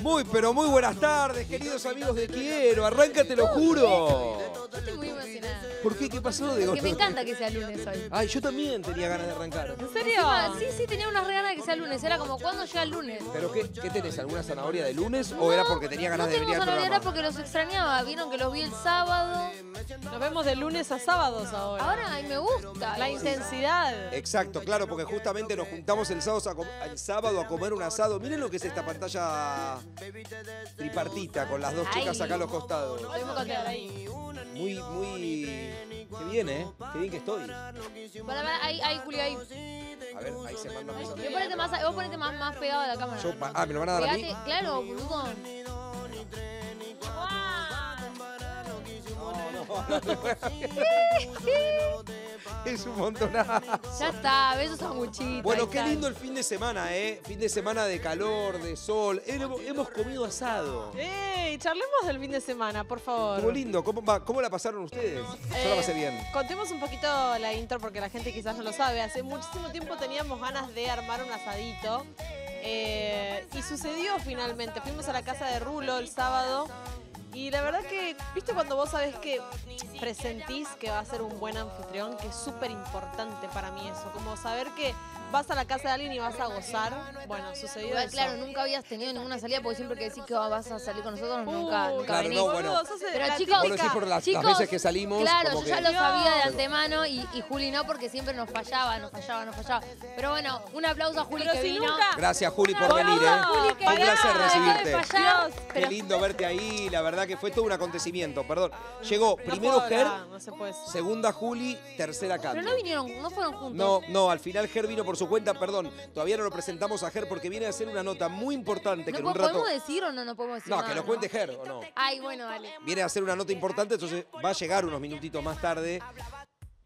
Muy, pero muy buenas tardes, queridos amigos de Quiero. Arranca, te lo juro. Yo estoy muy emocionada. ¿Por qué? ¿Qué pasó? Digo, porque me encanta que sea lunes hoy. Ay, yo también tenía ganas de arrancar. ¿En serio? Sí, sí, tenía unas re ganas de que sea lunes. Era como, ¿cuándo llega el lunes? ¿Pero qué tenés? ¿Alguna zanahoria de lunes? No, ¿o era porque tenía ganas de venir al programa? No, era porque los extrañaba. Vieron que los vi el sábado. Nos vemos de lunes a sábados ahora. Ahora, ay, me gusta. La intensidad. Exacto, claro, porque justamente nos juntamos el sábado a comer un asado. Miren lo que es esta pantalla tripartita con las dos chicas acá a los costados. Estoy muy contenta ahí. Muy, muy... Qué bien, ¿eh? Qué bien que estoy. Para, ahí, Juli, ahí. A ver, ahí se manda más. Vos ponete más pegado a la cámara. Yo, ¿me lo van a dar a mí? Claro, boludo. Es un montonazo. Ya está, besos a muchitos. Bueno, qué lindo el fin de semana, ¿eh? Fin de semana de calor, de sol. Hemos comido asado. ¡Ey! Charlemos del fin de semana, por favor. Estuvo lindo. ¿Cómo la pasaron ustedes? Yo la pasé bien. Contemos un poquito la intro porque la gente quizás no lo sabe. Hace muchísimo tiempo teníamos ganas de armar un asadito. Y sucedió finalmente. Fuimos a la casa de Rulo el sábado. Y la verdad que, viste cuando vos sabés que presentís que va a ser un buen anfitrión, que es súper importante para mí eso, como saber que vas a la casa de alguien y vas a gozar. Bueno, sucedió eso. Claro, nunca habías tenido ninguna salida, porque siempre que decís que vas a salir con nosotros, nunca claro, venís. No, bueno, pero chicos, vos lo decís por las veces que salimos. Claro, como yo ya lo sabía de antemano y Juli no, porque siempre nos fallaba. Pero bueno, un aplauso a Juli que vino. Gracias, Juli, por venir, ¿eh? Un placer recibirte. Qué lindo verte ahí, la verdad que fue todo un acontecimiento, perdón. Llegó primero Ger, segunda Juli, tercera Kat. Pero no vinieron, no fueron juntos. No, al final Ger vino por su cuenta, perdón. Todavía no lo presentamos a Ger porque viene a hacer una nota muy importante que en un rato... ¿Podemos decir o no podemos decir? No, nada, que lo cuente Ger, ¿o no? Ay, bueno, vale. Viene a hacer una nota importante, entonces va a llegar unos minutitos más tarde.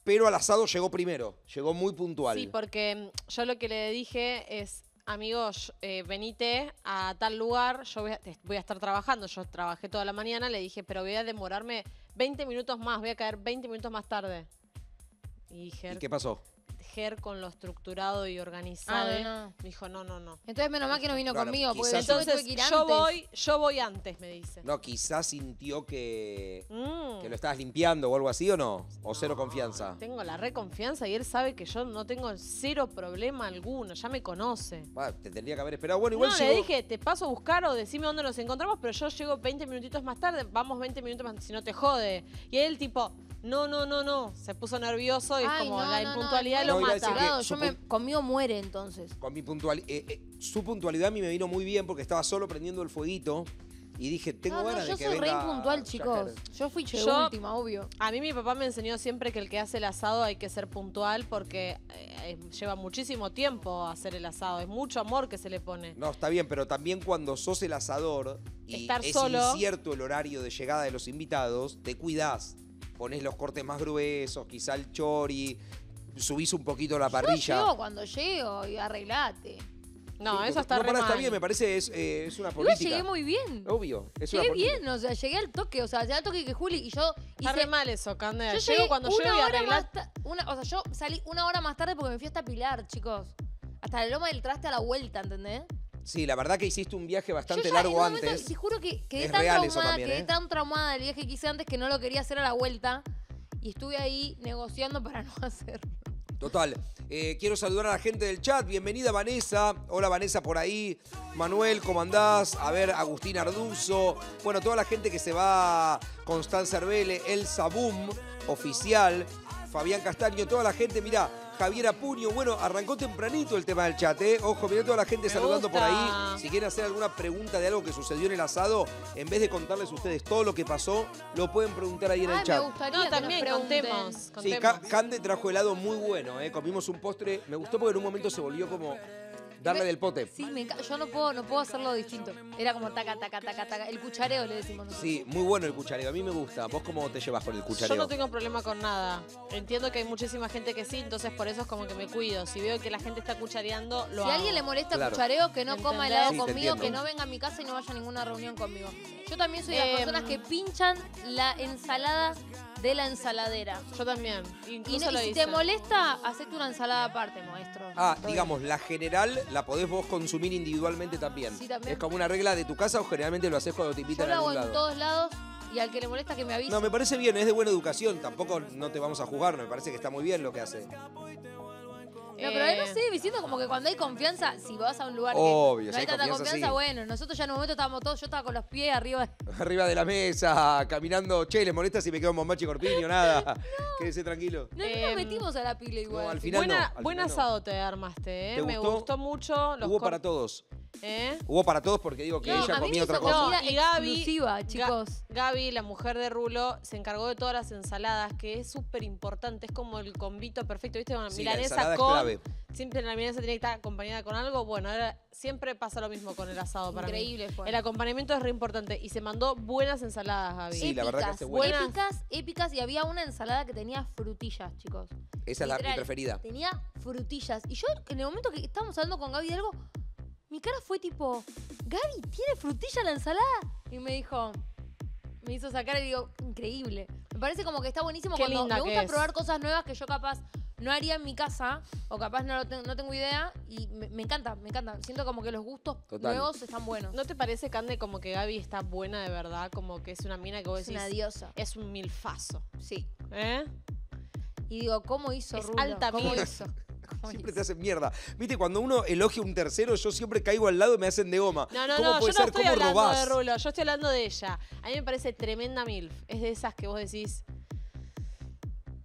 Pero al asado llegó primero, llegó muy puntual. Sí, porque yo lo que le dije es... Amigos, venite a tal lugar, yo voy a estar trabajando, yo trabajé toda la mañana, le dije, pero voy a demorarme 20 minutos más, voy a caer 20 minutos más tarde. ¿Y Ger? ¿Y qué pasó? Ger con lo estructurado y organizado me dijo, no. Entonces menos mal que no vino conmigo, porque entonces tuve que ir antes. Yo voy antes, me dice. No, quizás sintió que lo estabas limpiando o algo así, ¿o no? ¿O cero confianza? Tengo la reconfianza y él sabe que yo no tengo cero problema alguno, ya me conoce. Bah, te tendría que haber esperado. Bueno, igual le dije, te paso a buscar o decime dónde nos encontramos, pero yo llego 20 minutitos más tarde, vamos 20 minutos más, si no te jode. Y él tipo... No. Se puso nervioso y es como la impuntualidad lo mata. Claro, conmigo muere entonces. Con mi puntualidad. Su puntualidad a mí me vino muy bien porque estaba solo prendiendo el fueguito y dije, tengo ganas de que venga. Yo soy re impuntual, chicos. Yo fui última, obvio. A mí mi papá me enseñó siempre que el que hace el asado hay que ser puntual porque lleva muchísimo tiempo hacer el asado. Es mucho amor que se le pone. No, está bien, pero también cuando sos el asador y es incierto el horario de llegada de los invitados, te cuidás. Ponés los cortes más gruesos, quizá el chori, subís un poquito la parrilla. Yo llego cuando llego y arreglate. No, sí, eso está re mal. Está bien, me parece, es una política. Yo llegué muy bien. Obvio, es una política. Llegué bien, o sea, llegué al toque, que Juli y yo... Está re mal eso, Candela. Yo llego cuando llego y arreglate. O sea, yo salí una hora más tarde porque me fui hasta Pilar, chicos. Hasta la Loma del Traste a la vuelta, ¿entendés? Sí, la verdad que hiciste un viaje bastante largo antes. Momento, te juro que quedé tan traumada del viaje que hice antes que no lo quería hacer a la vuelta. Y estuve ahí negociando para no hacerlo. Total. Quiero saludar a la gente del chat. Bienvenida, Vanessa. Hola, Vanessa, por ahí. Manuel, ¿cómo andás? A ver, Agustín Arduzo. Bueno, toda la gente que se va. Constanza Arbele, Elsa Boom, Oficial, Fabián Castaño, toda la gente, mirá. Javiera Puño, bueno, arrancó tempranito el tema del chat, ¿eh? Ojo, mirá toda la gente saludando por ahí. Si quieren hacer alguna pregunta de algo que sucedió en el asado, en vez de contarles a ustedes todo lo que pasó, lo pueden preguntar ahí en el chat. Me gustaría también contemos. Sí, Cande trajo helado muy bueno, ¿eh? Comimos un postre. Me gustó porque en un momento se volvió como... Darle del pote. Sí, yo no puedo hacerlo distinto. Era como taca, taca, taca, taca. El cuchareo le decimos nosotros. Sí, muy bueno el cuchareo. A mí me gusta. ¿Vos cómo te llevas con el cuchareo? Yo no tengo problema con nada. Entiendo que hay muchísima gente que sí, entonces por eso es como que me cuido. Si veo que la gente está cuchareando, lo hago. Si a alguien le molesta el cuchareo, que no coma helado conmigo, que no venga a mi casa y no vaya a ninguna reunión conmigo. Yo también soy de las personas que pinchan la ensalada de la ensaladera. Yo también. Y si te molesta, hacete una ensalada aparte, maestro. Ah, digamos, la general la podés vos consumir individualmente también. Sí, también. ¿Es como una regla de tu casa o generalmente lo haces cuando te invitan a algún lado? Yo lo hago en todos lados y al que le molesta que me avise. No, me parece bien, es de buena educación. Tampoco no te vamos a juzgar, me parece que está muy bien lo que hace. No, pero ahí no sé, diciendo como que cuando hay confianza, si vas a un lugar obvio, que no hay tanta confianza, sí. Bueno, nosotros ya en un momento estábamos todos, yo estaba con los pies arriba de la mesa, caminando, che, les molesta si me quedo en bombache corpiño, nada, quédese tranquilo. No, nos metimos a la pila igual. No, al final buen asado te armaste, ¿eh? ¿Te gustó? Me gustó mucho. Hubo para todos. ¿Eh? Hubo para todos porque digo que ella comía otra cosa. No, y Gaby, chicos. Gaby, la mujer de Rulo, se encargó de todas las ensaladas, que es súper importante, es como el convito perfecto, ¿viste? Bueno, sí, milanesa con... Siempre la milanesa tiene que estar acompañada con algo. Bueno, ahora siempre pasa lo mismo con el asado para mí. Increíble. El acompañamiento es re importante y se mandó buenas ensaladas, Gaby. Sí, épicas, la verdad que hace buenas. Épicas, épicas, y había una ensalada que tenía frutillas, chicos. Esa es mi preferida. Tenía frutillas. Y yo, en el momento que estábamos hablando con Gaby de algo... Mi cara fue tipo, Gaby, ¿tiene frutilla en la ensalada? Y me dijo, me hizo sacar y digo, increíble. Me parece como que está buenísimo cuando me gusta probar cosas nuevas que yo capaz no haría en mi casa o capaz no tengo idea y me encanta, me encanta. Siento como que los gustos nuevos están buenos. ¿No te parece, Cande, como que Gaby está buena de verdad? Como que es una mina que vos decís. Es una diosa. Es un milfazo. Sí. ¿Eh? Y digo, ¿cómo hizo Rulo? Es alta, ¿cómo hizo? Siempre te hacen mierda. Viste, cuando uno elogia a un tercero, yo siempre caigo al lado y me hacen de goma. No, ¿cómo puede ser? ¿Cómo robás? Yo no estoy hablando de Rulo, yo estoy hablando de ella. A mí me parece tremenda milf. Es de esas que vos decís,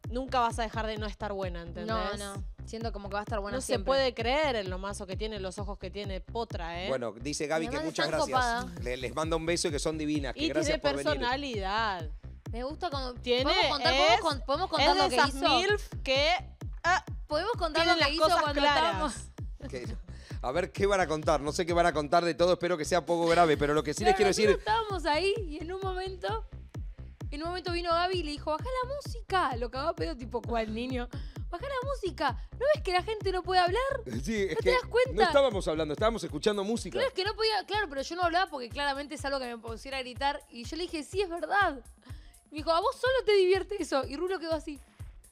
nunca vas a dejar de no estar buena, ¿entendés? No. Siento como que va a estar buena siempre. No se puede creer el lomazo que tiene, los ojos que tiene, potra, ¿eh? Bueno, dice Gaby que muchas gracias. Les manda un beso y que son divinas. Que y gracias tiene por personalidad. Venir. Me gusta cuando... ¿Podemos contar lo que hizo? Es de esas milf que... ¿Podemos contar lo que hizo cuando estábamos? A ver qué van a contar. No sé qué van a contar de todo. Espero que sea poco grave. Pero lo que sí les quiero decir... Estábamos ahí y en un momento vino Gaby y le dijo, bajá la música. Lo cagó a pedo tipo, ¿cuál niño? Bajá la música. ¿No ves que la gente no puede hablar? Sí, es que... ¿No te das cuenta? No estábamos hablando, estábamos escuchando música. Claro, es que no podía... Claro, pero yo no hablaba porque claramente es algo que me pusiera a gritar. Y yo le dije, sí, es verdad. Me dijo, a vos solo te divierte eso. Y Rulo quedó así.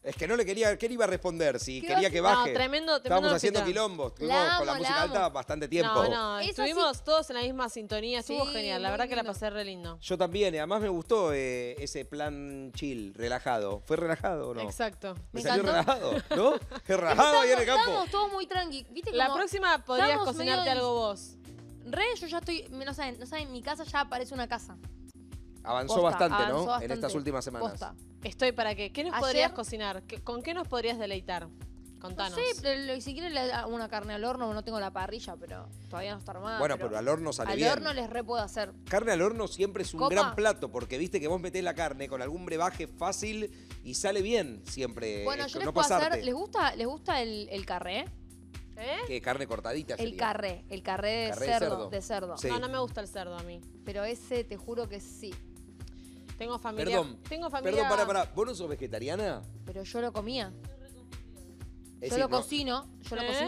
Es que no le quería, ¿qué le iba a responder? Si quería que baje. No, tremendo. Estábamos haciendo quilombos. Con la música alta bastante tiempo. No, estuvimos todos en la misma sintonía. Estuvo genial. La verdad que la pasé re lindo. Yo también. Además me gustó ese plan chill, relajado. ¿Fue relajado o no? Exacto. Me salió relajado, ¿no? Relajado ahí en el campo. Estábamos todos muy tranqui. ¿Viste cómo? La próxima podrías cocinarte algo vos. Yo ya estoy... No saben, mi casa ya parece una casa. Avanzó bastante, ¿no? En estas últimas semanas. Estoy para qué. ¿Qué nos podrías cocinar? ¿Con qué nos podrías deleitar? Contanos. Sí, pero si quieren una carne al horno, no tengo la parrilla, pero todavía no está armada. Bueno, pero al horno sale bien. Al horno les re puedo hacer. Carne al horno siempre es un gran plato, porque viste que vos metés la carne con algún brebaje fácil y sale bien siempre. Bueno, yo les puedo hacer... ¿Les gusta el carré? ¿Eh? ¿Qué carne cortadita sería? El carré de cerdo. Sí. No me gusta el cerdo a mí. Pero ese te juro que sí. Tengo familia. Perdón, pará. ¿Vos no sos vegetariana? Pero yo lo comía. Yo lo cocino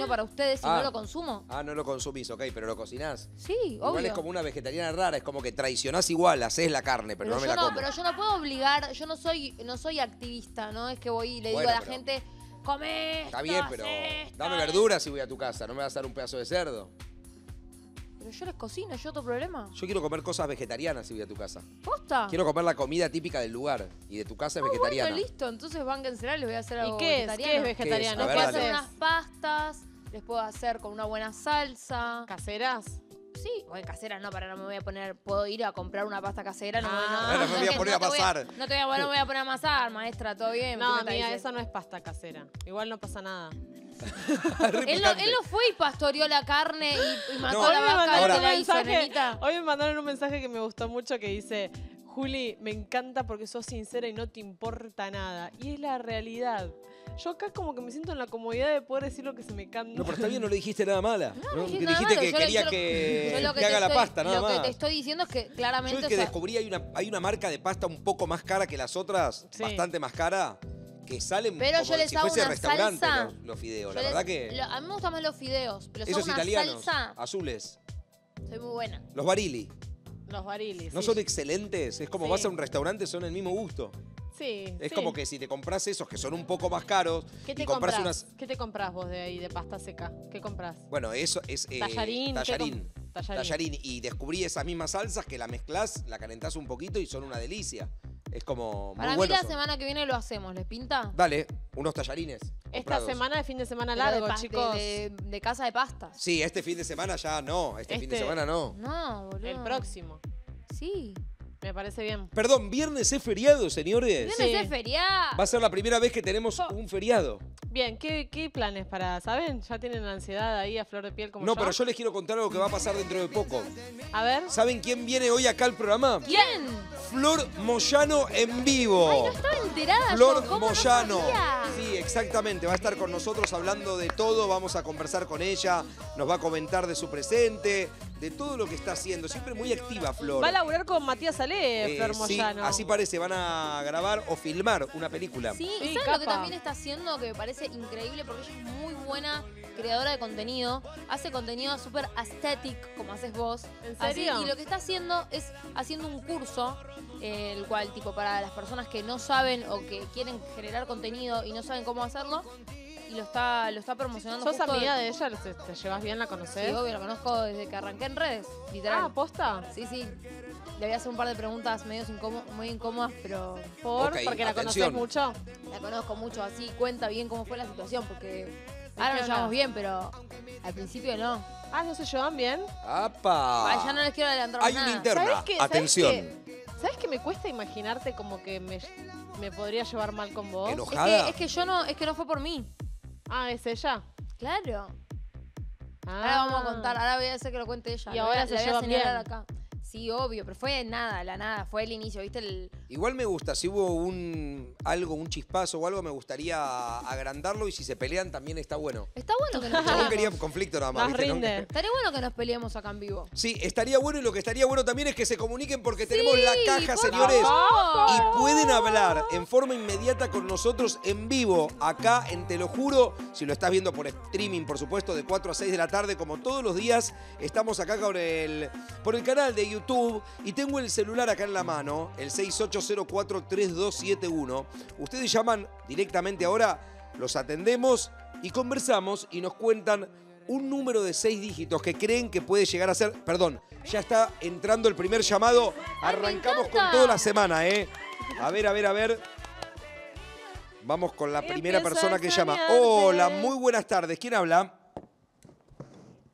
para ustedes y no lo consumo. No lo consumís, ok, pero lo cocinás. Sí, obvio. Igual es como una vegetariana rara, es como que traicionás igual, hacés la carne, pero no me la como. Pero yo no puedo obligar, yo no soy activista, ¿no? Es que voy y le digo a la gente, come esto, está bien, pero dame verduras si voy a tu casa, no me vas a dar un pedazo de cerdo. Pero yo les cocino, yo otro problema. Yo quiero comer cosas vegetarianas si voy a tu casa. ¿Posta? Quiero comer la comida típica del lugar y de tu casa es vegetariana. Bueno, listo, entonces bánquensela, les voy a hacer algo vegetariano. ¿Qué es vegetariano? Les puedo hacer unas pastas, les puedo hacer con una buena salsa. ¿Caseras? Sí, bueno, caseras no, para no me voy a poner, puedo ir a comprar una pasta casera. No me voy a poner a pasar. No me voy a poner a amasar, maestra, todo bien. No, amiga, esa no es pasta casera. Igual no pasa nada. él no fue y pastoreó la carne y mató la vaca. Hoy me mandaron un mensaje que me gustó mucho que dice... Juli, me encanta porque sos sincera y no te importa nada. Y es la realidad. Yo acá como que me siento en la comodidad de poder decir lo que se me canta. No, pero está bien, no le dijiste nada mala. No, dijiste nada malo, que quería que haga la pasta, nada más. Lo que te estoy diciendo es que claramente... Yo es que descubrí, hay una marca de pasta un poco más cara que las otras, sí, bastante más cara, que salen pero como yo les si hago fuese una restaurante salsa. Los fideos, yo la verdad les, que... A mí me gustan más los fideos, pero esos son una italianos, salsa. Azules. Soy muy buena. Los Barili. Los Barili, ¿no sí. son excelentes? Es como sí. vas a un restaurante, son el mismo gusto. Sí, es sí. como que si te compras esos que son un poco más caros... ¿Qué te compras? ¿Qué te compras vos de ahí, de pasta seca? ¿Qué compras? Bueno, eso es... Tallarín. Y descubrí esas mismas salsas que la mezclas, la calentás un poquito y son una delicia. Es como muy bueno. Para mí la semana que viene lo hacemos, ¿les pinta? Dale, unos tallarines. Esta semana es fin de semana largo, chicos. De casa de pastas. Sí, este fin de semana ya no. Este fin de semana no. No, boludo. El próximo. Sí. Me parece bien. Perdón, viernes es feriado, señores. Viernes es feriado. Va a ser la primera vez que tenemos un feriado. Bien, ¿qué planes para, saben? Ya tienen ansiedad ahí a flor de piel como yo. No, pero yo les quiero contar algo que va a pasar dentro de poco. A ver. ¿Saben quién viene hoy acá al programa? ¿Quién? Flor Moyano en vivo. Ay, no estaba enterada. Flor Moyano. Sí, exactamente. Va a estar con nosotros hablando de todo. Vamos a conversar con ella. Nos va a comentar de su presente, de todo lo que está haciendo. Siempre muy activa, Flor. Va a laburar con Matías Ale, Flor Moyano. Sí, así parece. Van a grabar o filmar una película. Sí, y ¿sabes lo que también está haciendo? Que me parece increíble porque ella es muy buena creadora de contenido. Hace contenido súper aesthetic, como haces vos. ¿En serio? Así, y lo que está haciendo es haciendo un curso, el cual, tipo, para las personas que no saben o que quieren generar contenido y no saben cómo hacerlo... Y lo está promocionando. ¿Sos amiga de ella? ¿Te llevas bien? ¿La conocés? Sí, obvio, la conozco desde que arranqué en redes, literal. Ah, ¿posta? Sí, sí. Le voy a hacer un par de preguntas medio muy incómodas, pero... Porque la conocés mucho. La conozco mucho, así cuenta bien cómo fue la situación, porque ahora nos llevamos bien, pero al principio no. Ah, ¿no se llevan bien? ¡Apa! Ya no les quiero adelantar nada. Hay una interna. Atención. ¿Sabes que me cuesta imaginarte como que me podría llevar mal con vos? ¿Enojada? Es que yo no... Es que no fue por mí. Ah, ¿es ella? Claro. Ah. Ahora vamos a contar, ahora voy a hacer que lo cuente ella. Y ahora se llevan bien. Acá. Sí, obvio, pero fue la nada, fue el inicio, ¿viste? Igual me gusta, si hubo un chispazo o algo, me gustaría agrandarlo y si se pelean también está bueno. Está bueno que nos peleemos. Yo quería conflicto nada más, ¿viste? Rinde. Estaría bueno que nos peleemos acá en vivo. Sí, estaría bueno y lo que estaría bueno también es que se comuniquen porque tenemos la caja, señores. Y pueden hablar en forma inmediata con nosotros en vivo, acá en Te Lo Juro, si lo estás viendo por streaming, por supuesto, de 4 a 6 de la tarde, como todos los días, estamos acá por el canal de YouTube y tengo el celular acá en la mano, el 68043271. Ustedes llaman directamente ahora, los atendemos y conversamos y nos cuentan un número de 6 dígitos que creen que puede llegar a ser... Perdón, ya está entrando el primer llamado. Arrancamos con toda la semana, ¿eh? A ver. Vamos con la primera persona que llama. Hola, muy buenas tardes. ¿Quién habla?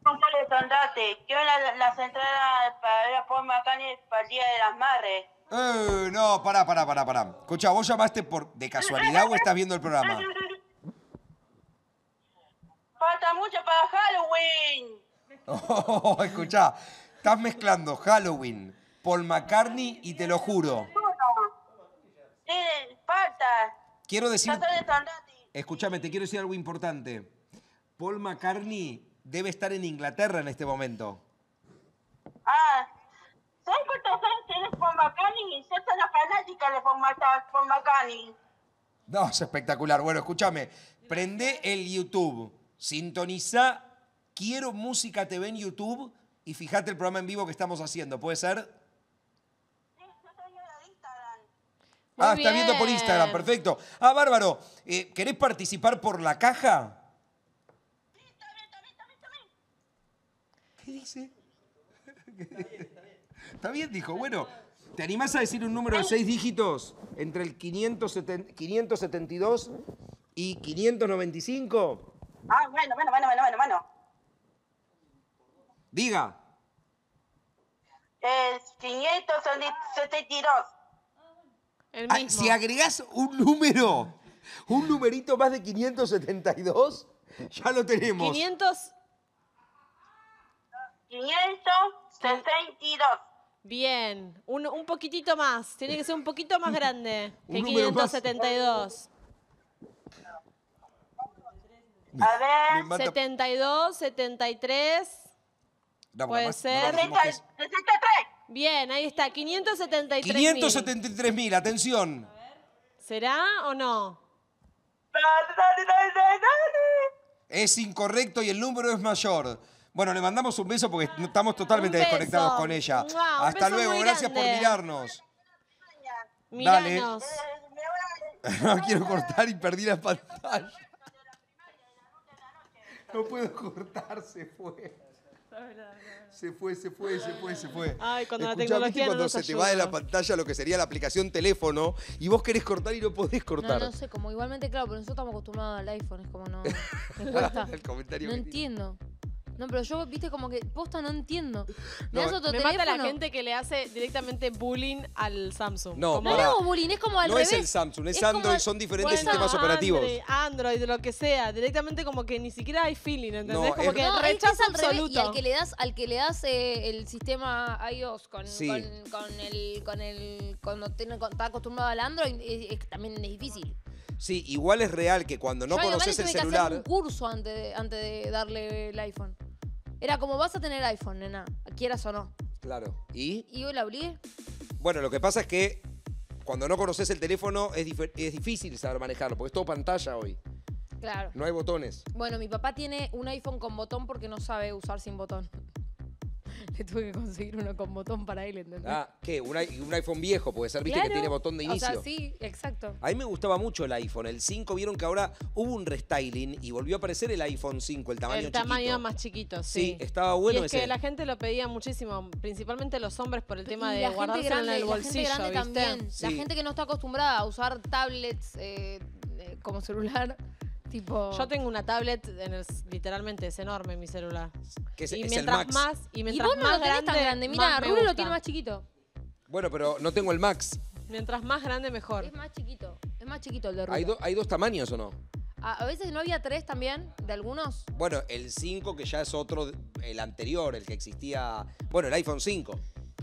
González Andate, quiero las entradas para ver a Paul McCartney para el Día de las Madres. No, pará. Escuchá, ¿vos llamaste de casualidad o estás viendo el programa? Falta mucho para Halloween. Oh, escuchá, estás mezclando Halloween, Paul McCartney y Te Lo Juro. Sí, falta. Quiero decir... Escuchame, te quiero decir algo importante. Paul McCartney... debe estar en Inglaterra en este momento. Ah, ¿sabes cuántos años tienes por McCartney? Yo soy una fanática de por McCartney. No, es espectacular. Bueno, escúchame. Prende el YouTube. Sintoniza Quiero Música TV en YouTube y fíjate el programa en vivo que estamos haciendo. ¿Puede ser? Sí, yo estoy viendo por Instagram. Ah, está viendo por Instagram. Perfecto. Ah, bárbaro. ¿Querés participar por la caja? ¿Qué dice? Está bien. Está bien, dijo. Bueno, ¿te animás a decir un número de 6 dígitos entre el 572 y 595? Ah, bueno. Diga. El 572. El mismo. Ah, si agregás un numerito más de 572, ya lo tenemos. 500... 562. Bien, un poquitito más. Tiene que ser un poquito más grande que 572. A ver, 72, 73. Puede ser. 73. Bien, ahí está, 573.000. 573.000, atención. A ver. ¿Será o no? Es incorrecto y el número es mayor. Bueno, le mandamos un beso porque estamos totalmente desconectados con ella. Wow, hasta luego, gracias por mirarnos. Miranos. Dale. No quiero cortar y perdí la pantalla. No puedo cortar, se fue. Se fue. Ay, cuando la tecnología cuando se te va de la pantalla lo que sería la aplicación teléfono y vos querés cortar y no podés cortar. No sé, como igualmente, claro, pero nosotros estamos acostumbrados al iPhone, es como no... El comentario no entiendo. No, pero yo, viste, como que posta no entiendo. Me mata la gente que le hace directamente bullying al Samsung. No, no le hago bullying, es como al revés. No es el Samsung, es Android, son diferentes sistemas operativos. Android, lo que sea, directamente como que ni siquiera hay feeling, ¿entendés? No, como que rechazo absoluto. Y al que le das el sistema iOS cuando está acostumbrado al Android, también es difícil. Sí, igual es real que cuando no conoces el celular... Yo tuve que hacer un curso antes de darle el iPhone. Era como, vas a tener iPhone, nena, quieras o no. Claro. ¿Y? Y yo la obligué. Bueno, lo que pasa es que cuando no conoces el teléfono es difícil saber manejarlo, porque es todo pantalla hoy. Claro. No hay botones. Bueno, mi papá tiene un iPhone con botón porque no sabe usar sin botón. Le tuve que conseguir uno con botón para él, ¿entendés? Ah, ¿qué? Un iPhone viejo, puede ser, viste, claro, que tiene botón de inicio. O sea, sí, exacto. A mí me gustaba mucho el iPhone. El 5, vieron que ahora hubo un restyling y volvió a aparecer el iPhone 5, el tamaño chiquito. El tamaño más chiquito, sí. Sí, estaba bueno ese. Y es que la gente lo pedía muchísimo, principalmente los hombres por el tema de guardárselo en el bolsillo, ¿viste? La gente grande también. Sí. La gente que no está acostumbrada a usar tablets como celular... Tipo... Yo tengo una tablet, literalmente es enorme mi celular. Que es, y, mientras más grande. Mira, Rulo lo tiene más chiquito. Bueno, pero no tengo el Max. Mientras más grande, mejor. Es más chiquito el de Rulo. ¿Hay dos tamaños o no? A veces no había tres también, de algunos. Bueno, el 5 que ya es otro, el anterior, el que existía. Bueno, el iPhone 5.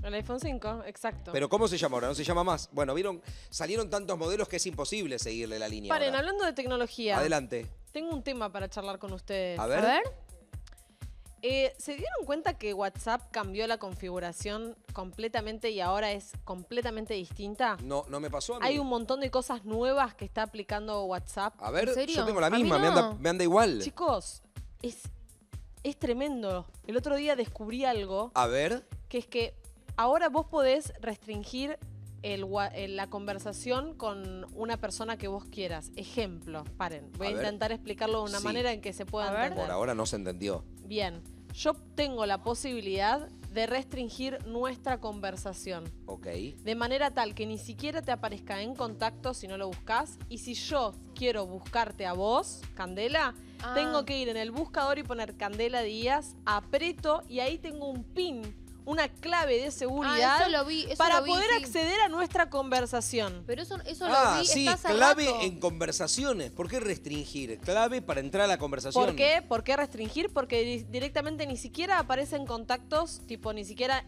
El iPhone 5, exacto. ¿Pero cómo se llama ahora? ¿No se llama más? Bueno, vieron, salieron tantos modelos que es imposible seguirle la línea. Paren, ahora, hablando de tecnología. Adelante. Tengo un tema para charlar con ustedes. A ver. A ver. ¿Se dieron cuenta que WhatsApp cambió la configuración completamente y ahora es completamente distinta? No, no me pasó a mí. Hay un montón de cosas nuevas que está aplicando WhatsApp. A ver, ¿en serio? Yo tengo la misma, no. me anda igual. Chicos, es tremendo. El otro día descubrí algo. A ver. Que es que... Ahora vos podés restringir la conversación con una persona que vos quieras. Ejemplo, paren. Voy a intentar explicarlo de una manera en que se pueda entender. Por ahora no se entendió. Bien. Yo tengo la posibilidad de restringir nuestra conversación. Ok. De manera tal que ni siquiera te aparezca en contacto si no lo buscas. Y si yo quiero buscarte a vos, Candela, tengo que ir en el buscador y poner Candela Díaz, aprieto y ahí tengo un pin. Una clave de seguridad para poder acceder a nuestra conversación. Pero eso lo vi. Sí, clave en conversaciones. ¿Por qué restringir? Clave para entrar a la conversación. ¿Por qué? ¿Por qué restringir? Porque directamente ni siquiera aparecen contactos, tipo ni siquiera...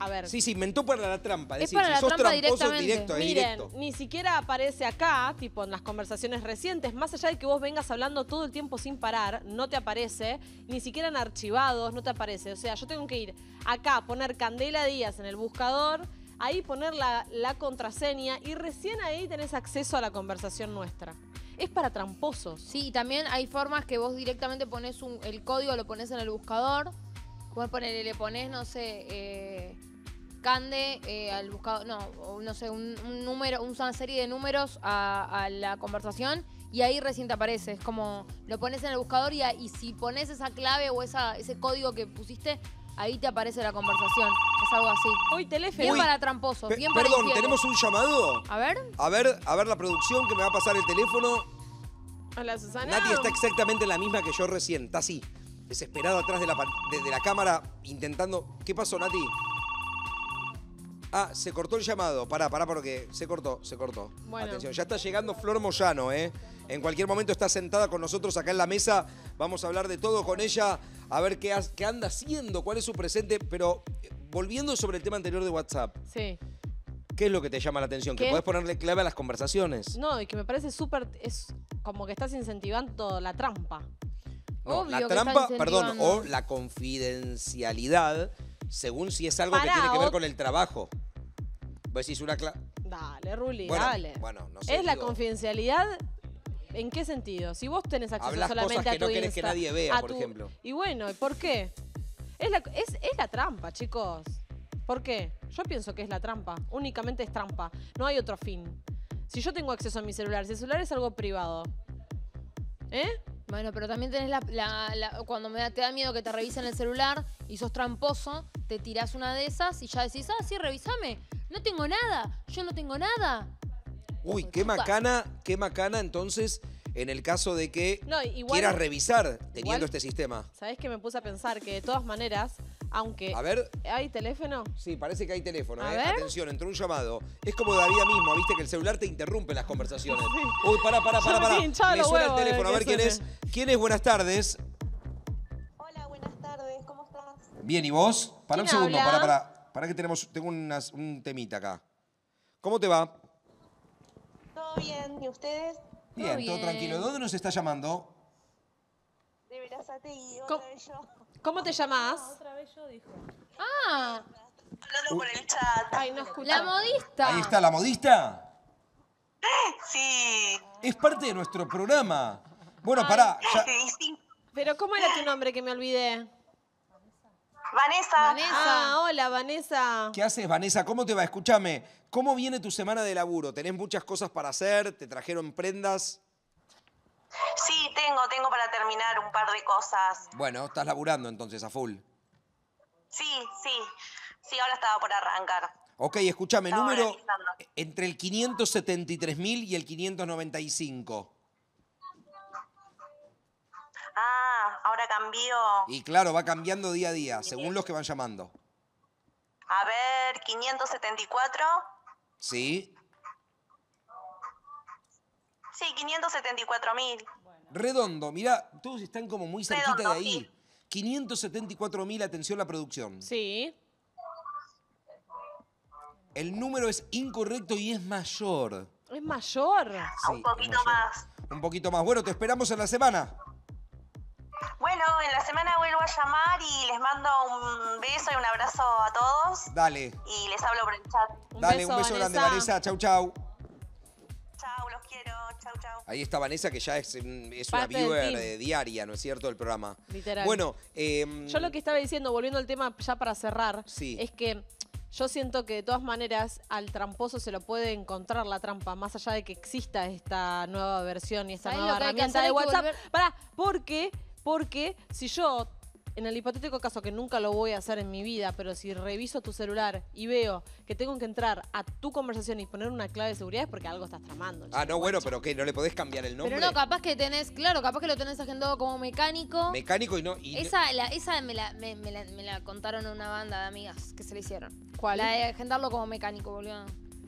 A ver. Sí, se inventó para la trampa. Es decir, para si sos tramposo, directo, es directo. Miren, ni siquiera aparece acá, tipo en las conversaciones recientes, más allá de que vos vengas hablando todo el tiempo sin parar, no te aparece, ni siquiera en archivados, no te aparece. O sea, yo tengo que ir acá, poner Candela Díaz en el buscador, ahí poner la contraseña y recién ahí tenés acceso a la conversación nuestra. Es para tramposos. Sí, y también hay formas que vos directamente ponés el código, lo ponés en el buscador, vos le ponés, no sé... Cande al buscador, no sé, un número, una serie de números a la conversación y ahí recién te aparece. Es como lo pones en el buscador y si pones esa clave o ese código que pusiste, ahí te aparece la conversación. Es algo así. Uy, teléfono. Bien para tramposos. Bien para infieles. Perdón, ¿tenemos un llamado? A ver. A ver la producción que me va a pasar el teléfono. Hola, Susana. Nati está exactamente la misma que yo recién. Está así, desesperado atrás de la cámara, intentando... ¿Qué pasó, Nati? Ah, se cortó el llamado. Pará, porque se cortó. Bueno. Atención, ya está llegando Flor Moyano, ¿eh? En cualquier momento está sentada con nosotros acá en la mesa. Vamos a hablar de todo con ella, a ver qué anda haciendo, cuál es su presente. Pero volviendo sobre el tema anterior de WhatsApp. Sí. ¿Qué es lo que te llama la atención? ¿Que podés ponerle clave a las conversaciones? No, y que me parece súper... Es como que estás incentivando la trampa. No, obvio la trampa, perdón, o la confidencialidad, según si es algo que tiene que ver con el trabajo. Vos decís una clave... Dale, Ruli, bueno, dale. Bueno, no sé, ¿es la confidencialidad? ¿En qué sentido? Si vos tenés acceso solamente a tu Instagram. Hablas cosas que no querés que nadie vea, por ejemplo. Y bueno, ¿por qué? Es la trampa, chicos. ¿Por qué? Yo pienso que es la trampa. Únicamente es trampa. No hay otro fin. Si yo tengo acceso a mi celular, si el celular es algo privado. ¿Eh? Bueno, pero también tenés cuando te da miedo que te revisen el celular y sos tramposo, te tirás una de esas y ya decís, ah, sí, revísame. No tengo nada. Yo no tengo nada. Uy, qué macana entonces en el caso de que no, igual, quieras revisar teniendo este sistema. ¿Sabés que me puse a pensar? Que de todas maneras, aunque... A ver. ¿Hay teléfono? Sí, parece que hay teléfono. Atención, entró un llamado. Es como de la vida misma, viste, que el celular te interrumpe las conversaciones. Sí. Uy, pará. Me suena el teléfono, a ver quién es. ¿Quién es? Buenas tardes. Hola, buenas tardes, ¿cómo estás? Bien, ¿y vos? Pará un segundo, pará que tengo un temita acá. ¿Cómo te va? ¿Todo bien? ¿Y ustedes? Bien, todo tranquilo. ¿Dónde nos está llamando? De Verazategui, otra vez yo. ¿Cómo te llamás? Otra vez yo, dijo. Ah. Hablando por el chat. Ay, no escuché. La modista. Ahí está, ¿la modista? Sí. Es parte de nuestro programa. Bueno, pará. Ya... Pero ¿cómo era tu nombre que me olvidé? Vanessa. Ah, hola, Vanessa. ¿Qué haces, Vanessa? ¿Cómo te va? Escúchame, ¿cómo viene tu semana de laburo? ¿Tenés muchas cosas para hacer? ¿Te trajeron prendas? Sí, tengo para terminar un par de cosas. Bueno, estás laburando entonces a full. Sí, ahora estaba por arrancar. Ok, escúchame, número entre el 573.000 y el 595. Ah, ahora cambió. Y claro, va cambiando día a día, según los que van llamando. A ver, 574. Sí. Sí, 574.000. Redondo, mirá, todos están como muy cerquita de ahí. Sí. 574.000, atención la producción. Sí. El número es incorrecto y es mayor. ¿Es mayor? Sí, un poquito más. Un poquito más. Bueno, te esperamos en la semana. Bueno, en la semana vuelvo a llamar y les mando un beso y un abrazo a todos. Dale. Y les hablo por el chat. Un beso grande, Vanessa. Chau, chau. Chau, los quiero. Chau, chau. Ahí está Vanessa, que ya es una viewer diaria, ¿no es cierto?, del programa. Literal. Bueno. Yo lo que estaba diciendo, volviendo al tema ya para cerrar, es que yo siento que de todas maneras al tramposo se lo puede encontrar la trampa, más allá de que exista esta nueva versión y esta nueva herramienta de WhatsApp. Pará, porque si yo, en el hipotético caso que nunca lo voy a hacer en mi vida, pero si reviso tu celular y veo que tengo que entrar a tu conversación y poner una clave de seguridad es porque algo estás tramando. Ah, no, bueno, pero ¿qué? ¿No le podés cambiar el nombre? Pero no, capaz que tenés, claro, capaz que lo tenés agendado como mecánico. Mecánico y no... Esa me la contaron a una banda de amigas que se le hicieron. ¿Cuál? La de agendarlo como mecánico, boludo.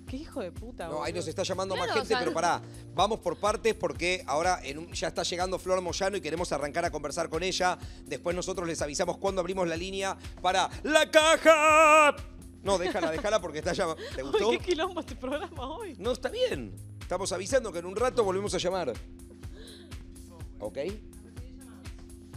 Qué hijo de puta, boludo. No, ahí nos está llamando más gente, pero pará. Vamos por partes porque ahora ya está llegando Flor Moyano y queremos arrancar a conversar con ella. Después nosotros les avisamos cuando abrimos la línea para La Caja. No, déjala porque está llamando. ¿Te gustó? Uy, qué quilombo este programa hoy. No, está bien. Estamos avisando que en un rato volvemos a llamar. ¿Ok?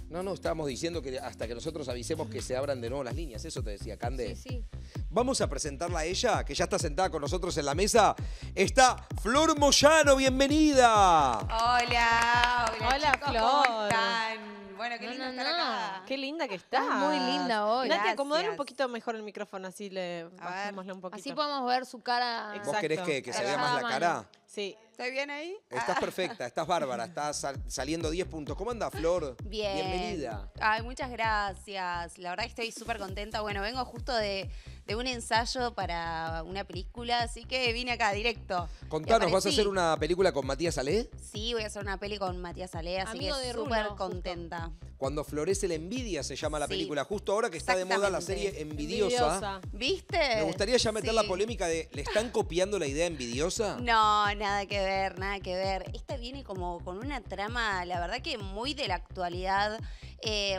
No, estábamos diciendo que hasta que nosotros avisemos que se abran de nuevo las líneas. Eso te decía, Cande. Sí. Vamos a presentarla a ella, que ya está sentada con nosotros en la mesa. Está Flor Moyano, bienvenida. Hola, chicos, Flor. ¿Cómo están? Bueno, qué linda estar acá. Qué linda que estás. Muy linda hoy. Nati, acomodale un poquito mejor el micrófono, así le bajémosle un poquito. Así podemos ver su cara. Exacto. ¿Vos querés que se vea más la cara? Sí. ¿Estás bien ahí? Estás perfecta, estás bárbara, estás saliendo 10 puntos. ¿Cómo andás, Flor? Bien. Bienvenida. Ay, muchas gracias. La verdad que estoy súper contenta. Bueno, vengo justo de un ensayo para una película, así que vine acá directo. Contanos, ¿vas a hacer una película con Matías Ale? Sí, voy a hacer una peli con Matías Ale, así que súper contenta. Cuando florece la envidia se llama la película. Justo ahora que está de moda la serie Envidiosa. ¿Viste? Me gustaría ya meter la polémica de, ¿le están copiando la idea Envidiosa? No, nada que ver. Nada que ver. Esta viene como con una trama, la verdad que muy de la actualidad.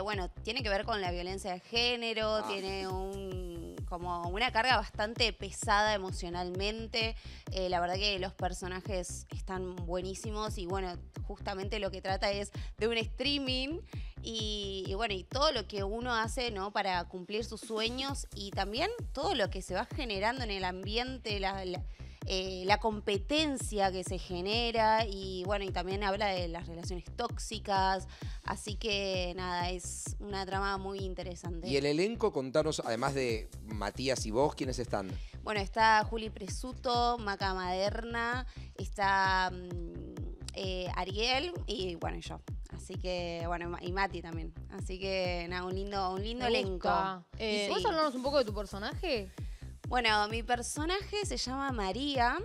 Bueno, tiene que ver con la violencia de género, tiene un como una carga bastante pesada emocionalmente. La verdad que los personajes están buenísimos y bueno, justamente lo que trata es de un streaming y bueno, y todo lo que uno hace, ¿no?, para cumplir sus sueños y también todo lo que se va generando en el ambiente, la competencia que se genera y bueno, y también habla de las relaciones tóxicas, así que nada, es una trama muy interesante. Y el elenco, contanos, además de Matías y vos, ¿quiénes están? Bueno, está Juli Presuto, Maca Maderna, está Ariel y bueno, y yo. Así que, bueno, y Mati también. Así que, nada, un lindo elenco. ¿Puedes hablarnos un poco de tu personaje? Bueno, mi personaje se llama María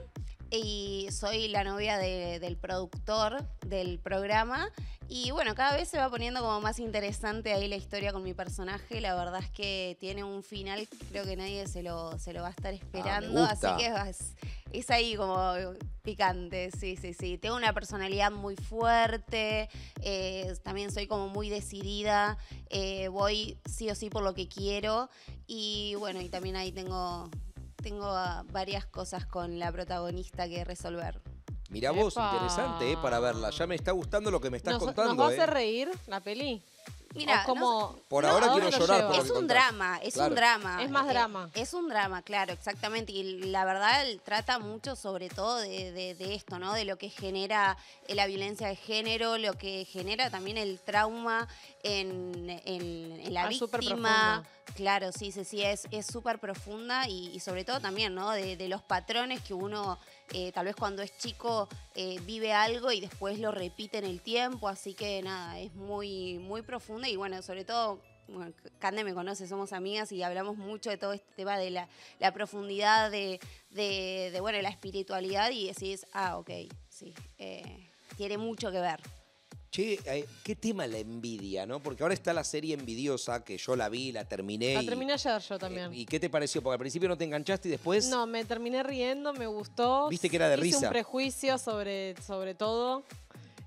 y soy la novia del productor del programa. Y bueno, cada vez se va poniendo como más interesante ahí la historia con mi personaje. La verdad es que tiene un final, creo que nadie se lo va a estar esperando. Así que es ahí como picante, sí, sí, sí. Tengo una personalidad muy fuerte, también soy como muy decidida, voy sí o sí por lo que quiero. Y bueno, y también ahí tengo varias cosas con la protagonista que resolver. Mirá vos, interesante, para verla. Ya me está gustando lo que me estás contando. ¿Nos va a hacer reír la peli? Mira, como, por ahora quiero llorar. Por es un drama, es un drama. Es más drama. Es un drama, claro, exactamente. Y la verdad trata mucho sobre todo de esto, ¿no? De lo que genera la violencia de género, lo que genera también el trauma en la víctima. Claro, sí, sí, sí, es súper profunda y sobre todo también, ¿no? De los patrones que uno, tal vez cuando es chico, vive algo y después lo repite en el tiempo. Así que nada, es muy, muy profunda y bueno, sobre todo, bueno, Cande me conoce, somos amigas y hablamos mucho de todo este tema de la profundidad de bueno, la espiritualidad y decís, ah, ok, sí, tiene mucho que ver. Che, ¿qué tema la envidia, no? Porque ahora está la serie Envidiosa, que yo la vi, la terminé. La terminé ayer yo también. ¿Y qué te pareció? Porque al principio no te enganchaste y después... No, me terminé riendo, me gustó. Viste que era de risa. Hice un prejuicio sobre todo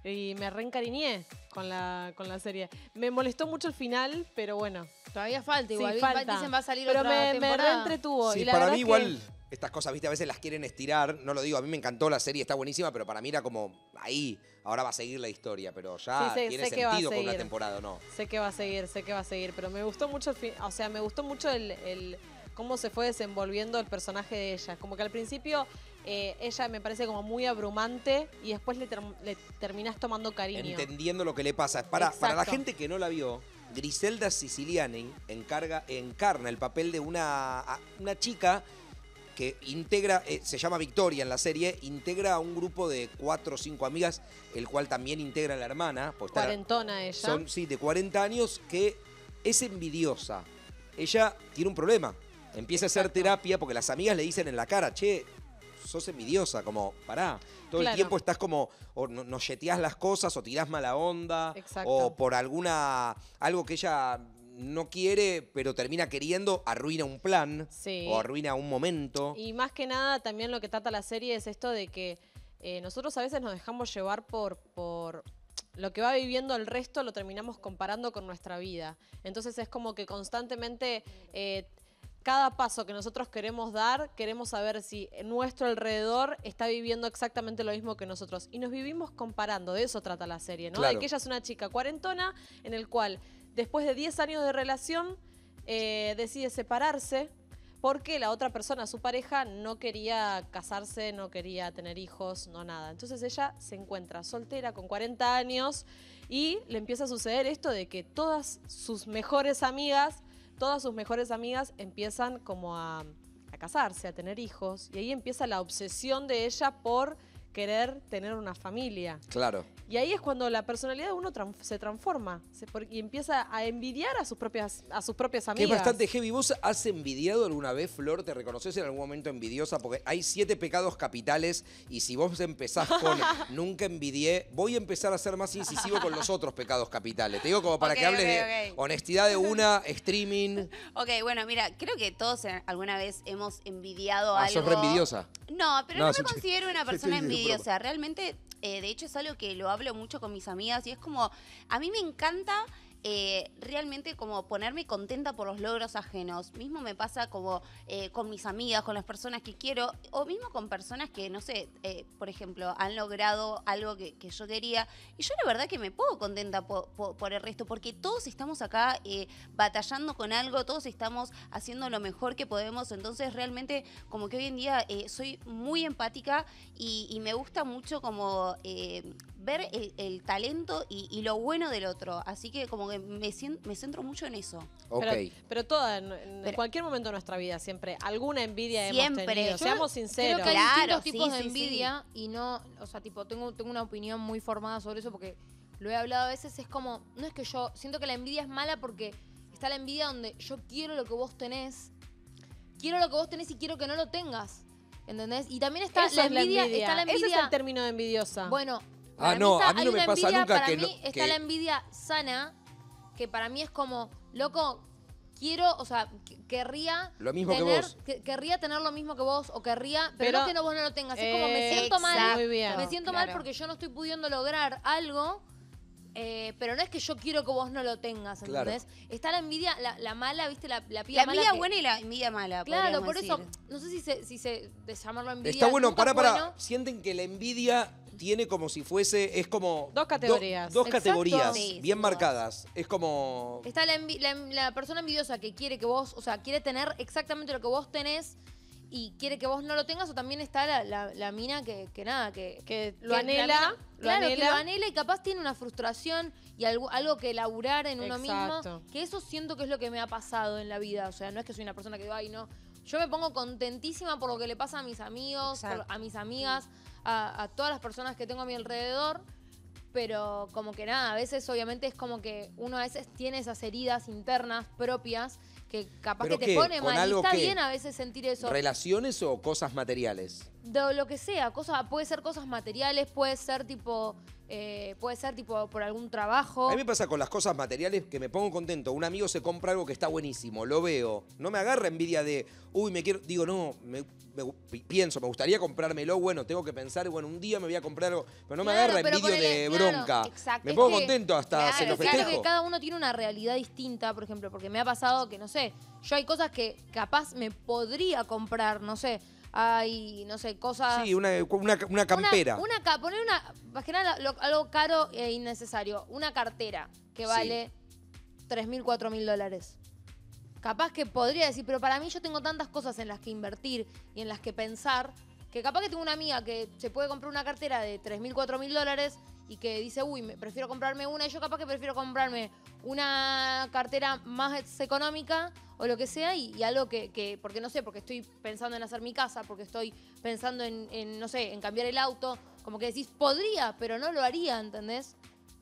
y me reencariñé con la serie. Me molestó mucho el final, pero bueno. Todavía falta igual. Sí, falta. Dicen va a salir otra temporada. Pero me reentretuvo. Sí, y la para mí igual... Que... Estas cosas, viste, a veces las quieren estirar. No lo digo, a mí me encantó la serie, está buenísima, pero para mí era como, ahí, ahora va a seguir la historia, pero ya sí, tiene sentido con una temporada, ¿no? Sé que va a seguir, pero me gustó mucho, me gustó mucho el cómo se fue desenvolviendo el personaje de ella. Como que al principio ella me parece como muy abrumante y después le terminás tomando cariño. Entendiendo lo que le pasa. Para la gente que no la vio... Griselda Siciliani encarna el papel de una chica... que integra, se llama Victoria en la serie, integra a un grupo de 4 o 5 amigas, el cual también integra a la hermana. Pues cuarentona ella. Son, sí, de 40 años, que es envidiosa. Ella tiene un problema. Empieza a hacer terapia porque las amigas le dicen en la cara, che, sos envidiosa, como, pará. Todo el tiempo estás como, o no yeteás las cosas, o tirás mala onda, o por algo que ella... no quiere, pero termina queriendo, arruina un plan o arruina un momento. Y más que nada también lo que trata la serie es esto de que nosotros a veces nos dejamos llevar por lo que va viviendo el resto, lo terminamos comparando con nuestra vida. Entonces es como que constantemente cada paso que nosotros queremos dar, queremos saber si nuestro alrededor está viviendo exactamente lo mismo que nosotros. Y nos vivimos comparando, de eso trata la serie, ¿no? Claro. De que ella es una chica cuarentona en el cual... Después de 10 años de relación, decide separarse porque la otra persona, su pareja, no quería casarse, no quería tener hijos, no nada. Entonces ella se encuentra soltera con 40 años y le empieza a suceder esto de que todas sus mejores amigas empiezan como a casarse, a tener hijos. Y ahí empieza la obsesión de ella por... querer tener una familia. Claro. Y ahí es cuando la personalidad de uno se transforma y empieza a envidiar a sus propias amigas. Que es bastante heavy. ¿Vos has envidiado alguna vez, Flor? ¿Te reconoces en algún momento envidiosa? Porque hay 7 pecados capitales y si vos empezás con nunca envidié, voy a empezar a ser más incisivo con los otros pecados capitales. Te digo como para que hables de honestidad de una, streaming. Ok, bueno, mira, creo que todos alguna vez hemos envidiado algo. ¿Sos re envidiosa? No, pero no me considero una persona envidiosa. O sea, realmente, de hecho es algo que lo hablo mucho con mis amigas y es como, a mí me encanta realmente como ponerme contenta por los logros ajenos. Mismo me pasa como con mis amigas, con las personas que quiero, o mismo con personas que, no sé, por ejemplo, han logrado algo que yo quería. Y yo la verdad que me pongo contenta por el resto, porque todos estamos acá batallando con algo, todos estamos haciendo lo mejor que podemos. Entonces realmente como que hoy en día soy muy empática y me gusta mucho como ver el talento y lo bueno del otro. Así que como que me centro mucho en eso. Okay. Pero toda, en cualquier momento de nuestra vida, siempre alguna envidia siempre hemos tenido. Seamos sinceros. Creo que hay distintos tipos de envidia y no, o sea, tipo, tengo una opinión muy formada sobre eso porque lo he hablado a veces. Es como, no es que yo siento que la envidia es mala porque está la envidia donde yo quiero lo que vos tenés. Quiero lo que vos tenés y quiero que no lo tengas. ¿Entendés? Y también está, está la envidia. Ese es el término de envidiosa. Bueno, ah, no, a mí no me pasa nunca que... Está la envidia sana, que para mí es como, loco, quiero, o sea, querría lo mismo tener, que vos. Querría tener lo mismo que vos, o querría, pero no que vos no lo tengas. Es como, me siento mal, me siento mal porque yo no estoy pudiendo lograr algo, pero no es que yo quiero que vos no lo tengas, ¿entendés? Claro. Está la envidia, la mala, ¿viste? La pía mala. La envidia buena y la envidia mala. Claro, por eso, no sé si se de llamarlo envidia. Está bueno, para, sienten que la envidia tiene como si fuese, es como... Dos categorías. Dos categorías, sí, bien marcadas. Es como... Está la persona envidiosa que quiere que vos, o sea, quiere tener exactamente lo que vos tenés y quiere que vos no lo tengas, o también está la mina que nada, que lo anhela. Claro, que lo anhela y capaz tiene una frustración y algo que laburar en uno mismo. Que eso siento que es lo que me ha pasado en la vida. O sea, no es que soy una persona que digo, ay, no. Yo me pongo contentísima por lo que le pasa a mis amigos, a mis amigas, a todas las personas que tengo a mi alrededor, pero como que nada, a veces obviamente es como que uno a veces tiene esas heridas internas propias que capaz que te pone mal. Y está bien a veces sentir eso. ¿Relaciones o cosas materiales? De lo que sea, puede ser cosas materiales, puede ser tipo por algún trabajo. A mí me pasa con las cosas materiales que me pongo contento. Un amigo se compra algo que está buenísimo, lo veo. No me agarra envidia de, uy, me quiero... Digo, no, pienso, me gustaría comprármelo, bueno, tengo que pensar, bueno, un día me voy a comprar algo. Pero no me agarra envidia de bronca. Exacto. Me pongo contento hasta se lo festejo. Claro que cada uno tiene una realidad distinta, por ejemplo, porque me ha pasado que, no sé, yo hay cosas que capaz me podría comprar, no sé. Hay, no sé, cosas... Sí, una campera. Poner más que nada algo caro e innecesario. Una cartera que vale $3.000, $4.000. Capaz que podría decir, pero para mí yo tengo tantas cosas en las que invertir y en las que pensar, que capaz que tengo una amiga que se puede comprar una cartera de $3.000, $4.000 y que dice, uy, prefiero comprarme una. Y yo capaz que prefiero comprarme una cartera más económica o lo que sea, y algo porque no sé, porque estoy pensando en hacer mi casa, porque estoy pensando en no sé, en cambiar el auto. Como que decís, podría, pero no lo haría, ¿entendés?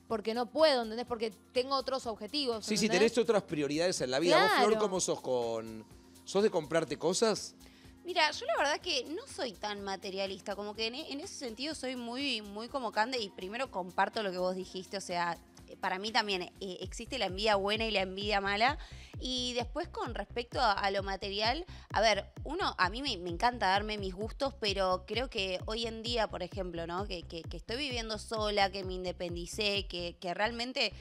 Porque no puedo, ¿entendés? Porque tengo otros objetivos. Sí, ¿entendés? Sí, tenés otras prioridades en la vida. Claro. Vos, Flor, ¿cómo sos sos de comprarte cosas? Mira, yo la verdad que no soy tan materialista, como que en ese sentido soy muy, muy como Cande, y primero comparto lo que vos dijiste, o sea, para mí también existe la envidia buena y la envidia mala. Y después con respecto a lo material, a ver, a mí me encanta darme mis gustos, pero creo que hoy en día, por ejemplo, ¿no? Que estoy viviendo sola, que me independicé, que realmente...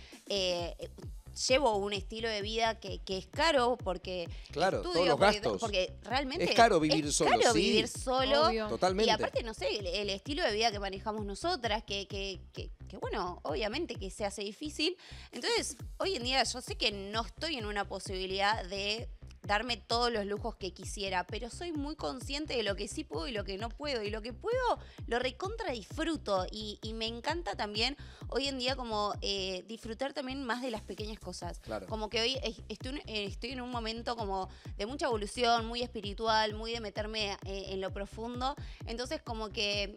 llevo un estilo de vida que es caro porque estudio, porque realmente es caro vivir solo. Es caro vivir solo. Obvio. Totalmente. Y aparte, no sé, el estilo de vida que manejamos nosotras, que bueno, obviamente que se hace difícil. Entonces, hoy en día yo sé que no estoy en una posibilidad de darme todos los lujos que quisiera, pero soy muy consciente de lo que sí puedo y lo que no puedo, y lo que puedo lo recontra disfruto, y me encanta también hoy en día como disfrutar también más de las pequeñas cosas. Claro. Como que hoy estoy en un momento como de mucha evolución, muy espiritual, muy de meterme en lo profundo, entonces como que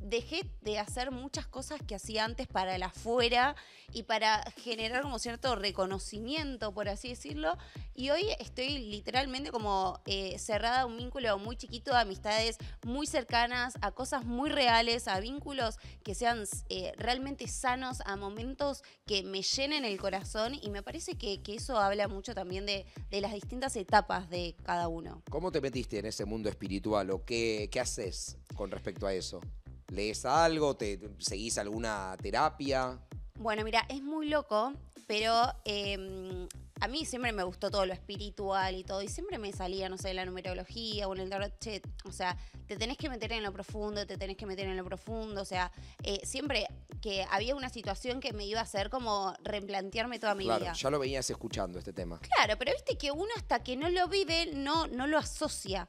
dejé de hacer muchas cosas que hacía antes para el afuera y para generar como cierto reconocimiento, por así decirlo, y hoy estoy literalmente como cerrada a un vínculo muy chiquito, a amistades muy cercanas, a cosas muy reales, a vínculos que sean realmente sanos, a momentos que me llenen el corazón, y me parece que eso habla mucho también de las distintas etapas de cada uno. ¿Cómo te metiste en ese mundo espiritual o qué haces con respecto a eso? ¿Lees algo? ¿Seguís alguna terapia? Bueno, mira, es muy loco, pero a mí siempre me gustó todo lo espiritual y todo, y siempre me salía, no sé, la numerología o en el tarot, che, o sea, te tenés que meter en lo profundo, o sea, siempre que había una situación que me iba a hacer como replantearme toda mi vida. Claro, ya lo venías escuchando este tema. Claro, pero viste que uno hasta que no lo vive no lo asocia.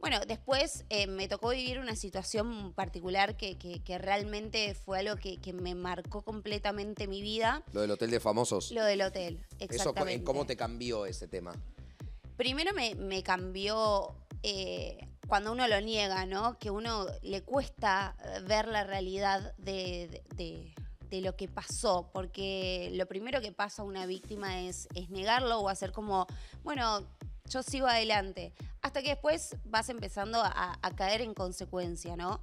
Bueno, después me tocó vivir una situación particular que realmente fue algo que me marcó completamente mi vida. Lo del Hotel de Famosos. Lo del hotel, exactamente. Eso, ¿cómo te cambió ese tema? Primero me cambió cuando uno lo niega, ¿no? Que uno le cuesta ver la realidad de lo que pasó, porque lo primero que pasa a una víctima es negarlo o hacer como, bueno, yo sigo adelante, hasta que después vas empezando a caer en consecuencia, ¿no?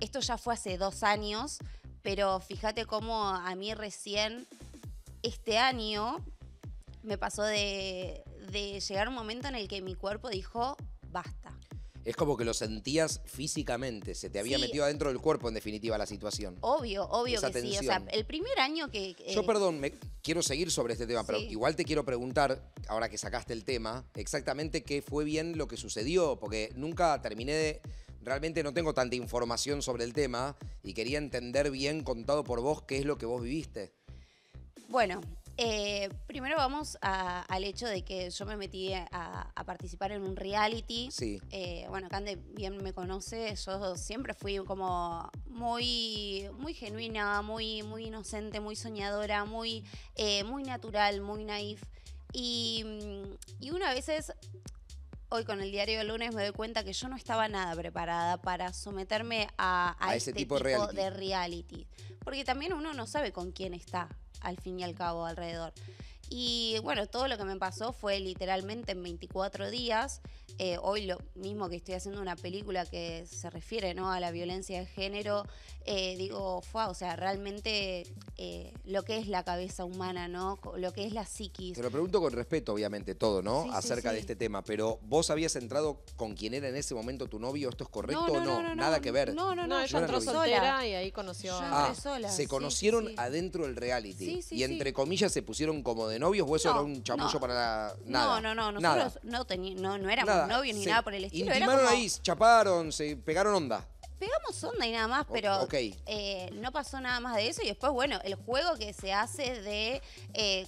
Esto ya fue hace 2 años, pero fíjate cómo a mí recién este año me pasó de llegar un momento en el que mi cuerpo dijo, basta. Es como que lo sentías físicamente, se te había metido adentro del cuerpo en definitiva la situación. Obvio, obvio que sí. O sea, el primer año que... Yo, perdón, me quiero seguir sobre este tema, pero igual te quiero preguntar, ahora que sacaste el tema, exactamente qué fue bien lo que sucedió, porque nunca terminé de... Realmente no tengo tanta información sobre el tema y quería entender bien, contado por vos, qué es lo que vos viviste. Bueno... primero vamos al hecho de que yo me metí a participar en un reality. Sí. Bueno, Cande bien me conoce, yo siempre fui como muy genuina, muy inocente, muy soñadora, muy natural, muy naif. Y una vez hoy con el diario del lunes me doy cuenta que yo no estaba nada preparada para someterme a ese tipo de reality. Porque también uno no sabe con quién está, al fin y al cabo, alrededor. Y bueno, todo lo que me pasó fue literalmente en 24 días. Hoy lo mismo que estoy haciendo una película que se refiere, ¿no?, a la violencia de género. Digo, o sea, realmente lo que es la cabeza humana, ¿no? Lo que es la psiquis. Te lo pregunto con respeto, obviamente, todo, ¿no? Sí, acerca de este tema. Pero vos habías entrado con quien era en ese momento tu novio. ¿Esto es correcto o no? No, nada que ver. No, ella entró soltera y ahí conoció a... sola. Se conocieron adentro del reality. Y entre comillas se pusieron como de novios, o eso era un chamullo para la... Nada. Nosotros no éramos novios ni nada por el estilo. Intimaron como... ahí, chaparon, se pegaron onda. Pegamos onda y nada más, pero no pasó nada más de eso. Y después, bueno, el juego que se hace de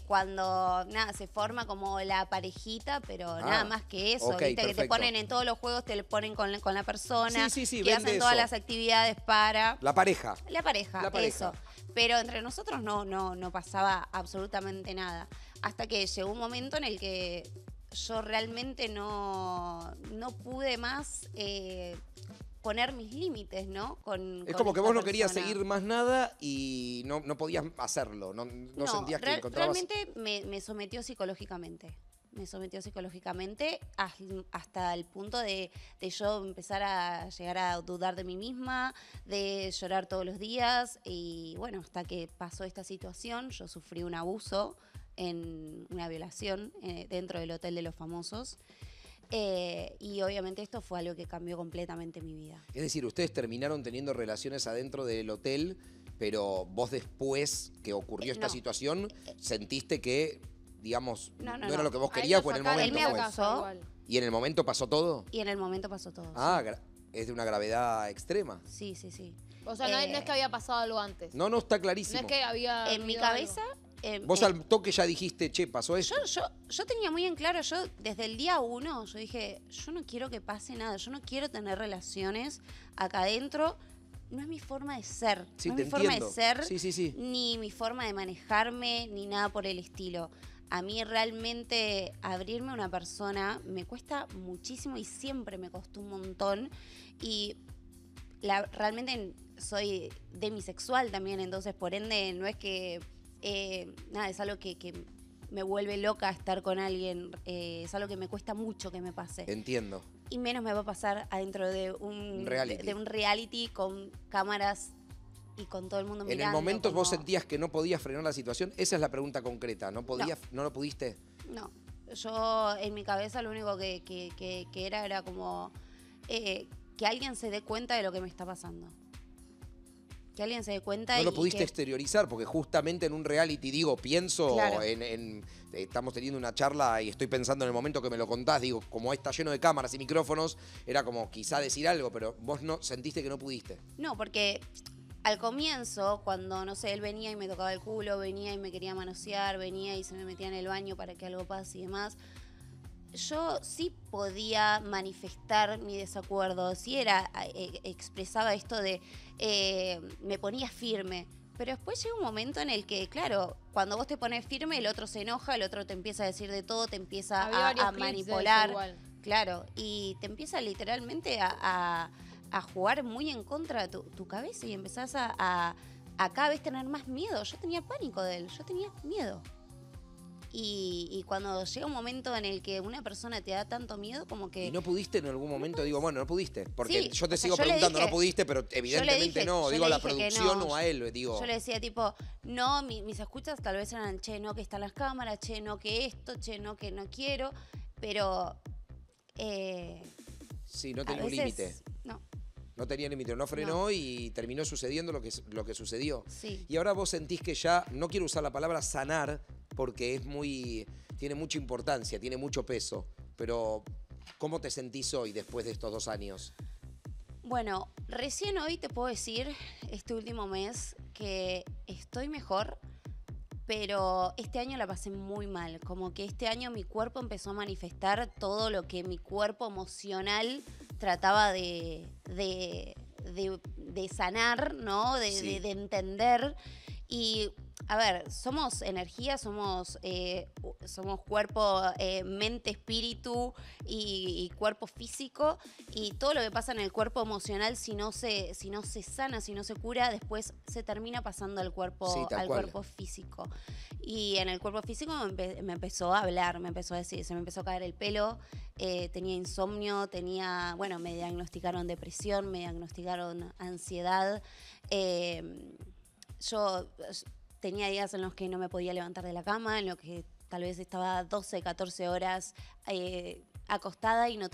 cuando se forma como la parejita, pero nada más que eso. Viste que te ponen en todos los juegos, te ponen con la persona, que hacen todas las actividades para... La pareja. Eso. Pero entre nosotros no pasaba absolutamente nada. Hasta que llegó un momento en el que yo realmente no pude más... poner mis límites, ¿no? Es como que vos no querías seguir más nada y no podías hacerlo, no sentías que encontrabas... Realmente me sometió psicológicamente. Me sometió psicológicamente hasta el punto de yo empezar a llegar a dudar de mí misma, de llorar todos los días. Y bueno, hasta que pasó esta situación, yo sufrí un abuso, una violación dentro del Hotel de los Famosos. Y obviamente esto fue algo que cambió completamente mi vida. Es decir, ustedes terminaron teniendo relaciones adentro del hotel, pero vos después que ocurrió esta situación, sentiste que, digamos, no era lo que vos querías, pues en el momento él me acasó. ¿Y en el momento pasó todo? Y en el momento pasó todo. Ah, es de una gravedad extrema. Sí. O sea, no es que había pasado algo antes. No, está clarísimo. No es que había... En mi cabeza... Vos al toque ya dijiste, che, pasó eso. Yo tenía muy en claro, yo desde el día 1, yo dije, yo no quiero que pase nada, yo no quiero tener relaciones acá adentro, no es mi forma de ser, no es mi forma de ser, ni mi forma de manejarme, ni nada por el estilo. A mí realmente abrirme a una persona me cuesta muchísimo y siempre me costó un montón y realmente soy demisexual también, entonces por ende no es que... es algo que me vuelve loca estar con alguien, es algo que me cuesta mucho que me pase. Entiendo. Y menos me va a pasar adentro de un reality, con cámaras y con todo el mundo mirando. En el momento vos sentías que no podías frenar la situación, esa es la pregunta concreta, ¿no lo pudiste? No, yo en mi cabeza lo único que era como que alguien se dé cuenta de lo que me está pasando. que alguien se dé cuenta. No lo pudiste exteriorizar, porque justamente en un reality, digo, pienso estamos teniendo una charla y estoy pensando en el momento que me lo contás, digo, como está lleno de cámaras y micrófonos, era como quizá decir algo, pero vos no sentiste que no pudiste. No, porque al comienzo, cuando, no sé, él venía y me tocaba el culo, venía y me quería manosear, venía y se me metía en el baño para que algo pase y demás, yo sí podía manifestar mi desacuerdo, sí era, expresaba esto de, me ponía firme, pero después llega un momento en el que, claro, cuando vos te pones firme, el otro se enoja, el otro te empieza a decir de todo, te empieza a manipular, claro, y te empieza literalmente a jugar muy en contra de tu cabeza y empezás a cada vez tener más miedo. Yo tenía pánico de él, yo tenía miedo. Y cuando llega un momento en el que una persona te da tanto miedo, como que... ¿Y no pudiste en algún momento? Digo, bueno, no pudiste. Porque sí, yo te sigo preguntando, no pudiste, pero evidentemente dije, no. Digo, a la producción no, o a él, digo. Yo le decía, tipo, no, mis escuchas tal vez eran, che, no, que están las cámaras, che, no, que esto, che, no, que no quiero. Pero... sí, no tenía un límite. No. No tenía límite, no frenó y terminó sucediendo lo que sucedió. Sí. Y ahora vos sentís que ya, no quiero usar la palabra sanar, porque es muy, tiene mucha importancia, tiene mucho peso. Pero, ¿cómo te sentís hoy después de estos 2 años? Bueno, recién hoy te puedo decir, este último mes, que estoy mejor, pero este año la pasé muy mal. Como que este año mi cuerpo empezó a manifestar todo lo que mi cuerpo emocional trataba de sanar, ¿no? De entender. Y... a ver, somos energía, somos cuerpo, mente, espíritu y cuerpo físico, y todo lo que pasa en el cuerpo emocional, si no se sana, si no se cura, después se termina pasando al cuerpo, cuerpo físico. Y en el cuerpo físico me empezó a hablar, me empezó a decir, se me empezó a caer el pelo, tenía insomnio, tenía, bueno, me diagnosticaron depresión, me diagnosticaron ansiedad. Tenía días en los que no me podía levantar de la cama, en los que tal vez estaba 12, 14 horas acostada y no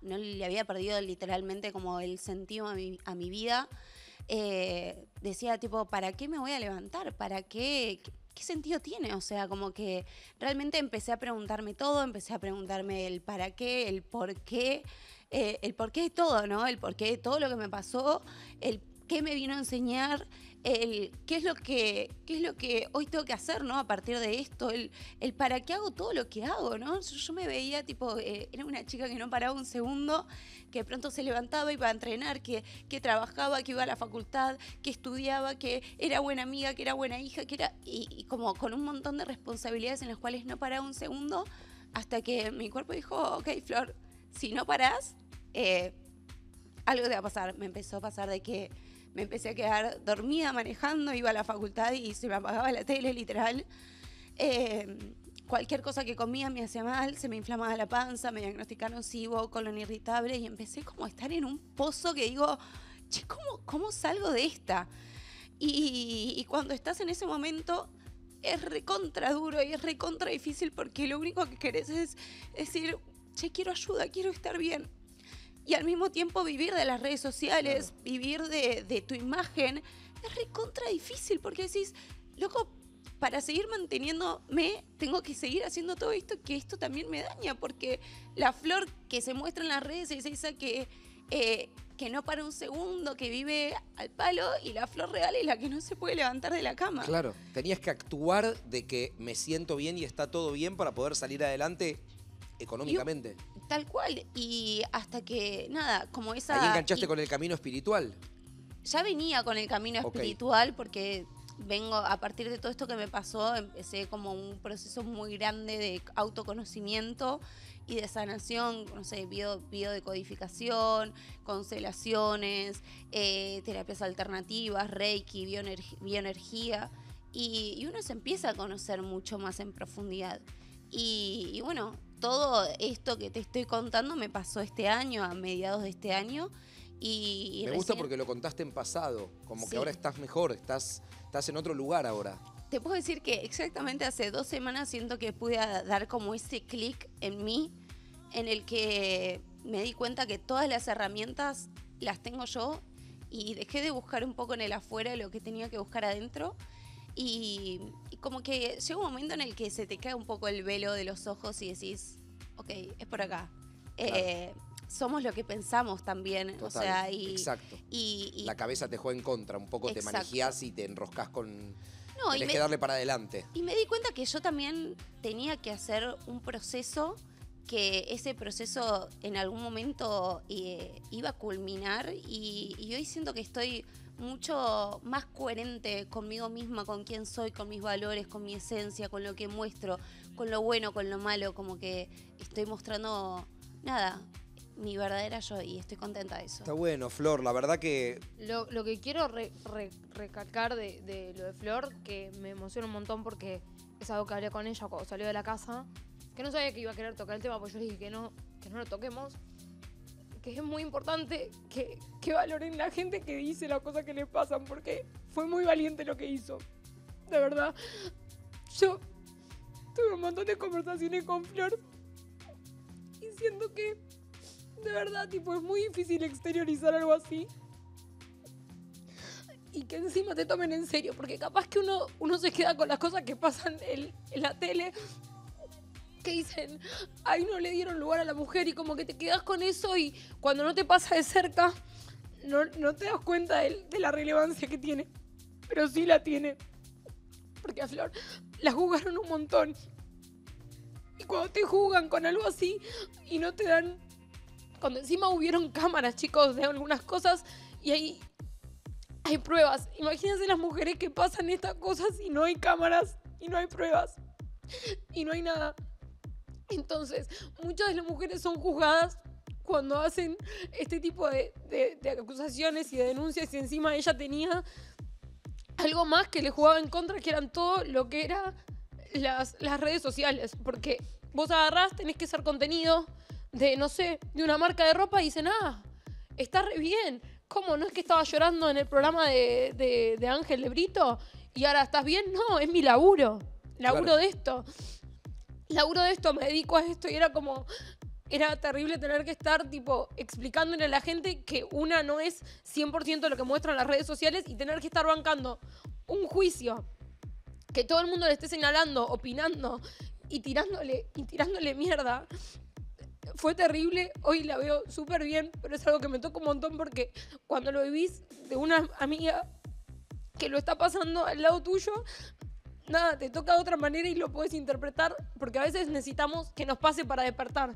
le había perdido literalmente como el sentido a mi vida. Decía tipo, ¿para qué me voy a levantar? ¿Para qué? ¿Qué sentido tiene? O sea, como que realmente empecé a preguntarme todo, empecé a preguntarme el para qué, el por qué, el porqué de todo, ¿no? El porqué de todo lo que me pasó, el qué me vino a enseñar, qué es lo que hoy tengo que hacer, ¿no? A partir de esto, el para qué hago todo lo que hago, ¿no? Yo me veía, tipo, era una chica que no paraba un segundo, que de pronto se levantaba, iba a entrenar, que trabajaba, que iba a la facultad, que estudiaba, que era buena amiga, que era buena hija, que era... Y como con un montón de responsabilidades en las cuales no paraba un segundo, hasta que mi cuerpo dijo, ok, Flor, si no parás, algo te va a pasar. Me empezó a pasar de que... me empecé a quedar dormida manejando, iba a la facultad y se me apagaba la tele, literal. Cualquier cosa que comía me hacía mal, se me inflamaba la panza, me diagnosticaron SIBO, colon irritable, y empecé como a estar en un pozo que digo, che, ¿cómo salgo de esta? Y cuando estás en ese momento es recontra duro y es recontra difícil, porque lo único que querés es decir, che, quiero ayuda, quiero estar bien. Y al mismo tiempo vivir de las redes sociales, claro, vivir de tu imagen, es recontra difícil, porque decís, loco, para seguir manteniéndome tengo que seguir haciendo todo esto, que esto también me daña, porque la Flor que se muestra en las redes es esa que no para un segundo, que vive al palo, y la Flor real es la que no se puede levantar de la cama. Claro, tenías que actuar de que me siento bien y está todo bien para poder salir adelante económicamente. Tal cual. Y hasta que, nada, como esa... Ahí enganchaste con el camino espiritual. Ya venía con el camino espiritual, porque vengo, a partir de todo esto que me pasó, empecé como un proceso muy grande de autoconocimiento y de sanación, no sé, biodecodificación, constelaciones, terapias alternativas, reiki, bioenergía. Y uno se empieza a conocer mucho más en profundidad. Y bueno... todo esto que te estoy contando me pasó este año, a mediados de este año. Y me gusta porque lo contaste en pasado, como que ahora estás mejor, estás en otro lugar ahora. Te puedo decir que exactamente hace 2 semanas siento que pude dar como ese clic en mí, en el que me di cuenta que todas las herramientas las tengo yo y dejé de buscar un poco en el afuera lo que tenía que buscar adentro. Y como que llega un momento en el que se te cae un poco el velo de los ojos y decís, ok, es por acá. Claro. Somos lo que pensamos también. Total, o sea, exacto. Y la cabeza te juega en contra, un poco exacto. Te manejás y te enroscas con... No, tenés que darle para adelante. Y me di cuenta que yo también tenía que hacer un proceso, que ese proceso en algún momento iba a culminar, y hoy siento que estoy mucho más coherente conmigo misma, con quién soy, con mis valores, con mi esencia, con lo que muestro, con lo bueno, con lo malo, como que estoy mostrando, nada, mi verdadera yo, y estoy contenta de eso. Está bueno, Flor, la verdad que... Lo que quiero recalcar de lo de Flor, que me emociona un montón porque es algo que hablé con ella cuando salió de la casa, que no sabía que iba a querer tocar el tema, porque yo le dije que no lo toquemos, que es muy importante que valoren la gente que dice las cosas que le pasan, porque fue muy valiente lo que hizo. De verdad, yo tuve un montón de conversaciones con Flor y siento que de verdad, tipo, es muy difícil exteriorizar algo así. Y que encima te tomen en serio, porque capaz que uno se queda con las cosas que pasan en la tele, que dicen, ahí no le dieron lugar a la mujer, y como que te quedas con eso, y cuando no te pasa de cerca, no te das cuenta de la relevancia que tiene. Pero sí la tiene. Porque a Flor la juzgaron un montón. Y cuando te juzgan con algo así y no te dan... Cuando encima hubieron cámaras, chicos, de algunas cosas, y hay pruebas. Imagínense las mujeres que pasan estas cosas y no hay cámaras, y no hay pruebas, y no hay nada. Entonces, muchas de las mujeres son juzgadas cuando hacen este tipo de acusaciones y de denuncias, y encima ella tenía algo más que le jugaba en contra, que eran todo lo que eran las redes sociales. Porque vos agarrás, tenés que hacer contenido de, no sé, de una marca de ropa, y dicen, ah, está re bien. ¿Cómo? ¿No es que estaba llorando en el programa de Ángel de Brito? ¿Y ahora estás bien? No, es mi laburo. Laburo claro. De esto. Laburo de esto, me dedico a esto. Y era como, era terrible tener que estar, tipo, explicándole a la gente que una no es 100% lo que muestran las redes sociales, y tener que estar bancando un juicio, que todo el mundo le esté señalando, opinando y tirándole mierda. Fue terrible, hoy la veo súper bien, pero es algo que me toca un montón, porque cuando lo vivís de una amiga que lo está pasando al lado tuyo, nada, te toca de otra manera y lo podés interpretar, porque a veces necesitamos que nos pase para despertar.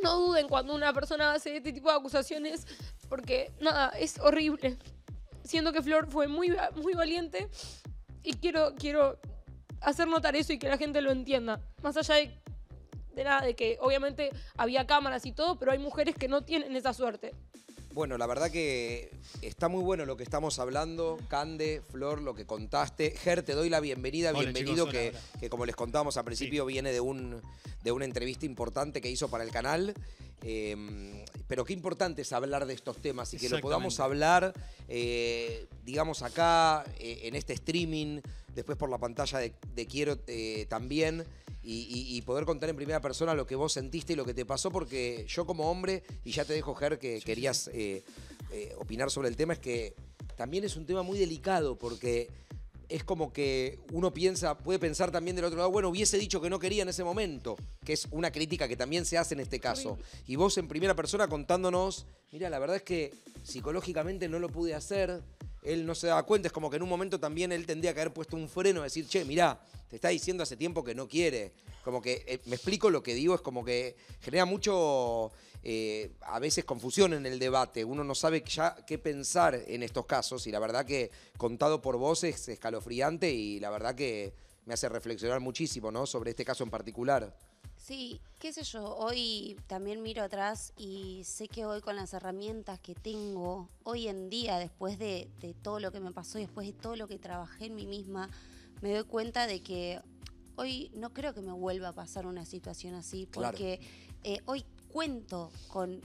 No duden cuando una persona hace este tipo de acusaciones, porque nada, es horrible. Siento que Flor fue muy, muy valiente, y quiero hacer notar eso y que la gente lo entienda. Más allá de nada, de que obviamente había cámaras y todo, pero hay mujeres que no tienen esa suerte. Bueno, la verdad que está muy bueno lo que estamos hablando. Cande, Flor, lo que contaste. Ger, te doy la bienvenida. Hola, bienvenido, chicos, que como les contábamos al principio, sí, viene de una entrevista importante que hizo para el canal. Pero qué importante es hablar de estos temas y que lo podamos hablar, digamos, acá, en este streaming, después por la pantalla de Quiero también, y poder contar en primera persona lo que vos sentiste y lo que te pasó, porque yo como hombre, y ya te dejo, Ger, que sí, querías sí. Opinar sobre el tema, es que también es un tema muy delicado, porque es como que uno piensa, puede pensar también del otro lado, bueno, hubiese dicho que no quería en ese momento, que es una crítica que también se hace en este caso. Y vos en primera persona contándonos, mira, la verdad es que psicológicamente no lo pude hacer, él no se daba cuenta, es como que en un momento también él tendría que haber puesto un freno, decir, che, mirá, te está diciendo hace tiempo que no quiere. Como que, me explico lo que digo, es como que genera mucho, a veces, confusión en el debate. Uno no sabe ya qué pensar en estos casos, y la verdad que contado por vos es escalofriante, y la verdad que me hace reflexionar muchísimo, ¿no?, sobre este caso en particular. Sí, qué sé yo, hoy también miro atrás y sé que hoy con las herramientas que tengo, hoy en día, después de todo lo que me pasó y después de todo lo que trabajé en mí misma, me doy cuenta de que hoy no creo que me vuelva a pasar una situación así, porque claro, hoy cuento con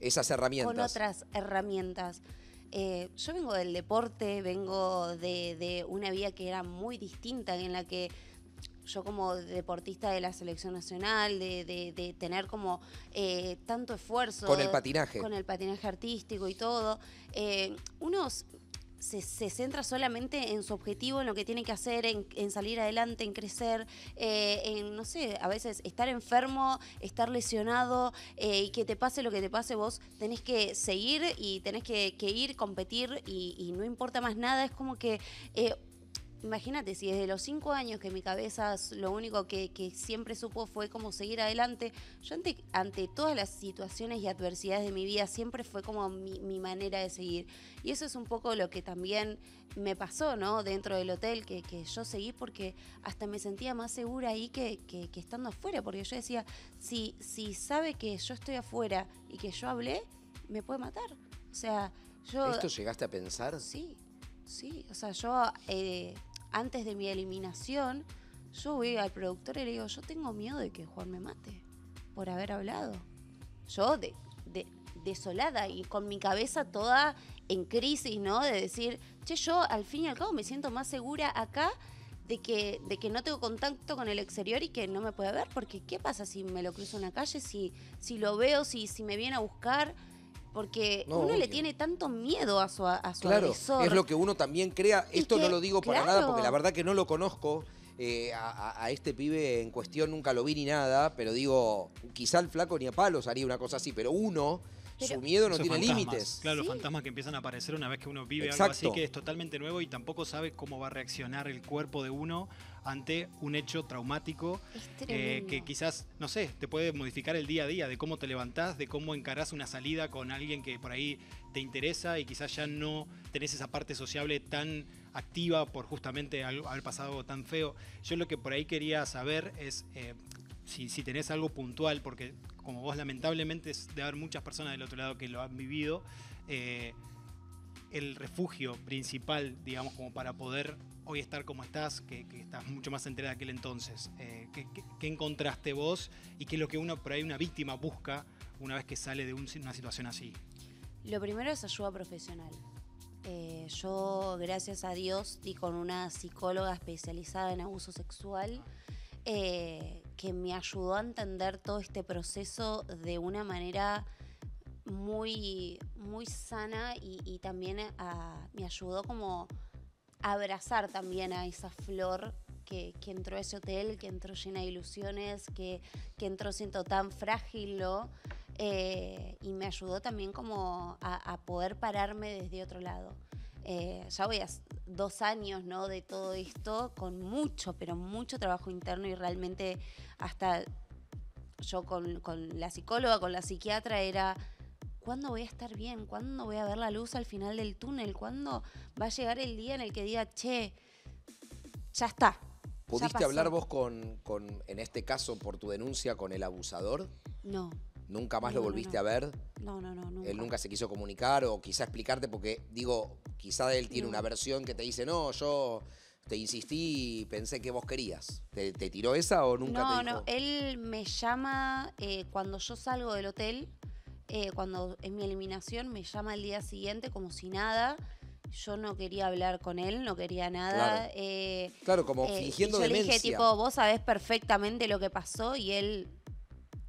esas herramientas. Con otras herramientas. Yo vengo del deporte, vengo de una vida que era muy distinta, en la que yo como deportista de la selección nacional, de tener como tanto esfuerzo. Con el patinaje. Con el patinaje artístico y todo. Unos... Se centra solamente en su objetivo, en lo que tiene que hacer, en salir adelante, en crecer, en, no sé, a veces estar enfermo, estar lesionado y que te pase lo que te pase, vos tenés que seguir y tenés que ir, competir y no importa más nada. Es como que... imagínate, si desde los 5 años que mi cabeza lo único que siempre supo fue como seguir adelante, yo ante todas las situaciones y adversidades de mi vida siempre fue como mi manera de seguir. Y eso es un poco lo que también me pasó, ¿no? Dentro del hotel, que yo seguí porque hasta me sentía más segura ahí que estando afuera, porque yo decía, si sabe que yo estoy afuera y que yo hablé, me puede matar. O sea, yo... ¿Esto llegaste a pensar? Sí, sí. O sea, yo... antes de mi eliminación, yo voy al productor y le digo, yo tengo miedo de que Juan me mate por haber hablado. Yo desolada y con mi cabeza toda en crisis, ¿no? De decir, che, yo al fin y al cabo me siento más segura acá de que no tengo contacto con el exterior y que no me puede ver, porque ¿qué pasa si me lo cruzo en la calle, si lo veo, si me viene a buscar? Porque no, uno obvio. Le tiene tanto miedo a su claro, agresor. Es lo que uno también crea. Esto no lo digo para nada porque la verdad que no lo conozco. A este pibe en cuestión nunca lo vi ni nada. Pero digo, quizá el flaco ni a palos haría una cosa así. Pero uno... Su miedo no tiene límites. Claro, sí. Los fantasmas que empiezan a aparecer una vez que uno vive Exacto. algo así que es totalmente nuevo y tampoco sabe cómo va a reaccionar el cuerpo de uno ante un hecho traumático que quizás, no sé, te puede modificar el día a día de cómo te levantás, de cómo encarás una salida con alguien que por ahí te interesa y quizás ya no tenés esa parte sociable tan activa por justamente haber pasado algo tan feo. Yo lo que por ahí quería saber es... Si tenés algo puntual, porque como vos lamentablemente debe haber muchas personas del otro lado que lo han vivido, el refugio principal, digamos, como para poder hoy estar como estás, que estás mucho más enterada de aquel entonces. ¿Qué encontraste vos y qué es lo que uno, por ahí una víctima busca una vez que sale de una situación así? Lo primero es ayuda profesional. Yo, gracias a Dios, di con una psicóloga especializada en abuso sexual, que me ayudó a entender todo este proceso de una manera muy, muy sana y también me ayudó como a abrazar también a esa Flor que entró a ese hotel, que entró llena de ilusiones, que entró siendo tan frágil, ¿no? Y me ayudó también como a poder pararme desde otro lado. Ya voy a 2 años, ¿no? De todo esto con mucho, pero mucho trabajo interno y realmente hasta yo con la psicóloga, con la psiquiatra era ¿cuándo voy a estar bien? ¿Cuándo voy a ver la luz al final del túnel? ¿Cuándo va a llegar el día en el que diga, che, ya está? ¿Pudiste hablar vos con, en este caso por tu denuncia, con el abusador? No. ¿Nunca más lo volviste a ver? No, nunca. ¿Él nunca se quiso comunicar o quizá explicarte? Porque, digo, quizá él tiene una versión que te dice, no, yo te insistí y pensé que vos querías. ¿Te tiró esa o nunca te dijo? No, él me llama cuando yo salgo del hotel, cuando es mi eliminación, me llama el día siguiente como si nada. Yo no quería hablar con él, no quería nada. Claro, como fingiendo demencia. Yo le dije, tipo, vos sabés perfectamente lo que pasó y él...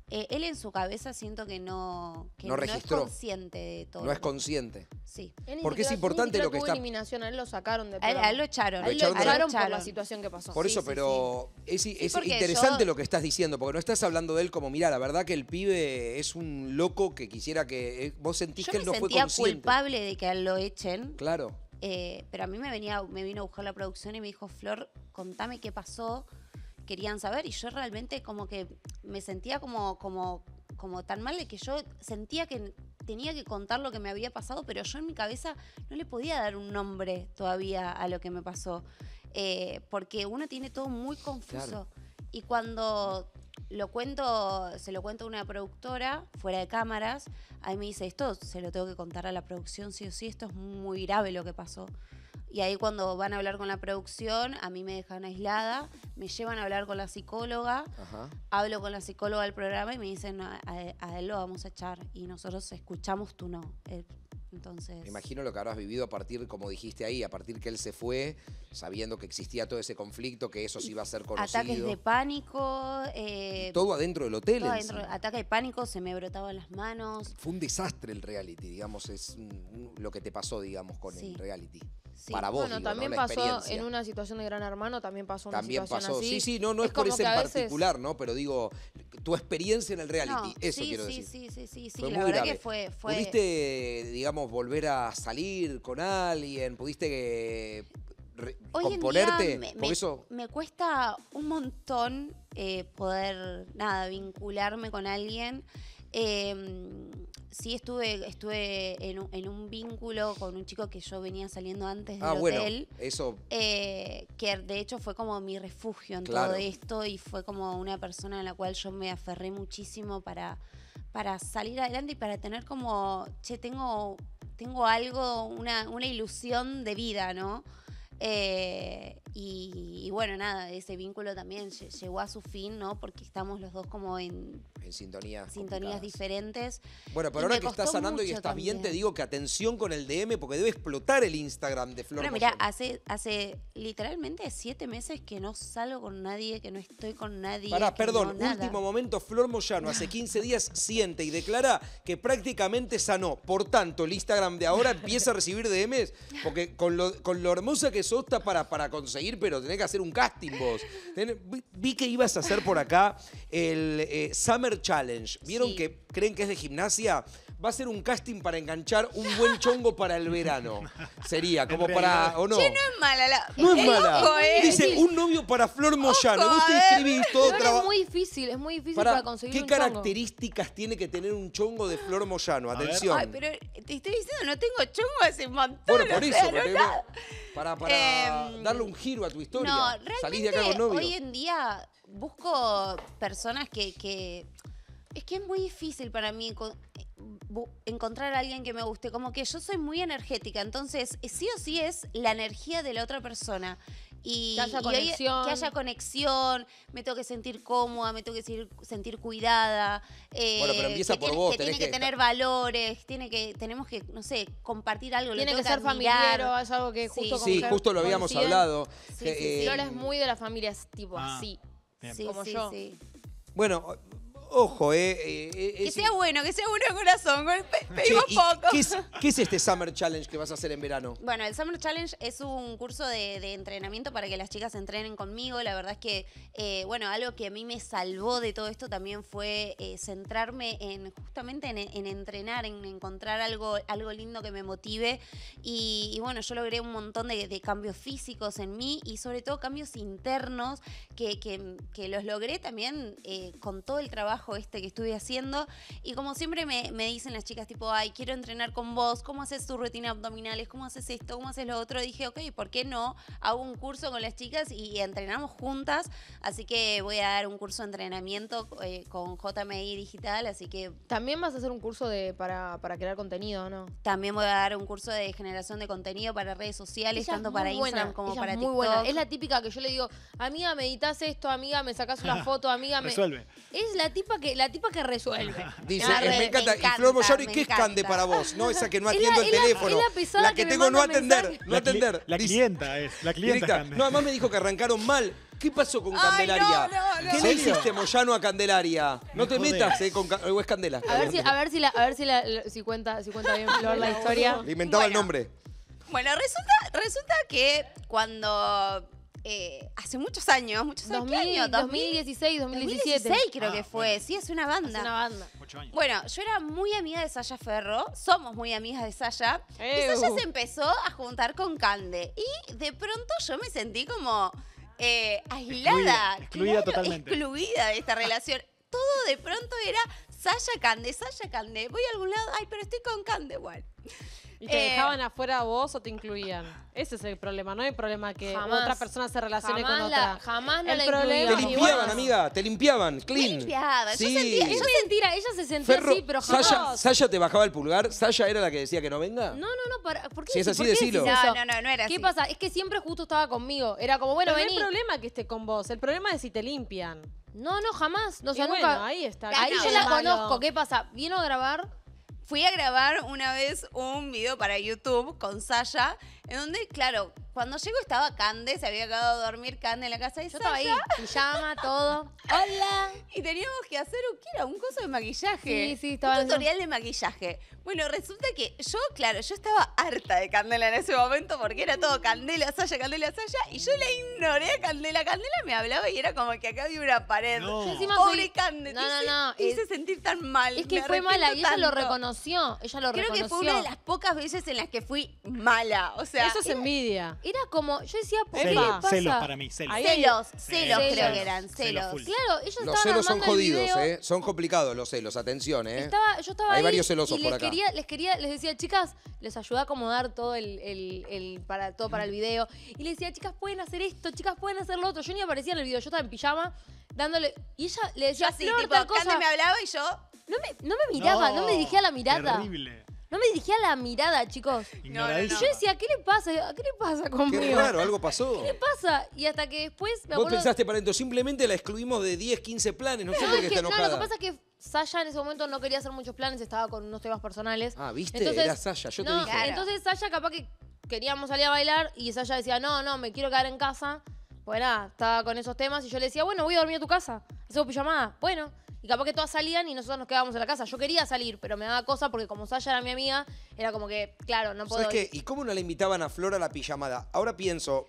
él en su cabeza siento que no registró. No es consciente de todo. No es consciente. Sí. Porque es importante lo que está... eliminación, a él lo sacaron de programa. A él lo echaron. Por la situación que pasó. Por eso, pero es interesante lo que estás diciendo, porque no estás hablando de él como, mirá, la verdad que el pibe es un loco que quisiera que... Vos sentís que él no fue consciente. Yo me sentía culpable de que a él lo echen. Claro. Pero a mí me vino a buscar la producción y me dijo, Flor, contame qué pasó. Querían saber y yo realmente como que me sentía como tan mal de que yo sentía que tenía que contar lo que me había pasado, pero yo en mi cabeza no le podía dar un nombre todavía a lo que me pasó, porque uno tiene todo muy confuso. Claro. Y cuando se lo cuento a una productora fuera de cámaras, ahí me dice, esto se lo tengo que contar a la producción sí o sí, esto es muy grave lo que pasó. Y ahí cuando van a hablar con la producción, a mí me dejan aislada, me llevan a hablar con la psicóloga. Ajá. Hablo con la psicóloga del programa y me dicen, no, a él lo vamos a echar y nosotros escuchamos, tú no. Entonces... Me imagino lo que habrás vivido a partir, como dijiste ahí, a partir que él se fue, sabiendo que existía todo ese conflicto, que eso sí iba a ser conocido. Ataques de pánico. Todo adentro del hotel. Todo adentro, ataque de pánico, se me brotaban las manos. Fue un desastre el reality, digamos, es lo que te pasó, digamos, con el reality. Sí. Para vos, bueno, digo, también, ¿no? Pasó en una situación de Gran Hermano, también pasó una situación así. Sí, sí, no es por ese en particular, ¿no? Pero digo, tu experiencia en el reality, no, eso quiero decir. Sí, la verdad que fue... ¿Pudiste, digamos, volver a salir con alguien? ¿Pudiste componerte? Me cuesta un montón poder, nada, vincularme con alguien. Sí, estuve en un vínculo con un chico que yo venía saliendo antes del hotel. Eso. Que de hecho fue como mi refugio en todo esto y fue como una persona a la cual yo me aferré muchísimo para salir adelante y para tener como, che, tengo algo, una ilusión de vida, ¿no? Y bueno, nada, ese vínculo también llegó a su fin, ¿no? Porque estamos los dos como en sintonías diferentes. Bueno, pero ahora que estás sanando y estás bien, te digo que atención con el DM porque debe explotar el Instagram de Flor Moyano. Bueno, mira, hace literalmente 7 meses que no salgo con nadie, que no estoy con nadie. Pará, perdón, último momento, Flor Moyano hace 15 días siente y declara que prácticamente sanó. Por tanto, el Instagram de ahora empieza a recibir DMs porque con lo hermosa que es para conseguir, pero tenés que hacer un casting vos. Vi que ibas a hacer por acá el Summer Challenge. ¿Vieron que creen que es de gimnasia? Va a ser un casting para enganchar un buen chongo para el verano. Sería, como para... ¿O no? Che, no es mala. No es mala. Ojo, dice, un novio para Flor Moyano. Vos te escribís todo trabajo. Es muy difícil para conseguir un chongo. ¿Qué características tiene que tener un chongo de Flor Moyano? Atención. Ay, pero te estoy diciendo, no tengo chongo hace un montón. Bueno, por eso. Para darle un giro a tu historia. No, salís de acá con novio. Hoy en día busco personas que... Es que es muy difícil para mí... encontrar a alguien que me guste, como que yo soy muy energética, entonces sí o sí es la energía de la otra persona y que haya conexión, me tengo que sentir cómoda, me tengo que sentir cuidada, bueno, pero empieza por vos, que tiene que tener valores, tenemos que, no sé, compartir algo, tiene que ser familiar, es algo que justo justo lo habíamos hablado. Flora es muy de la familia, es tipo así, como yo. Bueno, ojo, que sea bueno, de corazón. Pedimos poco. ¿Qué es este Summer Challenge que vas a hacer en verano? Bueno, el Summer Challenge es un curso de entrenamiento para que las chicas entrenen conmigo. La verdad es que, bueno, algo que a mí me salvó de todo esto también fue centrarme justamente en entrenar, en encontrar algo lindo que me motive. Y bueno, yo logré un montón de cambios físicos en mí y sobre todo cambios internos que los logré también con todo el trabajo que estuve haciendo. Y como siempre me dicen las chicas tipo, ay, quiero entrenar con vos, ¿cómo haces tu rutina abdominales? ¿Cómo haces esto? ¿Cómo haces lo otro? Dije, ok, ¿por qué no? Hago un curso con las chicas y entrenamos juntas, así que voy a dar un curso de entrenamiento con JMI Digital, así que... ¿También vas a hacer un curso para crear contenido, no? También voy a dar un curso de generación de contenido para redes sociales, tanto para Instagram como para TikTok. Muy buena. Es la típica que yo le digo, amiga, meditas esto, amiga, me sacás una foto, amiga, me... Resuelve. Es la tipa que resuelve. Dice, me encanta. Y Flor Moyano, ¿y qué es Cande para vos? No, esa que no atiendo el teléfono. Es la que tengo no atender. La clienta es Cande. No, además me dijo que arrancaron mal. ¿Qué pasó con Candelaria? ¿Qué le hiciste, Moyano, a Candelaria? No te metas, con Candela. A ver si cuenta bien Flor la historia. Le inventaba el nombre. Bueno, resulta que cuando... hace muchos años, 2016, 2017. 2016 creo que fue, bueno. Sí, es una banda. Bueno, yo era muy amiga de Sasha Ferro, somos muy amigas de Sasha, y Sasha se empezó a juntar con Cande, y de pronto yo me sentí como aislada, excluida, totalmente. Excluida de esta relación. Todo de pronto era Sasha Cande, voy a algún lado, ay, pero estoy con Cande, bueno. ¿Y te dejaban afuera vos o te incluían? Ese es el problema, no hay problema que otra persona se relacione con otra. Jamás no la incluían. Te limpiaban, amiga, te limpiaban, clean. Te limpiaban, sí. Es mentira, ella se sentía así, pero jamás. Sasha te bajaba el pulgar, Sasha era la que decía que no venga. No, ¿por qué? Si es así, decilo. No, era así. ¿Qué pasa? Es que siempre justo estaba conmigo, era como, bueno, vení. No hay problema que esté con vos, el problema es si te limpian. No, jamás, no, o sea, nunca. Ahí está. Ahí yo la conozco, ¿qué pasa? Vino a grabar... Fui a grabar una vez un video para YouTube con Sasha, en donde, claro, cuando llego estaba Cande, se había acabado de dormir Cande en la casa y yo estaba ahí, pijama, todo. ¡Hola! Y teníamos que hacer un, ¿qué era? Un coso de maquillaje. Sí, sí, estaba. Un tutorial de maquillaje. Bueno, resulta que yo, claro, yo estaba harta de Candela en ese momento porque era todo Candela, Sasha, Candela, Sasha. Y yo le ignoré a Candela. Candela me hablaba y era como que acá había una pared. No. Pobre Candela. No. Te hice sentir tan mal. Es que fue mala y ella lo reconoció. Creo que fue una de las pocas veces en las que fui mala. O sea, eso es envidia. Era como, yo decía, ¿por qué pasa? Celos para mí, celos. Celos creo que eran, celos. Claro, ellos los celos son jodidos, ¿eh? Son complicados los celos, atención, ¿eh? Hay varios celosos por acá. Les decía, chicas, les ayudé a acomodar todo para el video. Y les decía, chicas, pueden hacer esto, chicas, pueden hacer lo otro. Yo ni aparecía en el video, yo estaba en pijama, dándole... Y ella le decía, yo así, Flor, tipo, tal cosa. Cande me hablaba y yo... No me miraba, no me dirigía a la mirada. Terrible. No me dirigía a la mirada, chicos. Y yo decía, ¿qué le pasa? ¿Qué le pasa conmigo? Qué raro, algo pasó. ¿Qué le pasa? Y hasta que después... Vos pensaste, para entonces, simplemente la excluimos de 10, 15 planes. No sé por qué está enojada. No, lo que pasa es que... Sasha en ese momento no quería hacer muchos planes, estaba con unos temas personales. Ah, ¿viste? Entonces, era Sasha, yo te dije. Claro. Entonces Sasha capaz que queríamos salir a bailar y Sasha decía, no, me quiero quedar en casa. Pues nada, estaba con esos temas y yo le decía, bueno, voy a dormir a tu casa, hacemos pijamada, bueno. Y capaz que todas salían y nosotros nos quedábamos en la casa. Yo quería salir, pero me daba cosa porque como Sasha era mi amiga, era como que, claro, no puedo. ¿Sabes qué? ¿Y cómo no le invitaban a Flor a la pijamada? Ahora pienso,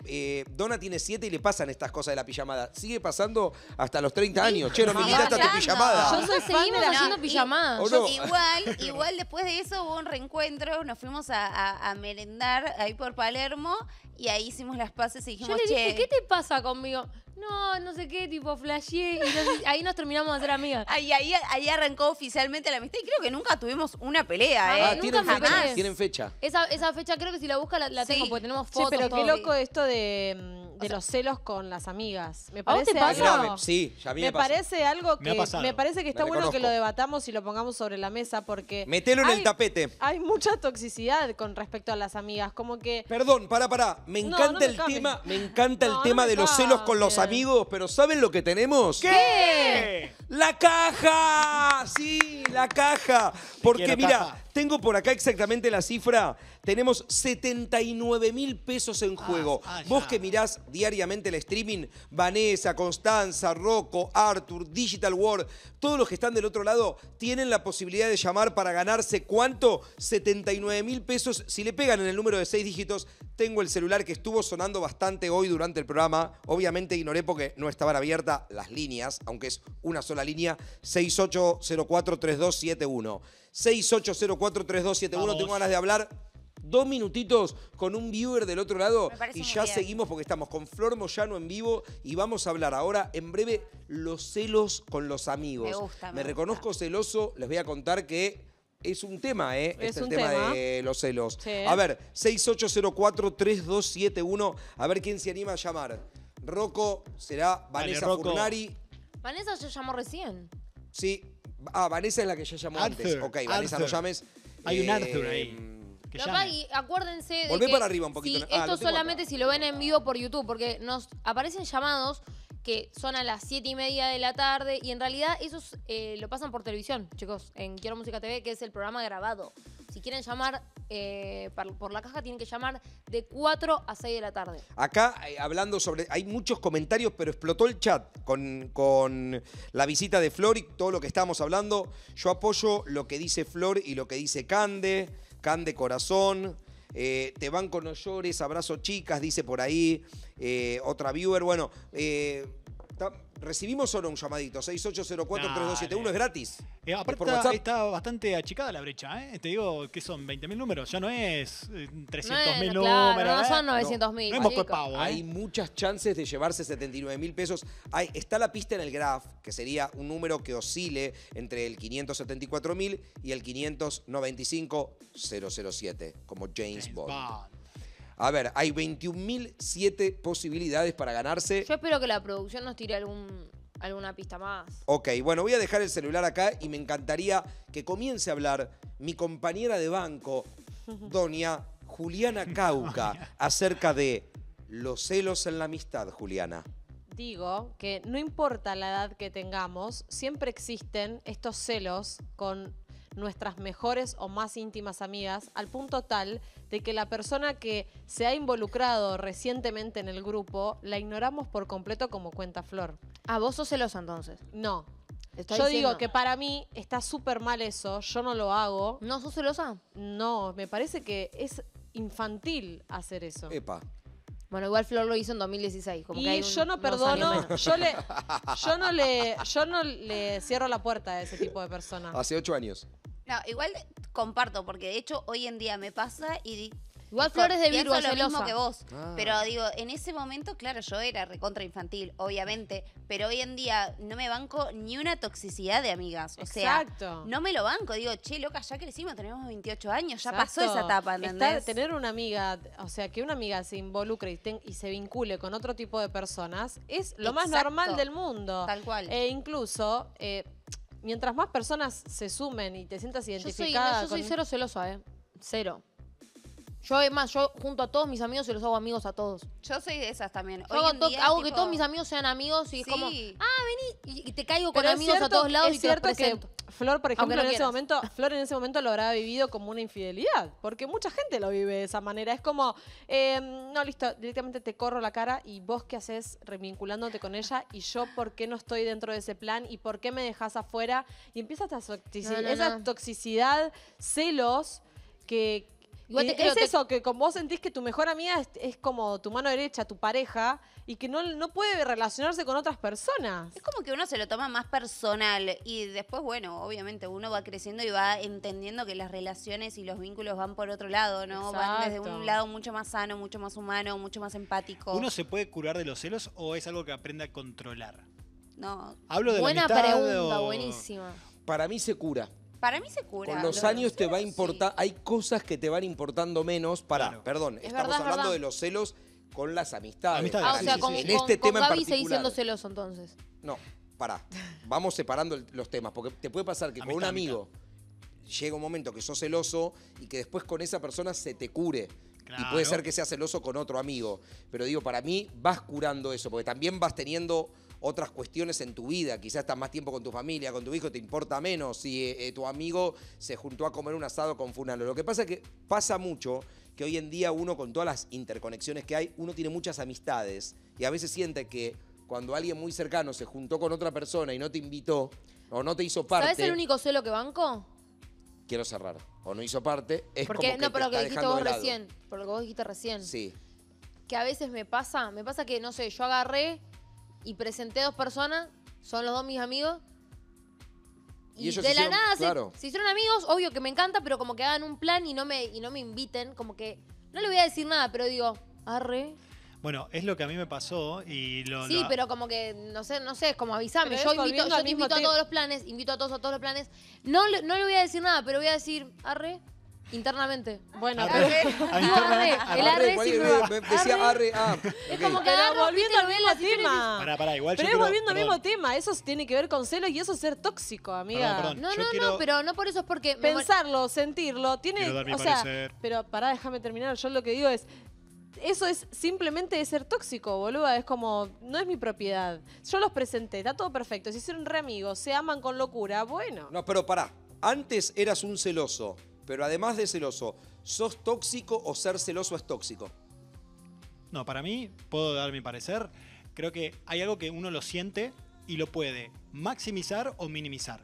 Donna tiene 7 y le pasan estas cosas de la pijamada. Sigue pasando hasta los 30 años. Che, no me invitaste a tu pijamada. Yo soy seguimos haciendo pijamadas. Igual después de eso hubo un reencuentro, nos fuimos a merendar ahí por Palermo y ahí hicimos las paces y dijimos, yo le dije, ¿qué te pasa conmigo? No sé qué, tipo, flasheé. Y ahí nos terminamos de hacer amigas. Ahí arrancó oficialmente la amistad y creo que nunca tuvimos una pelea, ¿eh? ¿Tienen fecha? Esa fecha creo que si la busca la tengo, porque tenemos fotos. Sí, pero todo. Qué loco esto de los celos con las amigas. Me parece algo. Sí, ya me parece algo que me parece que está bueno que lo debatamos y lo pongamos sobre la mesa porque metelo en el tapete. Hay mucha toxicidad con respecto a las amigas, como que perdón, pará, me encanta el tema de los celos con los amigos, pero ¿saben lo que tenemos? ¿Qué? La caja. Sí, la caja, porque mira, tengo por acá exactamente la cifra. Tenemos 79.000 pesos en juego. Vos que mirás diariamente el streaming, Vanessa, Constanza, Rocco, Arthur, Digital World, todos los que están del otro lado tienen la posibilidad de llamar para ganarse, ¿cuánto? 79.000 pesos. Si le pegan en el número de 6 dígitos, tengo el celular que estuvo sonando bastante hoy durante el programa. Obviamente ignoré porque no estaban abiertas las líneas, aunque es una sola línea, 68043271. 68043271, tengo ganas de hablar 2 minutitos con un viewer del otro lado y ya seguimos porque estamos con Flor Moyano en vivo y vamos a hablar ahora en breve los celos con los amigos. Me reconozco celoso, les voy a contar que... Es un tema, ¿eh? Es el tema de los celos. Sí. A ver, 68043271. A ver quién se anima a llamar. Rocco, será Vanessa Furnari. Vanessa ya llamó recién. Sí. Ah, Vanessa es la que ya llamó antes. Ok, Vanessa, no llames. Hay un Arthur ahí. Y acuérdense de volvé para arriba un poquito. Si esto solamente acá. Si lo ven en vivo por YouTube, porque nos aparecen llamados que son a las 7:30 de la tarde y en realidad esos lo pasan por televisión, chicos, en Quiero Música TV, que es el programa grabado. Si quieren llamar por la caja, tienen que llamar de 4 a 6 de la tarde. Acá, hablando sobre... Hay muchos comentarios, pero explotó el chat con la visita de Flor y todo lo que estábamos hablando. Yo apoyo lo que dice Flor y lo que dice Cande. Cande corazón. Te van con los llores, abrazo chicas, dice por ahí otra viewer. Bueno, recibimos solo un llamadito, 68043271, es gratis. Aparte está bastante achicada la brecha, ¿eh? Te digo que son 20.000 números, ya no es 300.000 números. No son 900.000. No es pavo, ¿eh? Hay muchas chances de llevarse 79.000 pesos. Está la pista en el graph, que sería un número que oscile entre el 574.000 y el 595.007, como James Bond. A ver, hay 21.007 posibilidades para ganarse. Yo espero que la producción nos tire alguna pista más. Ok, bueno, voy a dejar el celular acá y me encantaría que comience a hablar mi compañera de banco, doña Juliana Cauca, acerca de los celos en la amistad, Juliana. Digo que no importa la edad que tengamos, siempre existen estos celos con nuestras mejores o más íntimas amigas, al punto tal de que la persona que se ha involucrado recientemente en el grupo la ignoramos por completo, como cuenta Flor. Ah, ¿vos sos celosa entonces? No. Yo digo que para mí está súper mal eso, yo no lo hago. ¿No sos celosa? No, me parece que es infantil hacer eso. Epa. Bueno, igual Flor lo hizo en 2016. Como y que hay un, yo no perdono, yo no le cierro la puerta a ese tipo de personas. Hace 8 años. No, igual comparto, porque de hecho hoy en día me pasa y... Igual Flores de Virgo es lo mismo que vos. Ah. Pero digo, en ese momento, claro, yo era recontra infantil, obviamente. Pero hoy en día no me banco ni una toxicidad de amigas. O sea, no me lo banco. Digo, che, loca, ya crecimos, tenemos 28 años, ya pasó esa etapa, ¿entendés? Tener una amiga, o sea, que una amiga se involucre y se vincule con otro tipo de personas es lo más normal del mundo. Tal cual. E incluso... mientras más personas se sumen y te sientas identificada... Yo soy cero celosa, ¿eh? Cero. Yo, además, yo junto a todos mis amigos y los hago amigos a todos. Yo soy de esas también. Yo hago que todos mis amigos sean amigos y es como... Ah, vení. Y te caigo con amigos a todos lados y te los presento. Flor, por ejemplo, en ese momento lo habrá vivido como una infidelidad. Porque mucha gente lo vive de esa manera. Es como, no, listo, directamente te corro la cara y vos qué haces revinculándote con ella y yo por qué no estoy dentro de ese plan y por qué me dejás afuera. Y empieza esa toxicidad, celos, que... Igual eso, que con vos sentís que tu mejor amiga es como tu mano derecha, tu pareja, y que no puede relacionarse con otras personas. Es como que uno se lo toma más personal y después, bueno, obviamente uno va creciendo y va entendiendo que las relaciones y los vínculos van por otro lado, ¿no? Exacto. Van desde un lado mucho más sano, mucho más humano, mucho más empático. ¿Uno se puede curar de los celos o es algo que aprende a controlar? No. Hablo de buena la amistad, pregunta, o... buenísima. Para mí se cura. Para mí se cura. Con los años te va a importar, sí. Hay cosas que te van importando menos. Pará, claro. Perdón, estamos hablando de los celos con las amistades. Ah, o sea, con Gaby seguís siendo celoso entonces. No, pará, vamos separando los temas, porque te puede pasar que con un amigo llega un momento que sos celoso y que después con esa persona se te cure. Claro. Y puede ser que seas celoso con otro amigo. Pero digo, para mí vas curando eso, porque también vas teniendo... otras cuestiones en tu vida, quizás estás más tiempo con tu familia, con tu hijo, te importa menos si tu amigo se juntó a comer un asado con Funalo. Lo que pasa es que pasa mucho que hoy en día uno, con todas las interconexiones que hay, uno tiene muchas amistades y a veces siente que cuando alguien muy cercano se juntó con otra persona y no te invitó o no te hizo parte... ¿Sabes el único celo que banco? Quiero cerrar. O no hizo parte, es porque, como que no, pero te está dejando de lado. Por lo que vos dijiste recién. Sí. Que a veces me pasa que, no sé, yo agarré... y presenté 2 personas, son los 2 mis amigos. Y ellos de la nada se hicieron amigos, obvio que me encanta, pero como que hagan un plan y no me inviten, como que no le voy a decir nada, pero digo, arre. Bueno, es lo que a mí me pasó y lo... Sí, pero como que, no sé, es como avísame, yo te invito a todos los planes, invito a todos los planes, no le voy a decir nada, pero voy a decir, arre. Internamente. Bueno, es como que volviendo al mismo tema. Pero es volviendo al mismo tema. Eso tiene que ver con celos y eso es ser tóxico, amiga. No, pero no por eso es porque... Pensarlo, sentirlo, tiene... O sea, pero pará, déjame terminar. Yo lo que digo es... Eso es simplemente de ser tóxico, boluda. Es como, no es mi propiedad. Yo los presenté, está todo perfecto. Se hicieron re amigos, se aman con locura, bueno. No, pero pará. Antes eras un celoso. Pero además de celoso, ¿sos tóxico o ser celoso es tóxico? No, para mí, puedo dar mi parecer, creo que hay algo que uno lo siente y lo puede maximizar o minimizar.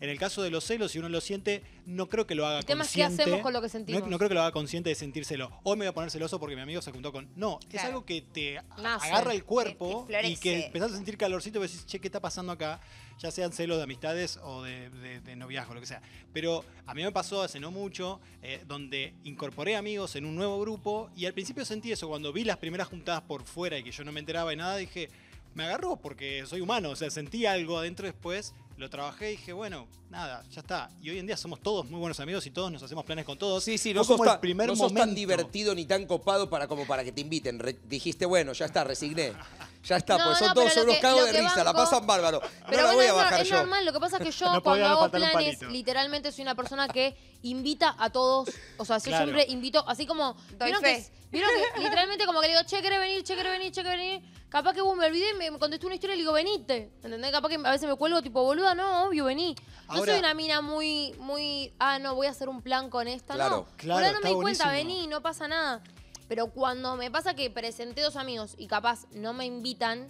En el caso de los celos, si uno lo siente, no creo que lo haga consciente. El tema es qué hacemos con lo que sentimos. No creo que lo haga consciente de sentírselo. Hoy me voy a poner celoso porque mi amigo se juntó con... No, claro. Es algo que te agarra el cuerpo y que empezás a sentir calorcito y decís, che, ¿qué está pasando acá? Ya sean celos de amistades o de noviazgo, lo que sea. Pero a mí me pasó hace no mucho, donde incorporé amigos en un nuevo grupo y al principio sentí eso. Cuando vi las primeras juntadas por fuera y que yo no me enteraba de nada, dije, me agarró porque soy humano. O sea, sentí algo adentro después... Lo trabajé y dije, bueno, nada, ya está. Y hoy en día somos todos muy buenos amigos y todos nos hacemos planes con todos. Sí, no sos tan divertido ni tan copado para que te inviten. Dijiste, bueno, ya está, resigné. Ya está, pues son todos unos cagos de risa, la pasan bárbaro. Pero no la voy a bajar yo. Es normal, lo que pasa es que yo cuando hago planes, literalmente soy una persona que invita a todos. O sea, yo siempre invito, así como... ¿Vieron que literalmente como que le digo, che, ¿querés venir? Che, ¿querés venir? Che, ¿querés venir? Capaz que vos me olvidé y me contestó una historia y le digo, venite. ¿Entendés? Capaz que a veces me cuelgo tipo, boludo. boluda, no, obvio, vení. Yo soy una mina muy, no, voy a hacer un plan con esta. Claro, no, claro, no me di cuenta, vení, no pasa nada. Pero cuando me pasa que presenté dos amigos y capaz no me invitan,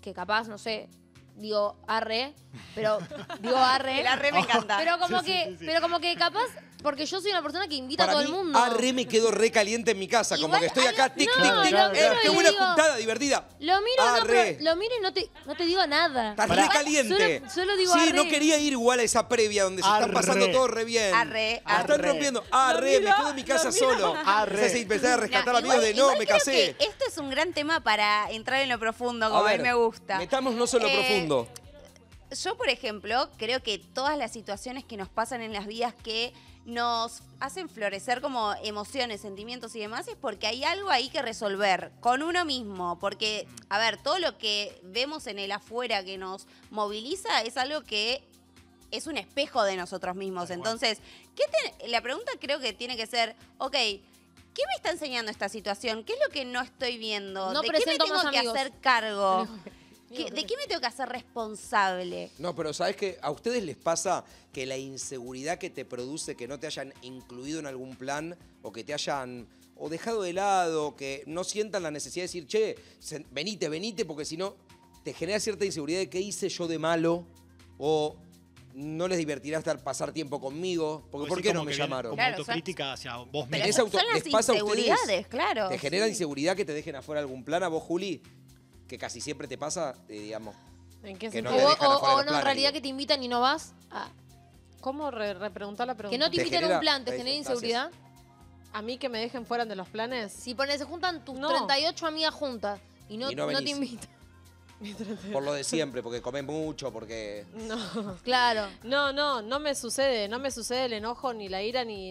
que capaz, no sé, digo arre, pero digo arre. El arre me encanta. Pero como, pero como que capaz, porque yo soy una persona que invita a todo el mundo. Arre me quedo re caliente en mi casa, igual, como que estoy acá, tic, tic, tic. ¡Qué buena juntada, divertida! Lo miro, lo miro y no te digo nada. Estás re caliente. Solo digo arre. Sí, no quería ir igual a esa previa donde se están pasando todo re bien. Arre, arre. Están rompiendo. Arre, me quedo en mi casa solo. Arre. O sea, empecé a rescatar amigos de no, me casé. Este es un gran tema para entrar en lo profundo, como a mí me gusta. Metamos no solo profundo. Yo, por ejemplo, creo que todas las situaciones que nos pasan en las vidas que nos hacen florecer como emociones, sentimientos y demás, es porque hay algo ahí que resolver con uno mismo. Porque, a ver, todo lo que vemos en el afuera que nos moviliza es algo que es un espejo de nosotros mismos. Entonces, la pregunta creo que tiene que ser, ok, ¿qué me está enseñando esta situación? ¿Qué es lo que no estoy viendo? ¿De qué me tengo que hacer cargo? ¿De qué me tengo que hacer responsable? No, pero ¿sabés qué? ¿A ustedes les pasa que la inseguridad que te produce que no te hayan incluido en algún plan o que te hayan o dejado de lado, que no sientan la necesidad de decir, che, venite, venite, porque si no te genera cierta inseguridad de qué hice yo de malo o no les divertirá estar pasar tiempo conmigo? Porque ¿por qué no me llamaron? Como autocrítica hacia vos mismo. Son las inseguridades, claro. ¿Te genera inseguridad que te dejen afuera algún plan a vos, Juli? Que casi siempre te pasa, digamos. ¿En qué sentido? Que no o no, en realidad que te invitan y no vas. ¿Cómo repreguntar la pregunta? Que no te invitan a un plan, ¿te genera inseguridad? ¿A mí que me dejen fuera de los planes? Si se juntan tus 38 amigas juntas y no te invitan. Por lo de siempre, porque comes mucho, porque... No, claro. No me sucede. No me sucede el enojo, ni la ira, ni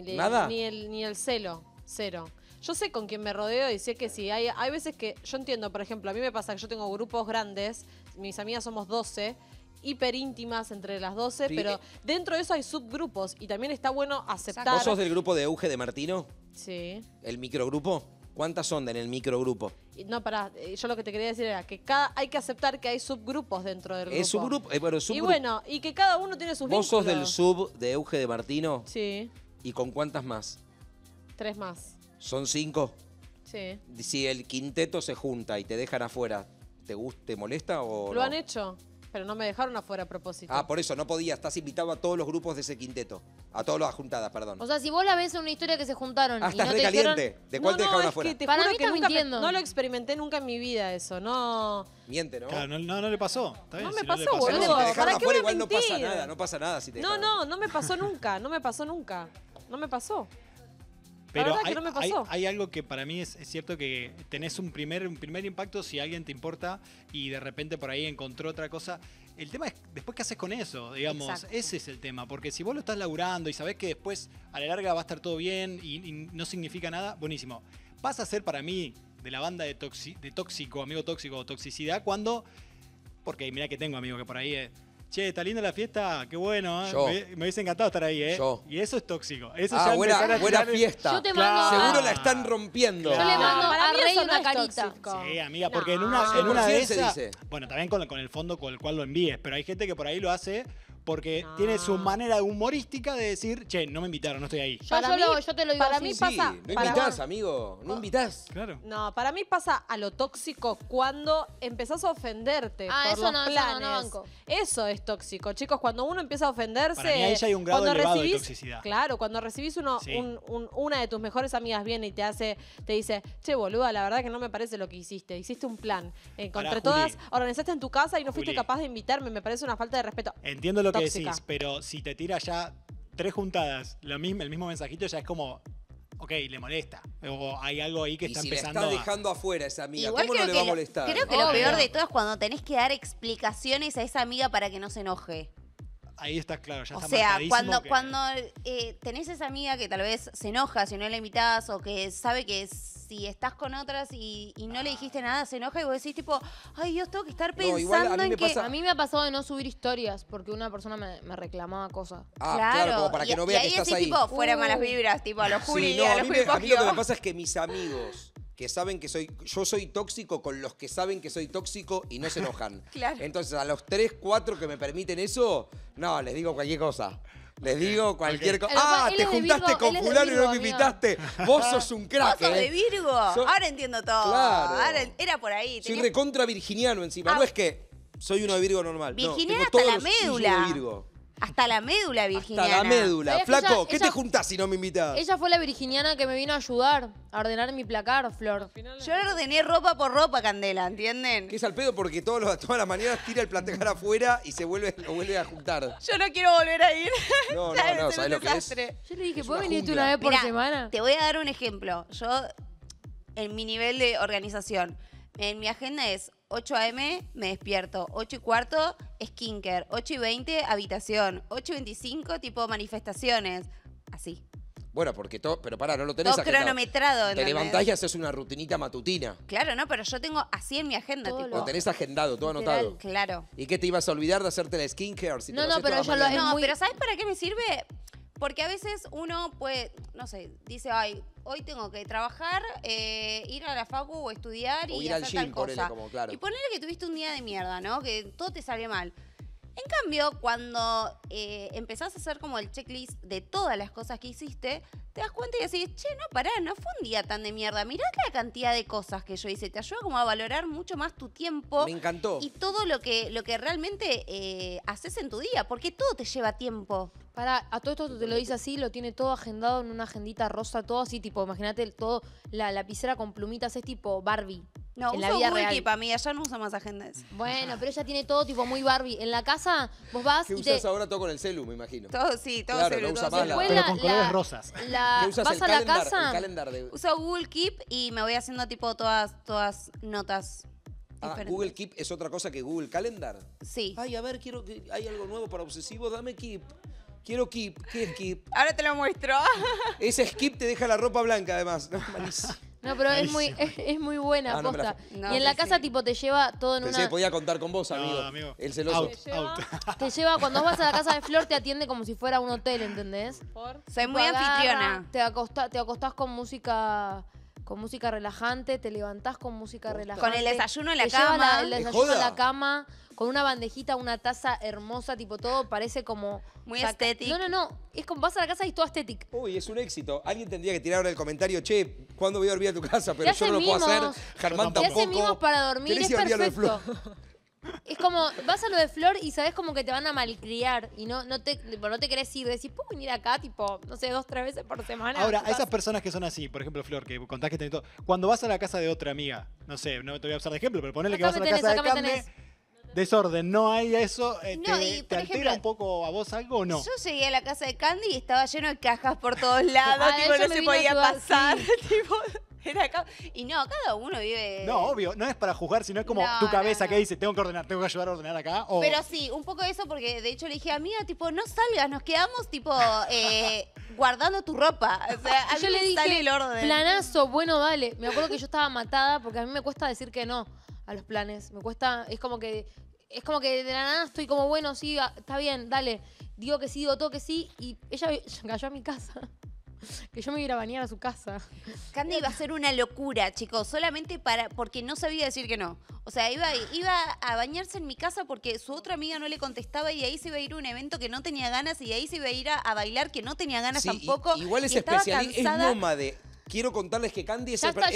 el celo. Cero. Yo sé con quién me rodeo y sé que sí. Hay veces que yo entiendo, por ejemplo, a mí me pasa que yo tengo grupos grandes, mis amigas somos 12, hiper íntimas entre las 12, sí, pero dentro de eso hay subgrupos y también está bueno aceptar. ¿Vos sos del grupo de Euge de Martino? Sí. ¿El microgrupo? ¿Cuántas son en el microgrupo? No, pará, yo lo que te quería decir era que hay que aceptar que hay subgrupos dentro del grupo. Es subgrupo, pero subgrupo. Y bueno, y que cada uno tiene sus vínculos. ¿Vos sos del sub de Euge de Martino? Sí. ¿Y con cuántas más? 3 más. ¿Son 5? Sí. Si el quinteto se junta y te dejan afuera, ¿te molesta o Lo han hecho, pero no me dejaron afuera a propósito. Ah, por eso, no podías. Estás invitado a todos los grupos de ese quinteto. A todas las juntadas, perdón. O sea, si vos la ves en una historia que se juntaron y no te caliente. Dijeron... ¿De cuál te dejaron afuera? Para mí estás mintiendo. No lo experimenté nunca en mi vida eso, no... Miente, ¿no? Claro, no le pasó. Está bien, no me pasó, boludo. Si te dejaron afuera igual no pasa nada, no pasa nada si te dejaron. No me pasó nunca, no me pasó nunca. No me pasó. Pero hay algo que para mí es cierto, que tenés un primer impacto si alguien te importa y de repente por ahí encontró otra cosa. El tema es después qué haces con eso, digamos. Exacto. Ese es el tema, porque si vos lo estás laburando y sabés que después a la larga va a estar todo bien y no significa nada, buenísimo. Pasa a ser para mí de la banda de tóxico, amigo tóxico o toxicidad cuando... Porque mirá que tengo amigos que por ahí... Che, está linda la fiesta, qué bueno, ¿eh? Me hubiese encantado estar ahí, ¿eh? Yo. Y eso es tóxico. Eso buena fiesta. Yo te mando seguro la están rompiendo. Yo le mando a Rey una carita. Sí, amiga, porque en una de esas... Bueno, también con el fondo con el cual lo envíes, pero hay gente que por ahí lo hace porque tiene su manera humorística de decir, che, no me invitaron, no estoy ahí. Yo te lo digo para mí pasa... No invitás, amigo, no invitás. Claro. No, para mí pasa a lo tóxico cuando empezás a ofenderte por los planes. Eso es tóxico, chicos, cuando uno empieza a ofenderse. Para mí ahí ya hay un grado elevado de toxicidad. Claro, cuando recibís una de tus mejores amigas viene y te dice, che, boluda, la verdad que no me parece lo que hiciste. Hiciste un plan. Entre todas, organizaste en tu casa y no fuiste capaz de invitarme. Me parece una falta de respeto. Entiendo lo que decís, pero si te tira ya 3 juntadas, el mismo mensajito, ya es como... Ok, le molesta. O hay algo ahí que está empezando. La está dejando afuera esa amiga. Igual ¿cómo no le va a molestar? Creo que lo peor de todo es cuando tenés que dar explicaciones a esa amiga para que no se enoje. Ahí está claro, ya está marcadísimo. O sea, cuando tenés esa amiga que tal vez se enoja si no la invitás o que sabe que si estás con otras y no le dijiste nada, se enoja y vos decís tipo, ay Dios, tengo que estar pensando en que... A mí me ha pasado de no subir historias porque una persona me reclamaba cosas. Ah, claro, como para que no vea que estás ahí. Y ahí decís tipo, fuera malas vibras, tipo a los Juli, a los Juli. A mí lo que me pasa es que mis amigos... que saben que yo soy tóxico con los que saben que soy tóxico y no se enojan. Claro. Entonces, a los 3, 4 que me permiten eso, no, les digo cualquier cosa. Les digo cualquier cosa. ¡Ah! Te juntaste con fulano y no me invitaste. Vos sos un crack. Vos sos de Virgo. Ahora entiendo todo. Claro. Ahora era por ahí. Soy recontra virginiano encima. No es que soy uno de Virgo normal. Virginiana hasta la médula. Hasta la médula virginiana. Hasta la médula. Flaco, ¿qué te juntás si no me invitas? Ella fue la virginiana que me vino a ayudar a ordenar mi placar, Flor. Yo ordené ropa por ropa, Candela, ¿entienden? Que es al pedo porque todas las mañanas tira el placar afuera y lo vuelve a juntar. Yo no quiero volver a ir. No, no, no, ¿sabés lo que es? Yo le dije, ¿puedo venirte una vez por semana? Te voy a dar un ejemplo. Yo, en mi nivel de organización, en mi agenda es 8 a.m. me despierto, 8:15 skincare, 8:20 habitación, 8:25 tipo manifestaciones, así. Bueno, porque todo, pero pará, no lo tenés todo cronometrado. Te levantás y haces una rutinita matutina. Claro, no, pero yo tengo así en mi agenda. Tipo. Lo tenés agendado, todo anotado. Claro. ¿Y qué te ibas a olvidar de hacerte la skincare? Si no, no, pero yo lo hago. No, pero ¿sabés para qué me sirve? Porque a veces uno puede, no sé, dice, ay, hoy tengo que trabajar, ir a la facu o estudiar o ir al gym, tal cosa. Ponele como, claro. Y ponerle que tuviste un día de mierda, ¿no? Que todo te sale mal. En cambio, cuando empezás a hacer como el checklist de todas las cosas que hiciste, te das cuenta y decís, che, no, pará, no fue un día tan de mierda. Mirá la cantidad de cosas que yo hice. Te ayuda como a valorar mucho más tu tiempo. Me encantó. Y todo lo que realmente haces en tu día, porque todo te lleva tiempo. Pará, a todo esto te lo dice así, lo tiene todo agendado en una agendita rosa, todo así, tipo, imagínate todo, la lapicera con plumitas, es tipo Barbie. No, uso Google Keep, amiga, ya no usa más agendas. Bueno, pero ella tiene todo tipo muy Barbie. En la casa vos vas y te... ¿Qué usas ahora? Todo con el celu, me imagino. Todo, sí, todo claro, celu. No usa más la... Pero con colores rosas. Vas a la casa... Uso Google Keep y me voy haciendo tipo todas notas. Ah, Google Keep es otra cosa que Google Calendar. Sí. Ay, a ver, quiero que hay algo nuevo para obsesivos, dame Keep. Quiero Keep, ¿qué es Keep? Ahora te lo muestro. Ese Keep te deja la ropa blanca, además. No, malísimo. No, pero es muy buena, ah, posta. No, y en la casa, tipo, te lleva todo en una... Podía contar con vos, amigo. No, amigo. El celoso. Te lleva, cuando vas a la casa de Flor, te atiende como si fuera un hotel, ¿entendés? Soy muy anfitriona. Te acostás con música relajante, te levantás con música relajante. Con el desayuno en la cama. Con una bandejita, una taza hermosa, tipo todo, parece como... Muy estético. No, no, no. Es como vas a la casa y es todo estético. Uy, es un éxito. Alguien tendría que tirar ahora el comentario, che, ¿cuándo voy a dormir a tu casa? Pero yo no lo puedo hacer. Germán tampoco. Te hace mimos para dormir, es perfecto. Es como, vas a lo de Flor y sabes como que te van a malcriar y no te querés ir. Decís, ¿puedo venir acá, tipo, no sé, 2, 3 veces por semana? Ahora, a esas personas que son así, por ejemplo, Flor, que contás que tenés todo. Cuando vas a la casa de otra amiga, no sé, no te voy a usar de ejemplo, pero ponele que vas a la casa de Carmen... Desorden, no hay eso, ¿te altera un poco a vos algo o no? Yo llegué a la casa de Candy y estaba lleno de cajas por todos lados, tipo, no se podía pasar, tipo, era caos. Y no, cada uno vive... No, obvio, no es para juzgar, sino es como tu cabeza que dice, tengo que ordenar, tengo que ayudar a ordenar acá. O... Pero sí, un poco eso, porque de hecho le dije, amiga, tipo, no salgas, nos quedamos, tipo, guardando tu ropa. O sea, a mí yo le dije, el orden. Planazo, bueno, dale. Me acuerdo que yo estaba matada porque a mí me cuesta decir que no. A los planes, me cuesta, es como que de la nada estoy como, bueno, sí, está bien, dale, digo que sí, digo todo que sí, y ella cayó a mi casa, que yo me iba a bañar a su casa. Candy iba a ser una locura, chicos, solamente porque no sabía decir que no. O sea, iba a bañarse en mi casa porque su otra amiga no le contestaba y de ahí se iba a ir a un evento que no tenía ganas y de ahí se iba a ir a bailar que no tenía ganas tampoco. Igual es especialista, es nómade. Quiero contarles que Candy es nómade,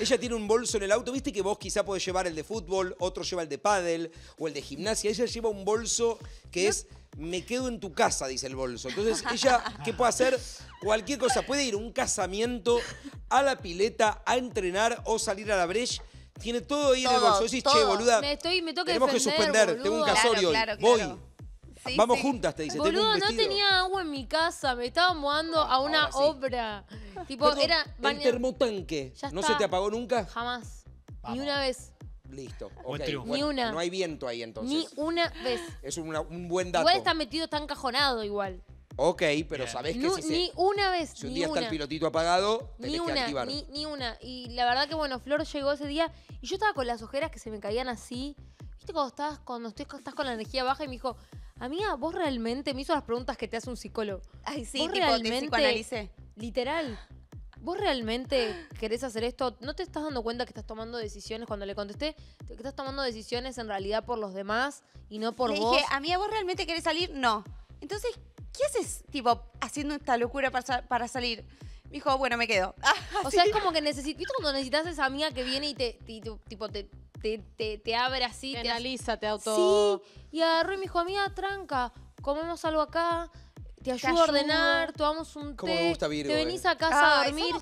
ella tiene un bolso en el auto, viste que vos quizá podés llevar el de fútbol, otro lleva el de pádel o el de gimnasia, ella lleva un bolso que es, me quedo en tu casa, dice el bolso. Entonces ella, ¿qué puede hacer? Cualquier cosa, puede ir a un casamiento, a la pileta, a entrenar o salir a la brecha. Tiene todo ahí en el bolso, decís, che, boluda, tenemos que suspender, boludo. Tengo un casorio, voy. Sí, vamos juntas, te dice. Boludo, no tenía agua en mi casa. Me estaba mudando a una obra. Tipo, perdón, era... El termotanque. ¿No se te apagó nunca? Jamás. Vamos. Ni una vez. Listo. Okay. Ni bueno, una. No hay viento ahí, entonces. Ni una vez. Es un buen dato. Igual está metido, está encajonado igual. Ok, pero bien. Sabés que no, ni una vez. Si un día está el pilotito apagado, tenés que activar. Ni una. Y la verdad que, bueno, Flor llegó ese día y yo estaba con las ojeras que se me caían así. ¿Viste cuando estás con la energía baja? Y me dijo... Amiga, vos realmente... Me hizo las preguntas que te hace un psicólogo. Ay, sí, tipo, te psicoanalicé. Literal. ¿Vos realmente querés hacer esto? ¿No te estás dando cuenta que estás tomando decisiones? Cuando le contesté, que estás tomando decisiones en realidad por los demás y no por vos. Le dije, amiga, ¿vos realmente querés salir? No. Entonces, ¿qué haces, tipo, haciendo esta locura para salir? Me dijo, bueno, me quedo. O sea, es como que necesitas, ¿viste cuando necesitas esa amiga que viene y te abre así? Te analiza, te auto... Sí, y agarró y me dijo, amiga, tranca, comemos algo acá... Te ayudo a ordenar, tomamos un té, me gusta Virgo, te venís a casa a dormir.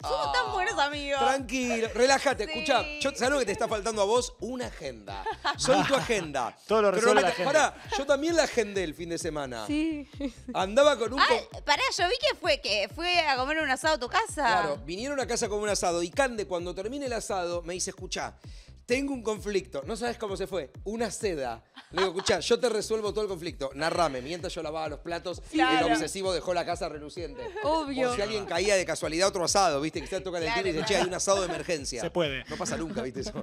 Somos tan buenos amigos. Tranquilo, relájate, sí. Escuchá. ¿Sabés lo que te está faltando a vos? Una agenda. Soy tu agenda. Todo lo resuelve la agenda. Pará, yo también la agendé el fin de semana. Sí. Andaba con un... Ah, pará, yo vi que fue a comer un asado a tu casa. Claro, vinieron a casa a comer un asado. Y Cande, cuando termine el asado, me dice, escuchá, tengo un conflicto. No sabes cómo se fue. Una seda. Le digo, escuchá, yo te resuelvo todo el conflicto. Narrame. Mientras yo lavaba los platos, claro. El obsesivo dejó la casa reluciente. Obvio. O si alguien caía de casualidad otro asado, ¿viste? Que se toca el timbre y dice, che, hay un asado de emergencia. Se puede. No pasa nunca, ¿viste eso?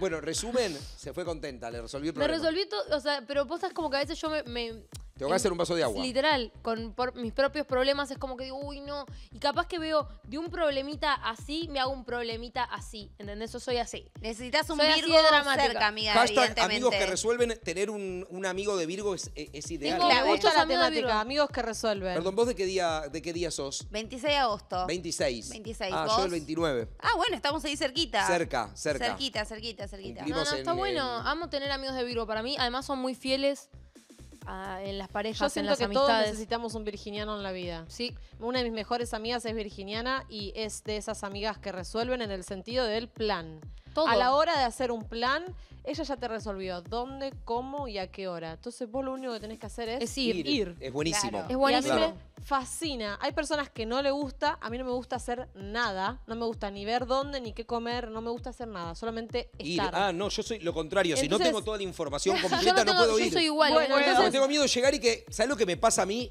Bueno, resumen, se fue contenta. Le resolví el problema. Le resolví todo. O sea, pero vos sabés como que a veces yo tengo que hacer un vaso de agua. Literal, por mis propios problemas es como que digo, uy, no. Y capaz que veo de un problemita así, me hago un problemita así. ¿Entendés? Yo soy así. Necesitas un Virgo cerca, amiga, evidentemente. Amigos que resuelven, tener un amigo de Virgo es ideal. Tengo mucho la temática, amigos que resuelven. Perdón, ¿vos de qué día sos? 26 de agosto. 26. Ah, ¿vos? Yo el 29. Ah, bueno, estamos ahí cerquita. Cerca. Cerquita. No, está bueno. Amo tener amigos de Virgo. Para mí, además, son muy fieles. En las parejas, yo siento en las amistades. Todos necesitamos un virginiano en la vida. Sí. Una de mis mejores amigas es virginiana y es de esas amigas que resuelven en el sentido del plan. Todo. A la hora de hacer un plan, ella ya te resolvió dónde, cómo y a qué hora. Entonces vos lo único que tenés que hacer es ir. Es buenísimo. Claro. Es buenísimo. Y a mí me fascina. Hay personas que no le gusta, a mí no me gusta hacer nada. No me gusta ni ver dónde, ni qué comer, no me gusta hacer nada. Solamente estar. Ir. Ah, no, yo soy lo contrario. Entonces, si no tengo toda la información completa, no puedo ir. Yo soy igual. Bueno, entonces, tengo miedo de llegar y que... ¿Sabes lo que me pasa a mí?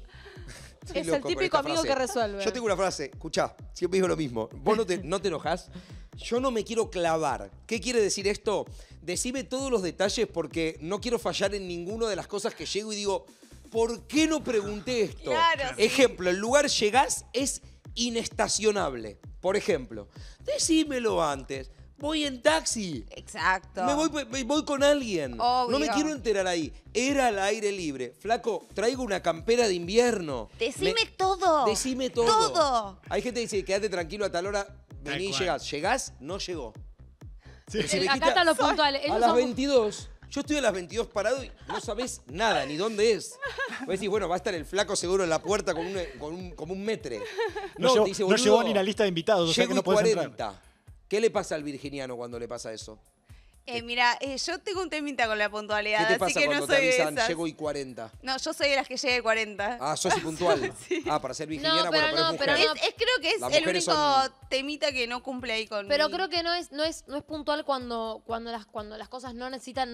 Soy es el típico amigo que resuelve. Yo tengo una frase, escuchá, siempre digo lo mismo. Vos no te enojás. Yo no me quiero clavar. ¿Qué quiere decir esto? Decime todos los detalles porque no quiero fallar en ninguna de las cosas que llego y digo, ¿por qué no pregunté esto? Claro, ejemplo, sí. El lugar llegás es inestacionable. Por ejemplo, decímelo antes. Voy en taxi. Exacto. Me voy con alguien. Obvio. No me quiero enterar ahí. Era al aire libre. Flaco, traigo una campera de invierno. Decime todo. Hay gente que dice, quédate tranquilo a tal hora, vení y llegás. ¿Llegás? No llegó. Sí. Acá están los puntuales. A las 22. Yo estoy a las 22 parado y no sabés nada, ni dónde es. Vos decís, bueno, va a estar el flaco seguro en la puerta con un metre. No llegó ni la lista de invitados, o sea que no podés entrar. ¿Qué le pasa al virginiano cuando le pasa eso? Mira, yo tengo un temita con la puntualidad. ¿Qué te pasa así cuando te avisan, llego y 40? No, yo soy de las que llega y 40. Ah, sos impuntual. Sí. Ah, para ser virginiana, no, pero bueno, pero es mujer. Creo que es el único temita que no cumple ahí con Pero creo que no es puntual cuando las cosas no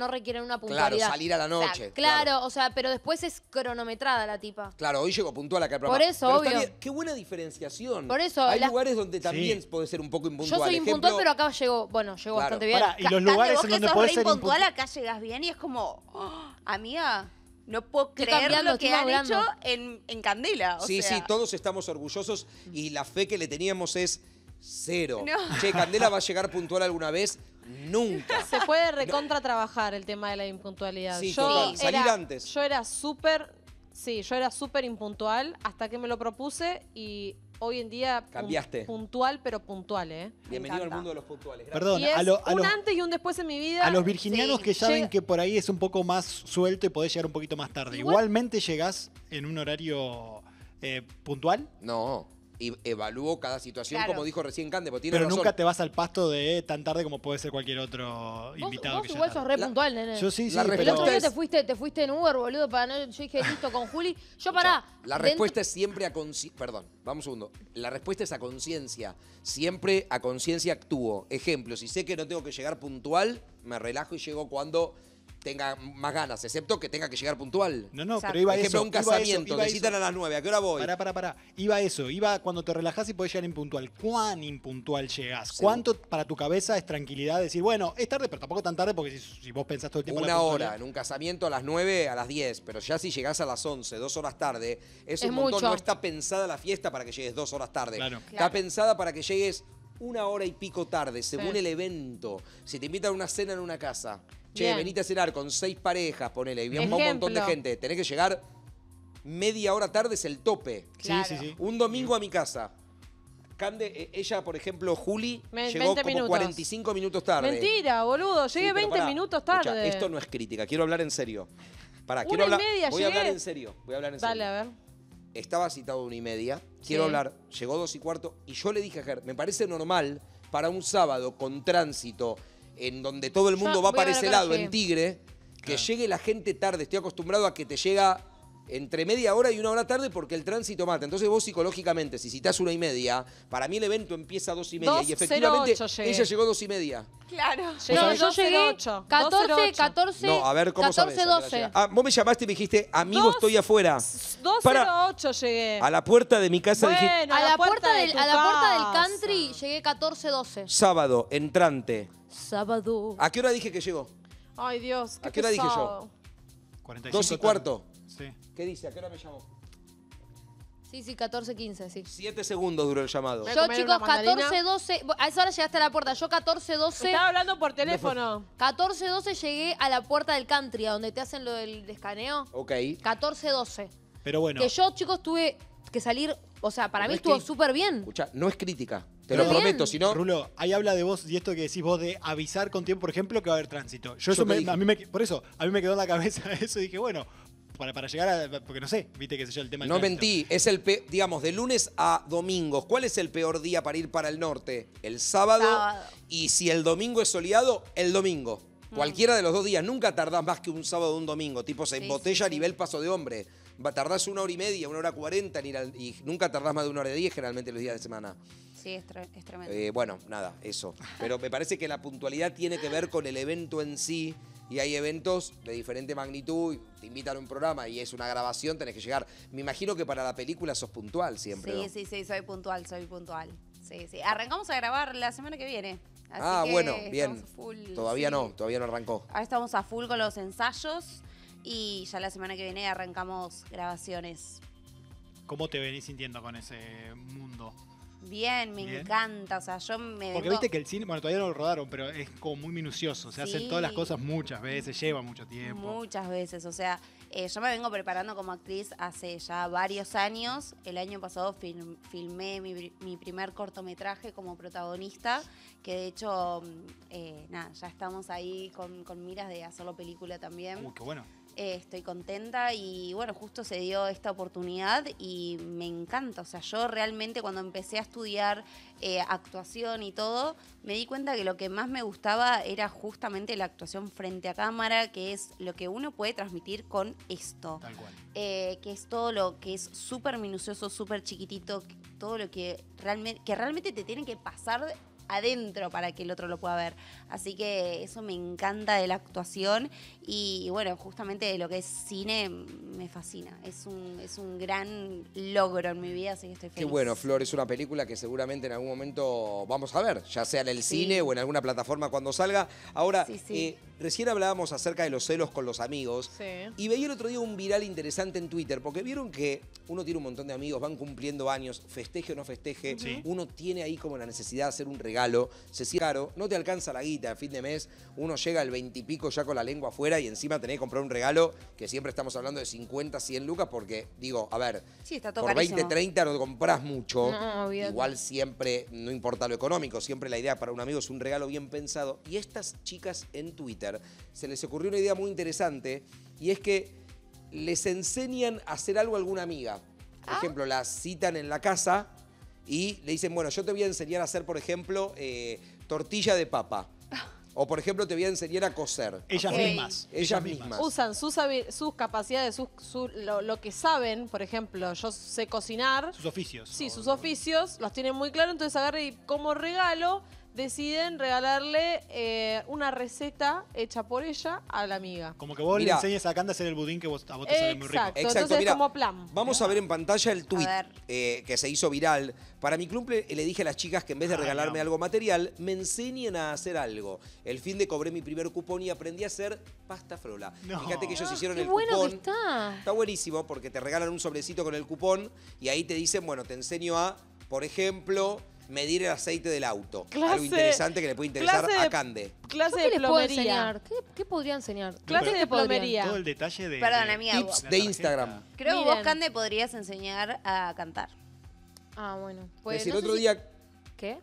requieren una puntualidad. Claro, salir a la noche. Claro, o sea, pero después es cronometrada la tipa. Claro, hoy llego puntual acá al programa. Por eso, pero obvio. También, qué buena diferenciación. Por eso. Hay lugares donde también puede ser un poco impuntual. Yo soy impuntual, pero acá llegó bastante bien. Y los lugares que sos re impuntual, acá llegas bien y es como, oh, amiga, no puedo creer lo que han hecho en Candela. Sí, todos estamos orgullosos y la fe que le teníamos es cero. No. Che, ¿Candela va a llegar puntual alguna vez? Nunca. Se puede recontra trabajar el tema de la impuntualidad. Sí, total, salir antes. Yo era súper impuntual hasta que me lo propuse y... Hoy en día, cambiaste. Puntual, pero puntual, ¿eh? Bienvenido al mundo de los puntuales. Gracias. Perdón, y es un antes y un después en mi vida. A los virginianos que ya ven que por ahí es un poco más suelto y podés llegar un poquito más tarde. ¿Igualmente llegás en un horario puntual? No. Y evalúo cada situación, como dijo recién Cande, porque tiene razón. Nunca te vas al pasto de tan tarde como puede ser cualquier otro invitado. Vos igual sos re puntual, nene. Yo sí, el otro día te fuiste en Uber, boludo, yo dije, listo, con Juli. Yo pará. La respuesta es siempre a conciencia. Perdón, vamos un segundo. La respuesta es a conciencia. Siempre a conciencia actúo. Ejemplo, si sé que no tengo que llegar puntual, me relajo y llego cuando tenga más ganas, excepto que tenga que llegar puntual. No, no, exacto. Pero iba a eso. Por ejemplo, un casamiento, te citan a las 9, ¿a qué hora voy? Pará. Iba a eso, iba cuando te relajás y podés llegar impuntual. ¿Cuán impuntual llegás? Sí. ¿Cuánto para tu cabeza es tranquilidad de decir, bueno, es tarde, pero tampoco tan tarde, porque si vos pensás todo el tiempo... Una hora, en un casamiento a las 9, a las 10, pero ya si llegás a las 11, 2 horas tarde, es un montón. Mucho. No está pensada la fiesta para que llegues 2 horas tarde. Claro. Está pensada para que llegues 1 hora y pico tarde, según el evento. Si te invitan a una cena en una casa, che, venite a cenar con 6 parejas, ponele, y viene un montón de gente, tenés que llegar media hora tarde, es el tope. Claro. Sí. Un domingo a mi casa. Cande, ella, por ejemplo, Juli, llegó como 45 minutos tarde. Mentira, boludo, llegué 20 minutos tarde. Escucha, esto no es crítica, quiero hablar en serio. Pará, voy a hablar en serio. Dale, a ver. Estaba citado 1:30, quiero hablar, llegó 2:15 y yo le dije a Ger, me parece normal para un sábado con tránsito, en donde todo el mundo va para ese lado, en Tigre, que llegue la gente tarde. Estoy acostumbrado a que te llega entre media hora y 1 hora tarde porque el tránsito mata. Entonces vos psicológicamente, si citás 1:30, para mí el evento empieza a 2:30. Y efectivamente ella llegó 2:30. Claro. No, yo llegué 14. No, a ver, ¿cómo sabés? 12. Ah, vos me llamaste y me dijiste, amigo, estoy afuera. 2:08 llegué. A la puerta de mi casa dije... A la puerta del country llegué 14:12. Sábado, entrante. Sábado. ¿A qué hora dije que llegó? Ay, Dios, qué pesado. ¿A qué hora dije yo? 2:15. Sí. ¿Qué dice? ¿A qué hora me llamó? Sí, 14:15, sí. 7 segundos duró el llamado. Yo, chicos, 14:12... A esa hora llegaste a la puerta. Yo 14:12... Estaba hablando por teléfono. 14:12 llegué a la puerta del country, a donde te hacen lo del escaneo. Ok. 14:12. Pero bueno... Que yo, chicos, tuve que salir... O sea, para mí estuvo súper bien. Escucha, no es crítica. Te lo prometo, si no... Rulo, ahí habla de vos y esto que decís vos de avisar con tiempo, por ejemplo, que va a haber tránsito. Por eso, a mí me quedó en la cabeza eso y dije, bueno... Para llegar a... Porque no sé, viste que se llama el tema... No mentí, es el peor... Digamos, de lunes a domingos, ¿cuál es el peor día para ir para el norte? El sábado. Y si el domingo es soleado, el domingo. Cualquiera de los dos días. Nunca tardás más que un sábado o un domingo. Tipo, se embotella a nivel paso de hombre. Tardás 1 hora y media, 1 hora 40 en ir al... Y nunca tardás más de 1 hora 10 generalmente los días de semana. Sí, es tremendo. Bueno, nada, eso. Pero me parece que la puntualidad tiene que ver con el evento en sí. Y hay eventos de diferente magnitud, te invitan a un programa y es una grabación, tenés que llegar. Me imagino que para la película sos puntual siempre, ¿no? Sí, soy puntual. Sí. Arrancamos a grabar la semana que viene. Así que bueno, bien. Full, todavía no arrancó. Ahora estamos a full con los ensayos y ya la semana que viene arrancamos grabaciones. ¿Cómo te venís sintiendo con ese mundo? Bien, me encanta, o sea, yo me... Porque viste que el cine, bueno, todavía no lo rodaron, pero es como muy minucioso, se hacen todas las cosas muchas veces, lleva mucho tiempo. Muchas veces, o sea, yo me vengo preparando como actriz hace ya varios años. El año pasado filmé mi primer cortometraje como protagonista, que de hecho, nada, ya estamos ahí con miras de hacerlo película también. Qué bueno. Estoy contenta y bueno, justo se dio esta oportunidad y me encanta. O sea, yo realmente cuando empecé a estudiar actuación y todo, me di cuenta que lo que más me gustaba era justamente la actuación frente a cámara, que es lo que uno puede transmitir con esto. Tal cual. Que es todo lo que es súper minucioso, súper chiquitito, todo lo que realmente te tiene que pasar adentro para que el otro lo pueda ver. Así que eso me encanta de la actuación y bueno, justamente lo que es cine me fascina. Es un gran logro en mi vida, así que estoy feliz. Qué bueno, Flor, es una película que seguramente en algún momento vamos a ver, ya sea en el cine o en alguna plataforma cuando salga. Ahora, recién hablábamos acerca de los celos con los amigos y veía el otro día un viral interesante en Twitter, porque vieron que uno tiene un montón de amigos, van cumpliendo años, festeje o no festeje, uno tiene ahí como la necesidad de hacer un regalo, se siente caro, no te alcanza la guita a fin de mes, uno llega al 20 y pico ya con la lengua afuera y encima tenés que comprar un regalo que siempre estamos hablando de 50, 100 lucas porque, digo, a ver, está todo por carísimo. 20, 30 no te comprás mucho, igual siempre, no importa lo económico, siempre la idea para un amigo es un regalo bien pensado y estas chicas en Twitter se les ocurrió una idea muy interesante y es que les enseñan a hacer algo a alguna amiga. Por ejemplo, la citan en la casa y le dicen, bueno, yo te voy a enseñar a hacer, por ejemplo, tortilla de papa. O, por ejemplo, te voy a enseñar a coser. Ellas mismas. Usan sus capacidades, lo que saben, por ejemplo, yo sé cocinar. Sus oficios. Sí, sus oficios, los tienen muy claro, entonces agarré y como regalo deciden regalarle una receta hecha por ella a la amiga. Como que vos le enseñes a Canda a hacer el budín que a vos te sale muy rico. Exacto, entonces mirá, como plan. Vamos a ver en pantalla el tuit que se hizo viral. Para mi cumple le dije a las chicas que en vez de regalarme algo material, me enseñen a hacer algo. El fin de cobré mi primer cupón y aprendí a hacer pasta frola. Fíjate que ellos hicieron el cupón. Que está. Está buenísimo porque te regalan un sobrecito con el cupón y ahí te dicen, bueno, te enseño a, por ejemplo, medir el aceite del auto. Clase, algo interesante que le puede interesar a Cande. Clase de plomería. ¿Qué podría enseñar? Clase de plomería. Todo el detalle de tips de Instagram. Creo que vos, Cande, podrías enseñar a cantar. Ah, bueno. Pues, es decir, el otro día... ¿Qué?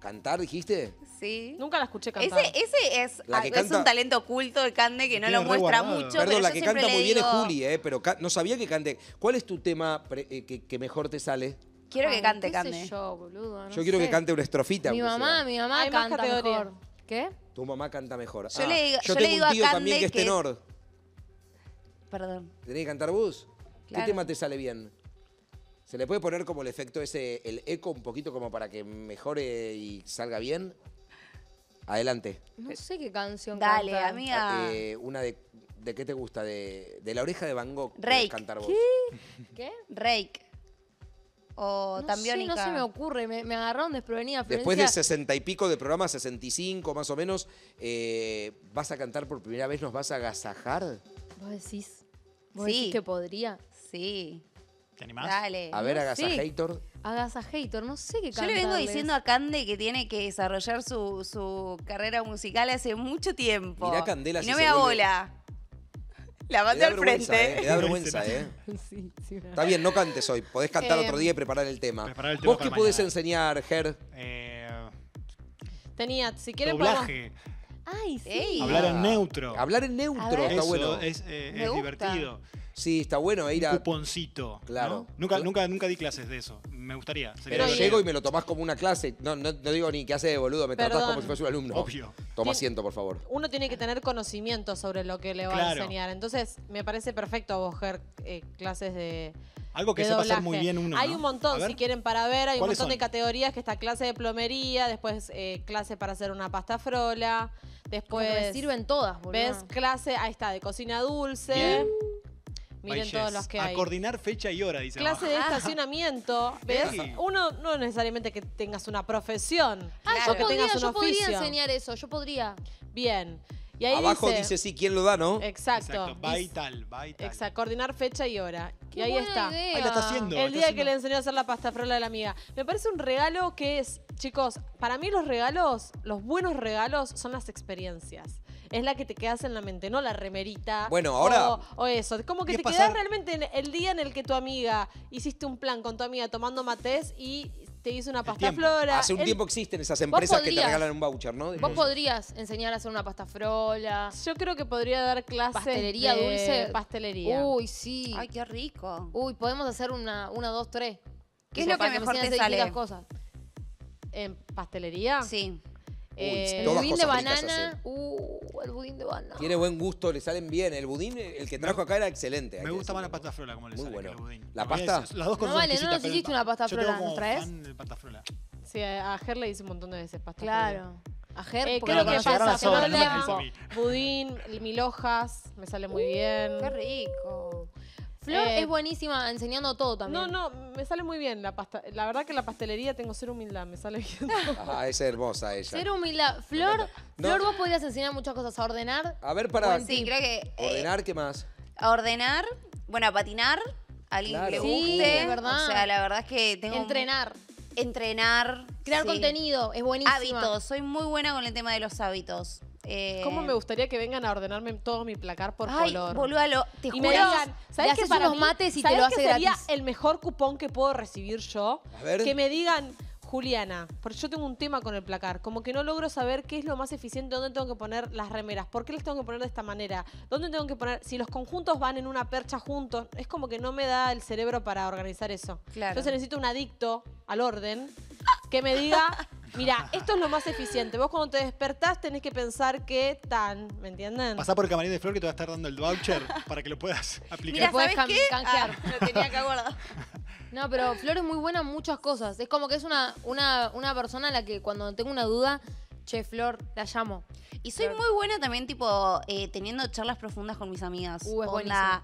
¿Cantar, dijiste? Sí. Nunca la escuché cantar. Ese es un talento oculto de Cande que no lo muestra mucho. Perdón, la que canta muy bien es Juli, pero no sabía que cante. ¿Cuál es tu tema que mejor te sale? Quiero que cante, Cande. Yo, boludo, no sé. Quiero que cante una estrofita. Mi mamá canta mejor. ¿Qué? Tu mamá canta mejor. Yo le digo, yo tengo un tío a Cande también que es tenor. Perdón. ¿Tenés que cantar bus? Claro. ¿Qué tema te sale bien? ¿Se le puede poner como el efecto ese, el eco, un poquito como para que mejore y salga bien? Adelante. No sé qué canción canta. Dale, amiga. Una de qué te gusta, de La Oreja de Van Gogh. Reiki. ¿Qué? Reiki. O también no se me ocurre, me agarraron desprevenida. Después de 60 y pico de programas, 65 más o menos, ¿vas a cantar por primera vez? ¿Nos vas a agasajar? ¿Vos decís? ¿Vos decís que podría? Sí. ¿Te animás? Dale. A ver, agasajator. Agasajator, no sé qué cantarles. Yo le vengo diciendo a Cande que tiene que desarrollar su carrera musical hace mucho tiempo. Mirá, Candela, y no me da bola. La banda al frente. Me da vergüenza, Sí, sí. Está bien, no cantes hoy. Podés cantar otro día y preparar el tema. ¿Vos qué podés enseñar, Ger? Si quieren... Doblaje. Ay, sí. Hablar en neutro. Hablar en neutro, está bueno. Es divertido. Sí, está bueno ir a... Un cuponcito. Claro. ¿No? Nunca di clases de eso. Me gustaría. Pero llego y me lo tomás como una clase. No digo ni qué haces de boludo. Me tratás como si fuese un alumno. Obvio. Toma asiento, por favor. Uno tiene que tener conocimiento sobre lo que le va a enseñar. Entonces, me parece perfecto abogar clases de... Algo que sepa hacer muy bien uno. Hay un montón, si quieren, para ver. Hay un montón de categorías, que está clase de plomería, después clase para hacer una pasta frola, después... Me sirven todas, boludo. ¿Ves? Clase, ahí está, de cocina dulce. Bien. Miren todos los que hay. A coordinar fecha y hora, dice. Clase de estacionamiento, ¿ves? Sí. Uno no necesariamente que tengas una profesión. O que tengas un oficio. Yo podría enseñar eso, yo podría. Bien. Y ahí abajo dice sí, ¿quién lo da, no? Exacto. Va y tal, va y tal. Exacto, coordinar fecha y hora. Qué y ahí está. Idea. Ahí la está haciendo. El día que le enseñó a hacer la pasta frola de la amiga. Me parece un regalo que es, chicos, para mí los regalos, los buenos regalos son las experiencias. Es la que te quedas en la mente, no la remerita. Bueno, ahora... O eso. Es como que te quedas realmente en el día en el que tu amiga hiciste un plan con tu amiga tomando matés y... Te hizo una pasta frola. Hace un tiempo existen esas empresas que te regalan un voucher, ¿no? Vos podrías enseñar a hacer una pasta frola. Yo creo que podría dar clases. Pastelería dulce. Pastelería. Uy, sí. Ay, qué rico. Uy, podemos hacer una, dos, tres. ¿Qué es lo que mejor te sale? Cosas. ¿En pastelería? Sí. El budín de banana. El budín de banana. Tiene buen gusto, le salen bien. El budín, el que trajo acá era excelente. Me gusta más la pasta frola, como le sale. Muy bueno. El budín. ¿La pasta? Las dos cosas. No vale, no nos hiciste una pasta frola. ¿Nos traes? Sí, a Ger le dice un montón de veces pasta frola. Claro. A Ger, creo que pasa. Budín, mil hojas, me sale muy bien. Qué rico. Flor es buenísima enseñando todo también. No, me sale muy bien la pasta. La verdad que la pastelería tengo cero humildad, me sale bien. Ah, es hermosa ella. Cero humildad. Flor, vos podrías enseñar muchas cosas. A ordenar. A ver, para... Sí, creo que... Ordenar, ¿qué más? A ordenar, bueno, a patinar. A alguien que guste. Sí, verdad. O sea, la verdad es que tengo... Entrenar. Entrenar. Crear contenido, es buenísima. Hábitos, soy muy buena con el tema de los hábitos. ¿Cómo me gustaría que vengan a ordenarme todo mi placar por color? Ay, boludo, te juro. ¿Sabés que para los mates y te lo hace gratis? Sería el mejor cupón que puedo recibir yo. A ver. Que me digan, Juliana, porque yo tengo un tema con el placar. Como que no logro saber qué es lo más eficiente, dónde tengo que poner las remeras, por qué las tengo que poner de esta manera, dónde tengo que poner, si los conjuntos van en una percha juntos. Es como que no me da el cerebro para organizar eso. Claro. Entonces necesito un adicto al orden que me diga... Mirá, esto es lo más eficiente. Vos cuando te despertás tenés que pensar qué tan, ¿me entienden? Pasá por el camarín de Flor que te va a estar dando el voucher para que lo puedas aplicar. Mirá, ¿sabés qué? Canjear. Lo tenía acá guardado. No, pero Flor es muy buena en muchas cosas. Es como que es una persona a la que cuando tengo una duda, che, Flor, la llamo. Y soy muy buena también, tipo, teniendo charlas profundas con mis amigas. Es buenísimo.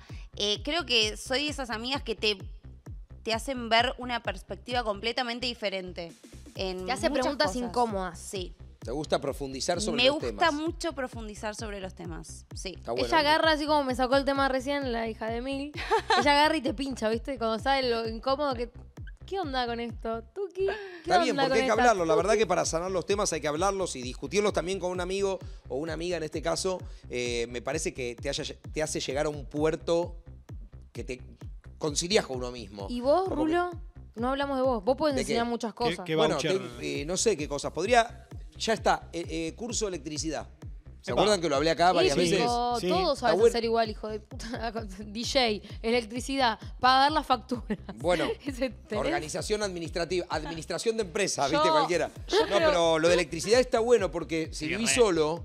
Creo que soy de esas amigas que te hacen ver una perspectiva completamente diferente. Te hace preguntas incómodas. Sí. ¿Te gusta profundizar sobre los temas? Me gusta mucho profundizar sobre los temas, sí. Bueno, ella agarra, así como me sacó el tema recién, la hija de Mil. Ella agarra y te pincha, ¿viste? Cuando sabe lo incómodo que... ¿Qué onda con esto, Tuki? Está bien, porque hay que hablarlo. La verdad que para sanar los temas hay que hablarlos y discutirlos también con un amigo o una amiga, en este caso. Me parece que te hace llegar a un puerto que te concilias con uno mismo. ¿Y vos, Rulo? No hablamos de vos. Vos podés enseñar muchas cosas. ¿Qué bueno, no sé qué cosas. Podría... Ya está, curso de electricidad. ¿Se acuerdan que lo hablé acá varias veces? Sí. Todos saben hacer igual, hijo de puta. DJ, electricidad, pagar las facturas. Bueno, organización administrativa, administración de empresa, ¿viste? Cualquiera. No, pero lo de electricidad está bueno porque si vivís solo,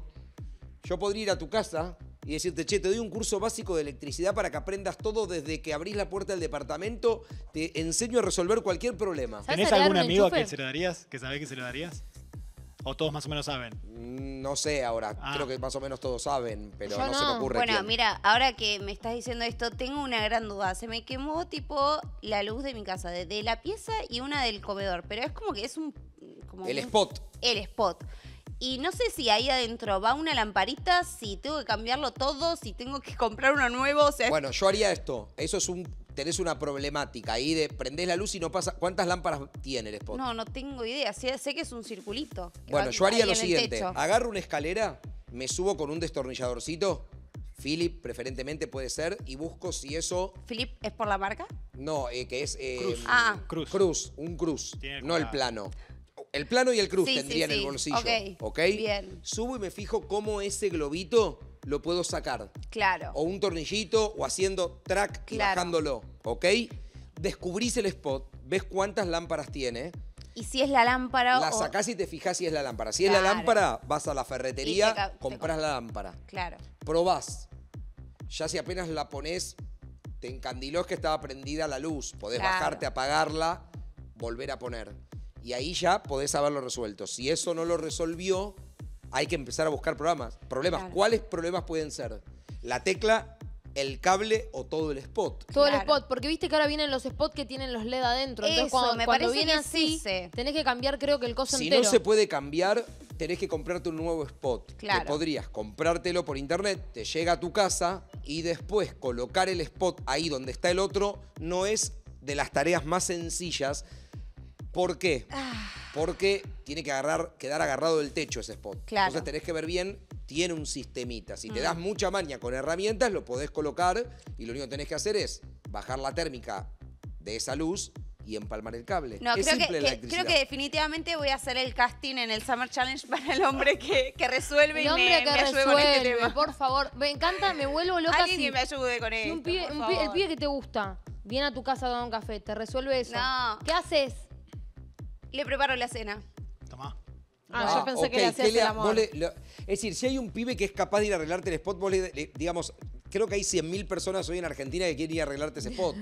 yo podría ir a tu casa y decirte, che, te doy un curso básico de electricidad para que aprendas todo desde que abrís la puerta del departamento, te enseño a resolver cualquier problema. ¿Tenés algún amigo que se lo darías? ¿Que sabés que se lo darías? ¿O todos más o menos saben? No sé ahora, creo que más o menos todos saben, pero no se me ocurre quién. Mira, ahora que me estás diciendo esto, tengo una gran duda. Se me quemó tipo la luz de mi casa, de la pieza y una del comedor, pero es como que es un... Como el spot. El spot. Y no sé si ahí adentro va una lamparita, si tengo que cambiarlo todo, si tengo que comprar uno nuevo, o sea... Bueno, yo haría esto. Eso es un... Tenés una problemática ahí de prendés la luz y no pasa... ¿Cuántas lámparas tiene el spot? No, no tengo idea. Sé que es un circulito. Bueno, yo haría lo siguiente. Agarro una escalera, me subo con un destornilladorcito, Philip preferentemente puede ser, y busco si eso... ¿Philip es por la marca? No, que es... Cruz. Cruz, un cruz, no el plano. El plano y el cruz tendría en el bolsillo. Ok. Bien. Subo y me fijo cómo ese globito... lo puedo sacar. Claro. O un tornillito o haciendo track y bajándolo. ¿Ok? Descubrís el spot, ves cuántas lámparas tiene. Y si es la lámpara la sacás y te fijás si es la lámpara. Si es la lámpara, vas a la ferretería, comprás la lámpara. Claro. Probás. Ya si apenas la ponés, te encandiló, es que estaba prendida la luz. Podés bajarte, apagarla, volver a poner. Y ahí ya podés haberlo resuelto. Si eso no lo resolvió... Hay que empezar a buscar problemas. Claro. ¿Cuáles problemas pueden ser? ¿La tecla, el cable o todo el spot? Todo el spot, porque viste que ahora vienen los spots que tienen los LED adentro. Eso, entonces cuando viene así, tenés que cambiar creo que el coso entero. Si no se puede cambiar, tenés que comprarte un nuevo spot. Claro. Que podrías comprártelo por internet, te llega a tu casa y después colocar el spot ahí donde está el otro no es de las tareas más sencillas. ¿Por qué? Porque tiene que quedar agarrado del techo ese spot. Claro. Entonces tenés que ver bien, tiene un sistemita. Si te das mucha maña con herramientas, lo podés colocar y lo único que tenés que hacer es bajar la térmica de esa luz y empalmar el cable. No, es simple la electricidad. Creo que definitivamente voy a hacer el casting en el Summer Challenge para el hombre que resuelve y me ayude con este tema. Por favfavor, me encanta, me vuelvo loca. Alguien que me ayude con esto, el pibe que te gusta viene a tu casa a dar un café, te resuelve eso. No. ¿Qué haces? Le preparo la cena. Tomá. Yo pensé que le hacías el amor. Es decir, si hay un pibe que es capaz de ir a arreglarte el spot, vos digamos, creo que hay 100.000 personas hoy en Argentina que quieren ir a arreglarte ese spot.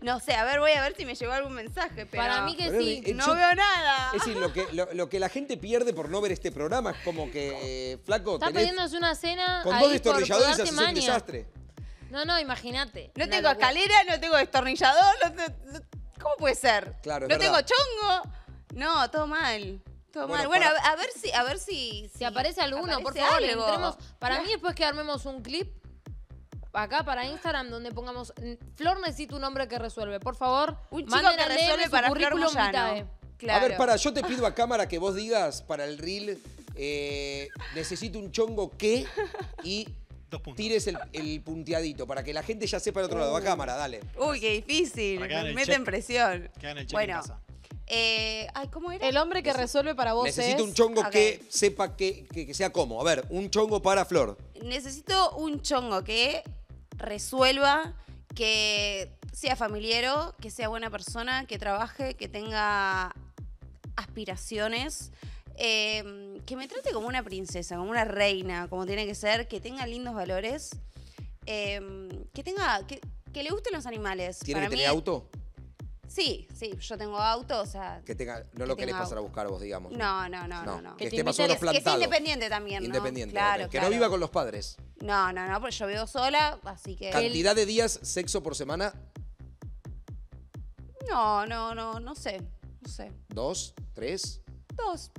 No sé, a ver, voy a ver si me llegó algún mensaje. Pero... Para mí que sí, no veo nada. Es decir, lo que la gente pierde por no ver este programa es como que, flaco, estás pidiéndose una cena con dos destornilladores haces un desastre. No, no, imagínate. No tengo escalera, no tengo destornillador, ¿cómo puede ser? Claro, es verdad. Tengo chongo. No, todo mal. Todo mal. Bueno, a ver si aparece alguno, por favor. Entremos. Para mí, después que armemos un clip acá para Instagram, donde pongamos Flor necesita un hombre que resuelve. Por favor, un chico que resuelve para Flor Moyano. Claro. A ver, yo te pido a cámara que vos digas para el reel necesito un chongo que y... Tires el punteadito para que la gente ya sepa el otro lado. A cámara, dale. Uy, qué difícil. Meten presión. Bueno. ¿Cómo era? El hombre que resuelve para vos necesito un chongo que sepa que sea cómo. A ver, un chongo para Flor. Necesito un chongo que resuelva, que sea familiero, que sea buena persona, que trabaje, que tenga aspiraciones... que me trate como una princesa, como una reina, como tiene que ser, que tenga lindos valores, que tenga, que que le gusten los animales. ¿Tiene que tener auto? Sí, sí, yo tengo auto, o sea... Que tenga, no lo querés pasar a buscar vos, digamos. No. Que esté más o menos plantado. Que sea independiente también, ¿no? Independiente. Claro, okay. Claro. Que no viva con los padres. No, porque yo vivo sola, así que... ¿Cantidad de días, sexo por semana? No sé. ¿Dos? ¿Tres? Dos,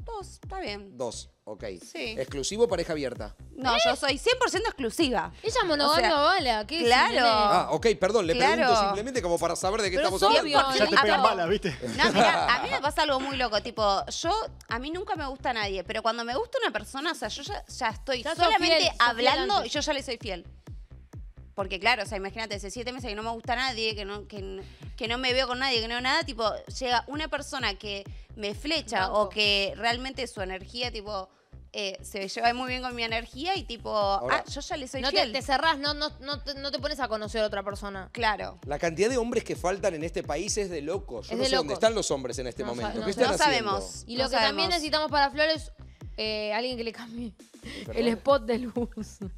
está bien. Dos, ok. Sí. ¿Exclusivo o pareja abierta? No, yo soy 100% exclusiva. Ella monogamia bala, ¿qué? Claro. Ah, ok, perdón, le pregunto simplemente como para saber de qué estamos hablando. Ya te pegan bala, ¿viste? No, mirá, a mí me pasa algo muy loco, tipo, a mí nunca me gusta a nadie, pero cuando me gusta una persona, o sea, yo ya estoy solamente hablando y yo ya le soy fiel. Porque claro, o sea, imagínate, hace 7 meses que no me gusta a nadie, que no me veo con nadie, que no veo nada, tipo, llega una persona que me flecha o que realmente su energía, tipo, se lleva muy bien con mi energía y tipo, ahora, yo ya le soy fiel. Te cerrás, no te pones a conocer a otra persona. Claro. La cantidad de hombres que faltan en este país es de locos. Yo no sé dónde están los hombres en este momento. ¿Qué están haciendo? No sabemos. Y lo que también necesitamos para Flor es... alguien que le cambie el spot de luz.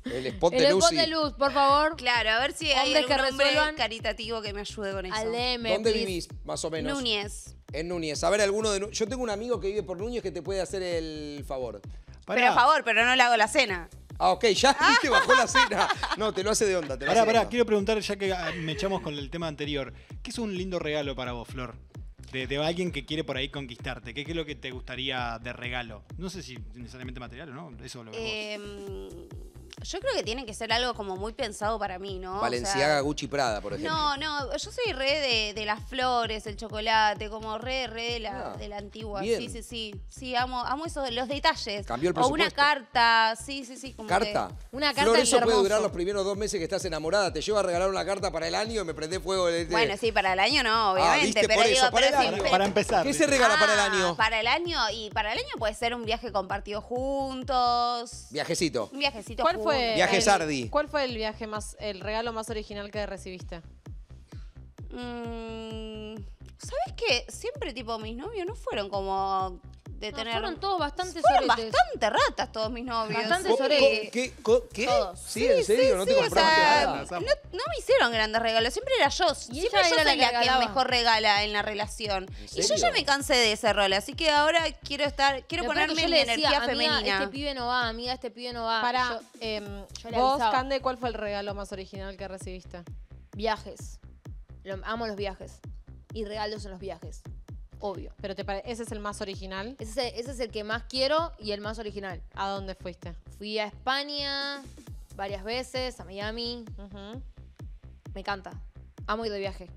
El spot de luz, por favor. Claro, a ver si hay algún hombre caritativo que me ayude con eso. ¿Dónde vivís, más o menos? Núñez. En Núñez. A ver, alguno de... Yo tengo un amigo que vive por Núñez que te puede hacer el favor. Pará. Pero a favor, pero no le hago la cena. Ah, ok, ya te bajó la cena. No, te lo hace de onda. Pará, quiero preguntar, ya que me echamos con el tema anterior, ¿qué es un lindo regalo para vos, Flor? De alguien que quiere por ahí conquistarte. ¿Qué es lo que te gustaría de regalo? No sé si necesariamente material o no. Eso lo veo yo creo que tiene que ser algo como muy pensado para mí, ¿no? Valenciaga, o sea, Gucci, Prada, por ejemplo. No, yo soy re de las flores, el chocolate, como re de la antigua. Bien. Sí, amo eso, los detalles. Cambió el presupuesto. O una carta, sí. Como ¿carta? Que... Una carta. Flor, eso puede durar los primeros 2 meses que estás enamorada. Te llevo a regalar una carta para el año y me prendés fuego. Bueno, sí, para el año no, obviamente. Ah, pero digo, para empezar. ¿Qué se regala para el año? Para el año, y para el año puede ser un viaje compartido juntos. Viajecito. Un viajecito juntos. Viaje Sardi. ¿Cuál fue el regalo más original que recibiste? ¿Sabes qué? Siempre, tipo, mis novios no fueron como de tener... Fueron todos bastante soretes. Fueron bastante ratas todos mis novios. Bastante soretes. ¿Qué? Todos. Sí, en serio, no te compraste nada. No me hicieron grandes regalos, siempre era yo. Siempre yo soy la que mejor regala en la relación. Y yo ya me cansé de ese rol, así que ahora quiero ponerme en energía femenina. Amiga, este pibe no va, Para, vos, Cande, ¿cuál fue el regalo más original que recibiste? Viajes. Amo los viajes. Y regalos en los viajes. Obvio. ¿Pero ese es el más original? Ese es el que más quiero y el más original. ¿A dónde fuiste? Fui a España varias veces, a Miami. Me encanta. Amo ir de viaje.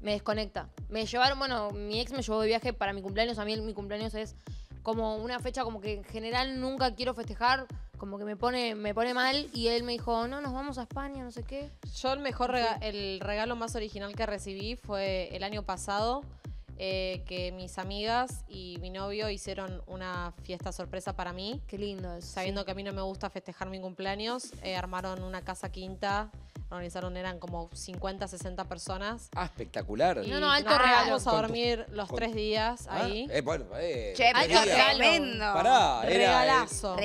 Me desconecta. Me llevaron, bueno, mi ex me llevó de viaje para mi cumpleaños. A mí mi cumpleaños es como una fecha como que en general nunca quiero festejar. Como que me pone mal. Y él me dijo, no, nos vamos a España, no sé qué. Yo el regalo más original que recibí fue el año pasado. Que mis amigas y mi novio hicieron una fiesta sorpresa para mí. Qué lindo eso. Sabiendo que a mí no me gusta festejar mi cumpleaños, armaron una casa quinta, organizaron, eran como 50, 60 personas. Ah, espectacular. Y alto regalo. Vamos a dormir los 3 días ahí. Alto regalo. Pará. Regalazo.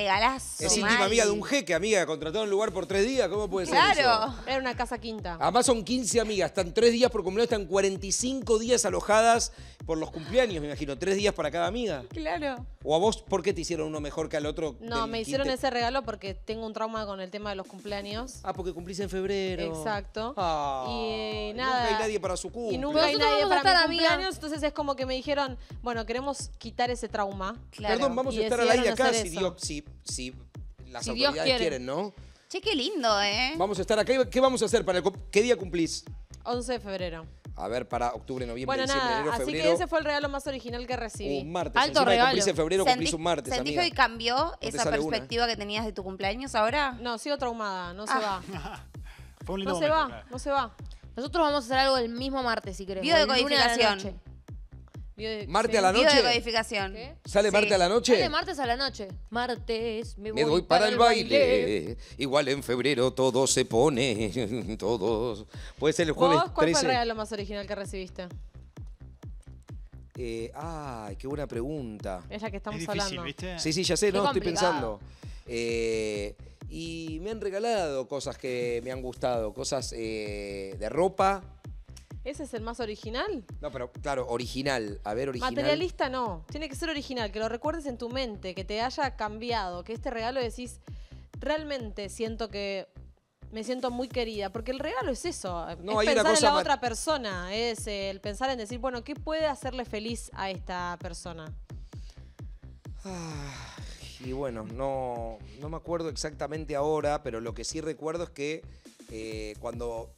Es íntima amiga de un jeque, amiga. Contrataron un lugar por 3 días, ¿cómo puede ser eso? Claro. Era una casa quinta. Además son 15 amigas, están 3 días por cumpleaños, están 45 días alojadas. Por los cumpleaños, me imagino. 3 días para cada amiga. Claro. ¿O a vos por qué te hicieron uno mejor que al otro? No, me hicieron ese regalo porque tengo un trauma con el tema de los cumpleaños. Ah, porque cumplís en febrero. Exacto. Ah, y nada. Nunca hay nadie para su cumple. Y nunca hay nadie para mi cumpleaños. Entonces es como que me dijeron, bueno, queremos quitar ese trauma. Claro. Perdón, vamos a estar al aire acá si las autoridades quieren, ¿no? Che, qué lindo, ¿eh? Vamos a estar acá. ¿Qué vamos a hacer? ¿Qué día cumplís? 11 de febrero. A ver, para octubre, noviembre, diciembre, enero, febrero. Así que ese fue el regalo más original que recibí. Un martes. Alto regalo. Cumplís en febrero, cumplís un martes, amiga. ¿Sentís que cambió esa perspectiva que tenías de tu cumpleaños ahora? No, sigo traumada. No se va. Fue un lindo momento. No se va. Nosotros vamos a hacer algo el mismo martes, si querés. Biodecodificación. ¿Marte a la noche? Biodecodificación. ¿Sale Marte a la noche? Sale martes a la noche. Martes me voy para el baile. Igual en febrero todo se pone. Todos. Puede ser el jueves 13. ¿Cuál fue el regalo más original que recibiste? Ay, qué buena pregunta. Es la que estamos hablando. ¿Viste? Sí, ya sé, no, estoy pensando. y me han regalado cosas que me han gustado, cosas de ropa. ¿Ese es el más original? No, pero claro, original. A ver, original. Materialista no. Tiene que ser original, que lo recuerdes en tu mente, que te haya cambiado, que este regalo decís, realmente siento que me siento muy querida. Porque el regalo es eso, no, es pensar en la otra persona, es el pensar en decir, bueno, ¿qué puede hacerle feliz a esta persona? Y bueno, no me acuerdo exactamente ahora, pero lo que sí recuerdo es que cuando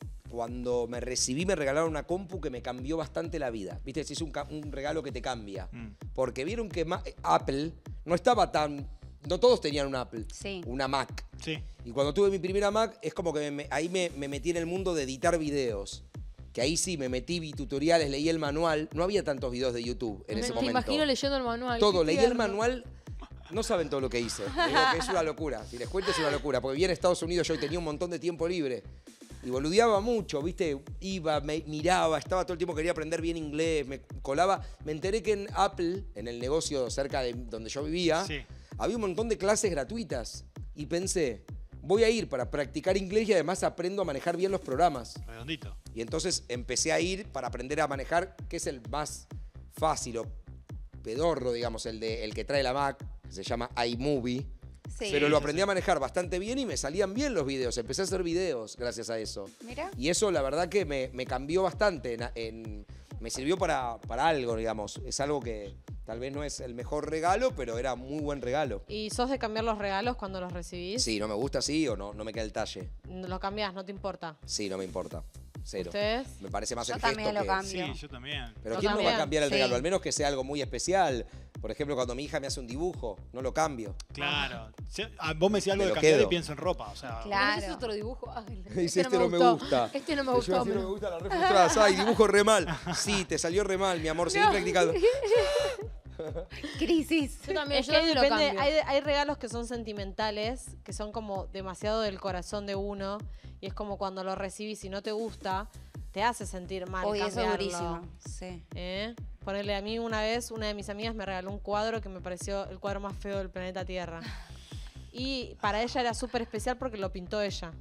me recibí me regalaron una compu que me cambió bastante la vida. Viste, es un regalo que te cambia. Porque vieron que Apple no estaba tan... No todos tenían un Apple, sí. Una Mac. Sí. Y cuando tuve mi primera Mac, es como que ahí me metí en el mundo de editar videos. Que ahí sí, me metí, vi tutoriales, leí el manual. No había tantos videos de YouTube en ese momento. Me imagino leyendo el manual. Todo, leí el manual. No saben todo lo que hice. Digo que es una locura. Si les cuento, es una locura. Porque vivía en Estados Unidos, yo tenía un montón de tiempo libre. Y boludeaba mucho, ¿viste? Iba, miraba, estaba todo el tiempo, quería aprender bien inglés, me colaba. Me enteré que en Apple, en el negocio cerca de donde yo vivía, sí. Había un montón de clases gratuitas. Y pensé, voy a ir para practicar inglés y además aprendo a manejar bien los programas. Redondito. Y entonces empecé a ir para aprender a manejar, que es el más fácil o pedorro, digamos, el que trae la Mac, que se llama iMovie. Sí. Pero lo aprendí a manejar bastante bien y me salían bien los videos. Empecé a hacer videos gracias a eso. Mira. Y eso la verdad que me cambió bastante. Me sirvió para algo, digamos. Es algo que tal vez no es el mejor regalo, pero era muy buen regalo. ¿Y sos de cambiar los regalos cuando los recibís? Sí, no me gusta así o no me queda el talle. ¿Lo cambiás? ¿No te importa? Sí, no me importa. Cero. ¿Ustedes? Me parece más el gesto. Yo también lo cambio. Sí, yo también. Pero ¿quién no va a cambiar el regalo? Al menos que sea algo muy especial. Por ejemplo, cuando mi hija me hace un dibujo, no lo cambio. Claro. Vos me decís algo de cambiar y pienso en ropa. O sea, claro. ¿Es otro dibujo? Dice, este no me gusta. Este no me gusta. Este no me gusta, la re frustrada. Ay, dibujo re mal. Sí, te salió re mal, mi amor. Seguí practicando. Crisis. Yo también, yo también depende, lo cambio. Hay regalos que son sentimentales, que son como demasiado del corazón de uno. Y es como cuando lo recibís y no te gusta, te hace sentir mal. Oye, eso es durísimo. Sí. Ponerle a mí una vez, una de mis amigas me regaló un cuadro que me pareció el cuadro más feo del planeta Tierra. Y para ella era súper especial porque lo pintó ella.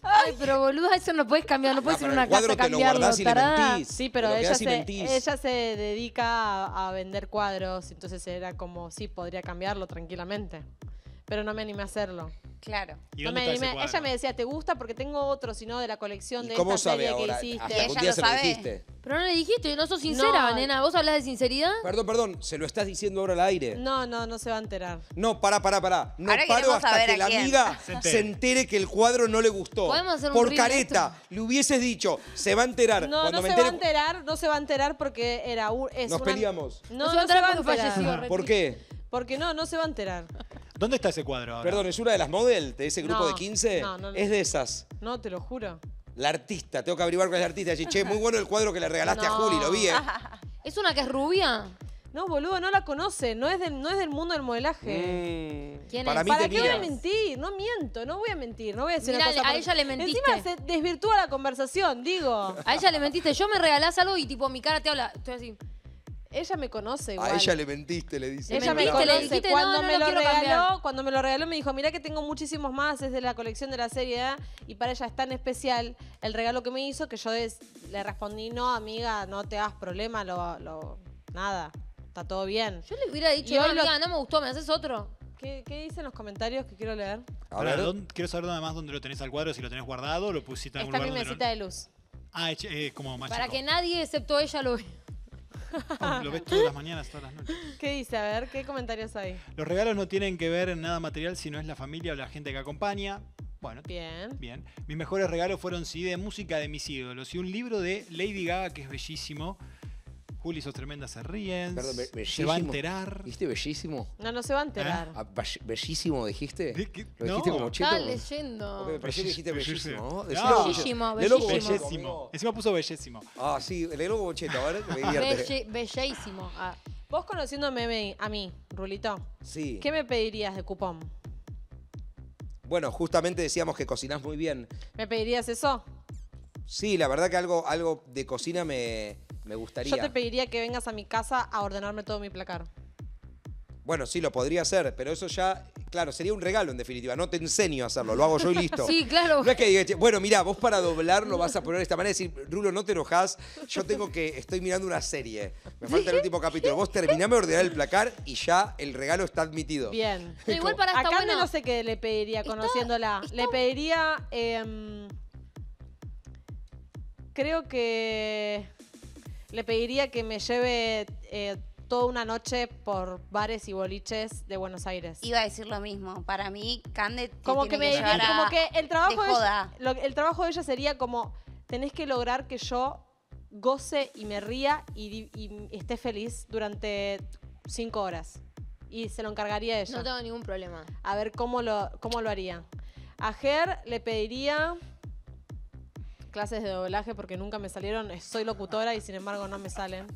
Ay, pero boluda, eso no puedes cambiar, no puedes ir a una casa a cambiarlo, tarada. Sí, pero ella se dedica a vender cuadros, entonces era como, sí, podría cambiarlo tranquilamente. Pero no me animé a hacerlo. Claro. No me animé. Ella me decía, ¿te gusta? Porque tengo otro, sino de la colección de esta serie ahora, que hiciste. Ella lo sabe. Pero no le dijiste, no sos sincera, nena. ¿Vos hablás de sinceridad? Perdón, se lo estás diciendo ahora al aire. No se va a enterar. No, pará. No ahora paro hasta que la amiga se entere que el cuadro no le gustó. Podemos hacer un por careta, esto. Le hubieses dicho, se va a enterar. No, cuando no me se va a enterar, no se va a enterar porque era... Nos peleamos. No se va a enterar porque falleció. ¿Por qué? Porque no se va a enterar. ¿Dónde está ese cuadro ahora? Perdón, ¿es una de las model de ese grupo de 15? No. Es de esas. No, te lo juro. La artista, tengo que averiguar cuál es la artista. Decir, che, muy bueno el cuadro que le regalaste a Juli, lo vi, ¿Es una que es rubia? No, boludo, no la conoce. No es del mundo del modelaje. ¿Quién es? ¿Para qué voy a mentir? No miento, no voy a mentir. No voy a decir una cosa. A ella le mentiste. Encima se desvirtúa la conversación, digo. A ella le mentiste. Yo me regalás algo y tipo mi cara te habla. Estoy así... Ella me conoce igual. A ella le mentiste, le dice. Ella me conoce. Le dijiste, cuando me lo regaló me dijo, mirá que tengo muchísimos más, es de la colección de la serie A, y para ella es tan especial el regalo que me hizo que yo le respondí, no, amiga, no te hagas problema, nada, está todo bien. Yo le hubiera dicho, no, amiga, no me gustó, ¿me haces otro? ¿Qué dicen los comentarios que quiero leer? Ahora, quiero saber además dónde lo tenés al cuadro, si lo tenés guardado, lo pusiste en algún lugar. Está mi mesita de luz. Como más para que nadie excepto ella lo vea. Lo ves todas las mañanas, todas las noches. ¿Qué dice? A ver, ¿qué comentarios hay? Los regalos no tienen que ver en nada material, sino es la familia o la gente que acompaña. Bueno, bien. Mis mejores regalos fueron CD de música de mis ídolos y un libro de Lady Gaga que es bellísimo. Juli, sos tremenda, se ríen. Perdón, ¿se va a enterar? ¿Dijiste bellísimo? No se va a enterar. ¿Bellísimo dijiste? ¿Lo dijiste como cheto? Estaba leyendo. Me pareció que dijiste bellísimo. Bellísimo. Encima puso bellísimo. Ah, sí, léelo como cheto, ¿vale? Bellísimo. Vos conociéndome a mí, Rulito, sí. ¿Qué me pedirías de cupón? Bueno, justamente decíamos que cocinás muy bien. ¿Me pedirías eso? Sí, la verdad que algo de cocina me gustaría. Yo te pediría que vengas a mi casa a ordenarme todo mi placar. Bueno, sí, lo podría hacer, pero eso ya, claro, sería un regalo en definitiva. No te enseño a hacerlo, lo hago yo y listo. Sí, claro. No es que diga, bueno, mirá, vos para doblar lo vas a poner de esta manera y decir, Rulo, no te enojás, yo tengo que, estoy mirando una serie, me falta el último capítulo. Vos terminame de ordenar el placar y ya el regalo está admitido. Bien. No, igual para esta buena, no sé qué le pediría, conociéndola. Le pediría, creo que le pediría que me lleve toda una noche por bares y boliches de Buenos Aires. Iba a decir lo mismo. Para mí, Cande como que, como que el trabajo de ella, el trabajo de ella sería como, tenés que lograr que yo goce y me ría y esté feliz durante 5 horas. Y se lo encargaría a ella. No tengo ningún problema. A ver cómo lo haría. A Ger le pediría clases de doblaje porque nunca me salieron. Soy locutora y sin embargo no me salen.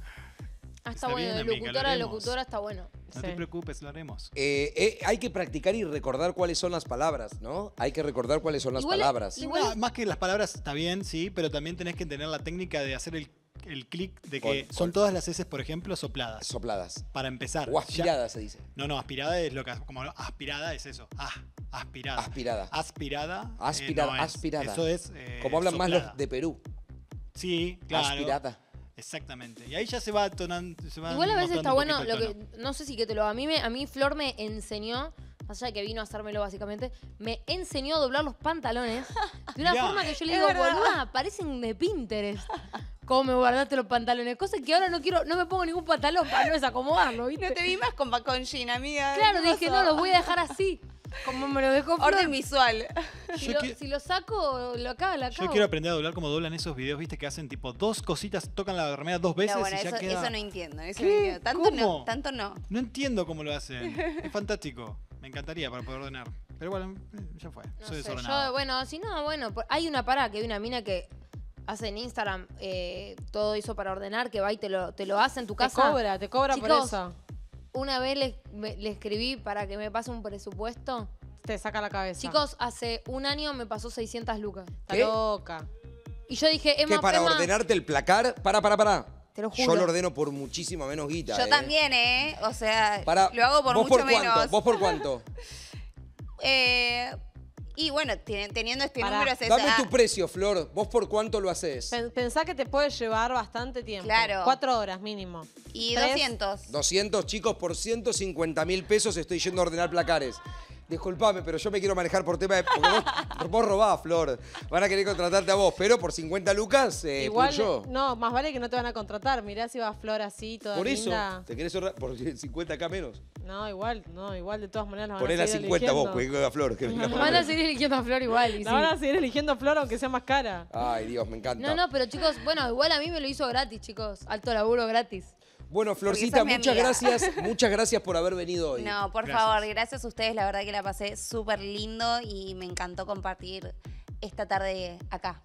Ah, está bueno, de locutora a locutora está bueno. No te preocupes, lo haremos. Hay que practicar y recordar cuáles son las palabras, ¿no? Hay que recordar cuáles son las palabras. Igual, más que las palabras está bien, sí, pero también tenés que tener la técnica de hacer el clic de que son todas las heces, por ejemplo, sopladas. Sopladas. Para empezar. O aspirada se dice. No, no, aspirada es lo que... Como aspirada es eso. Ah, aspirada. Aspirada. Aspirada. Aspirada. No, aspirada. Eso es como hablan soplada. Más los de Perú. Sí, claro. Aspirada. Exactamente. Y ahí ya se va tonando. Igual a veces está bueno, lo que, no sé si que te lo... A mí Flor me enseñó, más allá de que vino a hacérmelo básicamente, me enseñó a doblar los pantalones de una forma que yo le digo, boluda, parecen de Pinterest. ¿Cómo me guardaste los pantalones? Cosas que ahora no quiero, no me pongo ningún pantalón para no desacomodarlo, ¿viste? No te vi más con jean, amiga. Claro, dije, no, los voy a dejar así. Como me lo dejó Flor. Orden visual. Si lo saco, lo acabo, lo acabo. Yo quiero aprender a doblar como doblan esos videos, viste, que hacen tipo 2 cositas, tocan la remera 2 veces no, bueno, y ya queda... Eso no entiendo, eso no entiendo. Tanto no. No entiendo cómo lo hacen. Es fantástico. Me encantaría para poder ordenar. Pero bueno, ya fue. No soy desordenado. Yo, bueno, si no, bueno, hay una parada que hay una mina que hace en Instagram todo eso para ordenar, que va y te lo hace en tu casa. Te cobra Chicos, por eso. Una vez le escribí para que me pase un presupuesto. Te saca la cabeza. Chicos, hace un año me pasó 600 lucas. Está loca. Y yo dije, Emma... ¿Qué, para ordenarte el placar? Para. Te lo juro. Yo lo ordeno por muchísimo menos guita. Yo también, ¿eh? O sea, lo hago por mucho menos. ¿Vos por cuánto? Y bueno, teniendo este número... Dame tu precio, Flor. ¿Vos por cuánto lo haces? Pensá que te puede llevar bastante tiempo. Claro. 4 horas mínimo. Y 200. 200, chicos, por 150.000 pesos estoy yendo a ordenar placares. Disculpame, pero yo me quiero manejar por tema de... Vos robás, Flor. Van a querer contratarte a vos, pero por 50 lucas, igual, yo. No, más vale que no te van a contratar. Mirá si va Flor así, toda por linda. Por eso, ¿te querés ahorrar por 50 acá menos? No, igual de todas maneras la van a seguir eligiendo. Ponés la 50 vos, a Flor. Que van a seguir eligiendo a Flor igual. Y van a seguir eligiendo a Flor aunque sea más cara. Ay, Dios, me encanta. No, pero chicos, bueno, igual a mí me lo hizo gratis, chicos. Alto laburo gratis. Bueno, Florcita, muchas gracias por haber venido hoy. No, por favor, gracias a ustedes. La verdad que la pasé súper lindo y me encantó compartir esta tarde acá.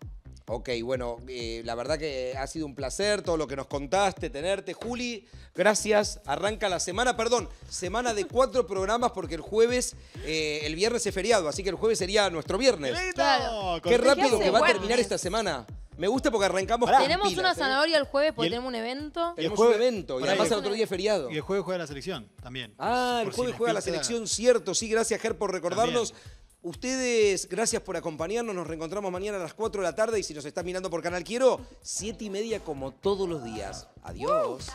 Ok, bueno, la verdad que ha sido un placer todo lo que nos contaste, tenerte. Juli, gracias. Arranca la semana, perdón, semana de 4 programas porque el jueves, el viernes es feriado, así que el jueves sería nuestro viernes. Claro. Qué rápido que va a terminar esta semana. Me gusta porque arrancamos. Tenemos pilas, una zanahoria el jueves porque tenemos un evento. Tenemos un evento y además el otro día es feriado. Y el jueves juega la selección también. Ah, el jueves juega la selección, cierto. Sí, gracias, Ger, por recordarnos. También. Ustedes, gracias por acompañarnos. Nos reencontramos mañana a las 4 de la tarde y si nos estás mirando por Canal Quiero, 7:30 como todos los días. Adiós.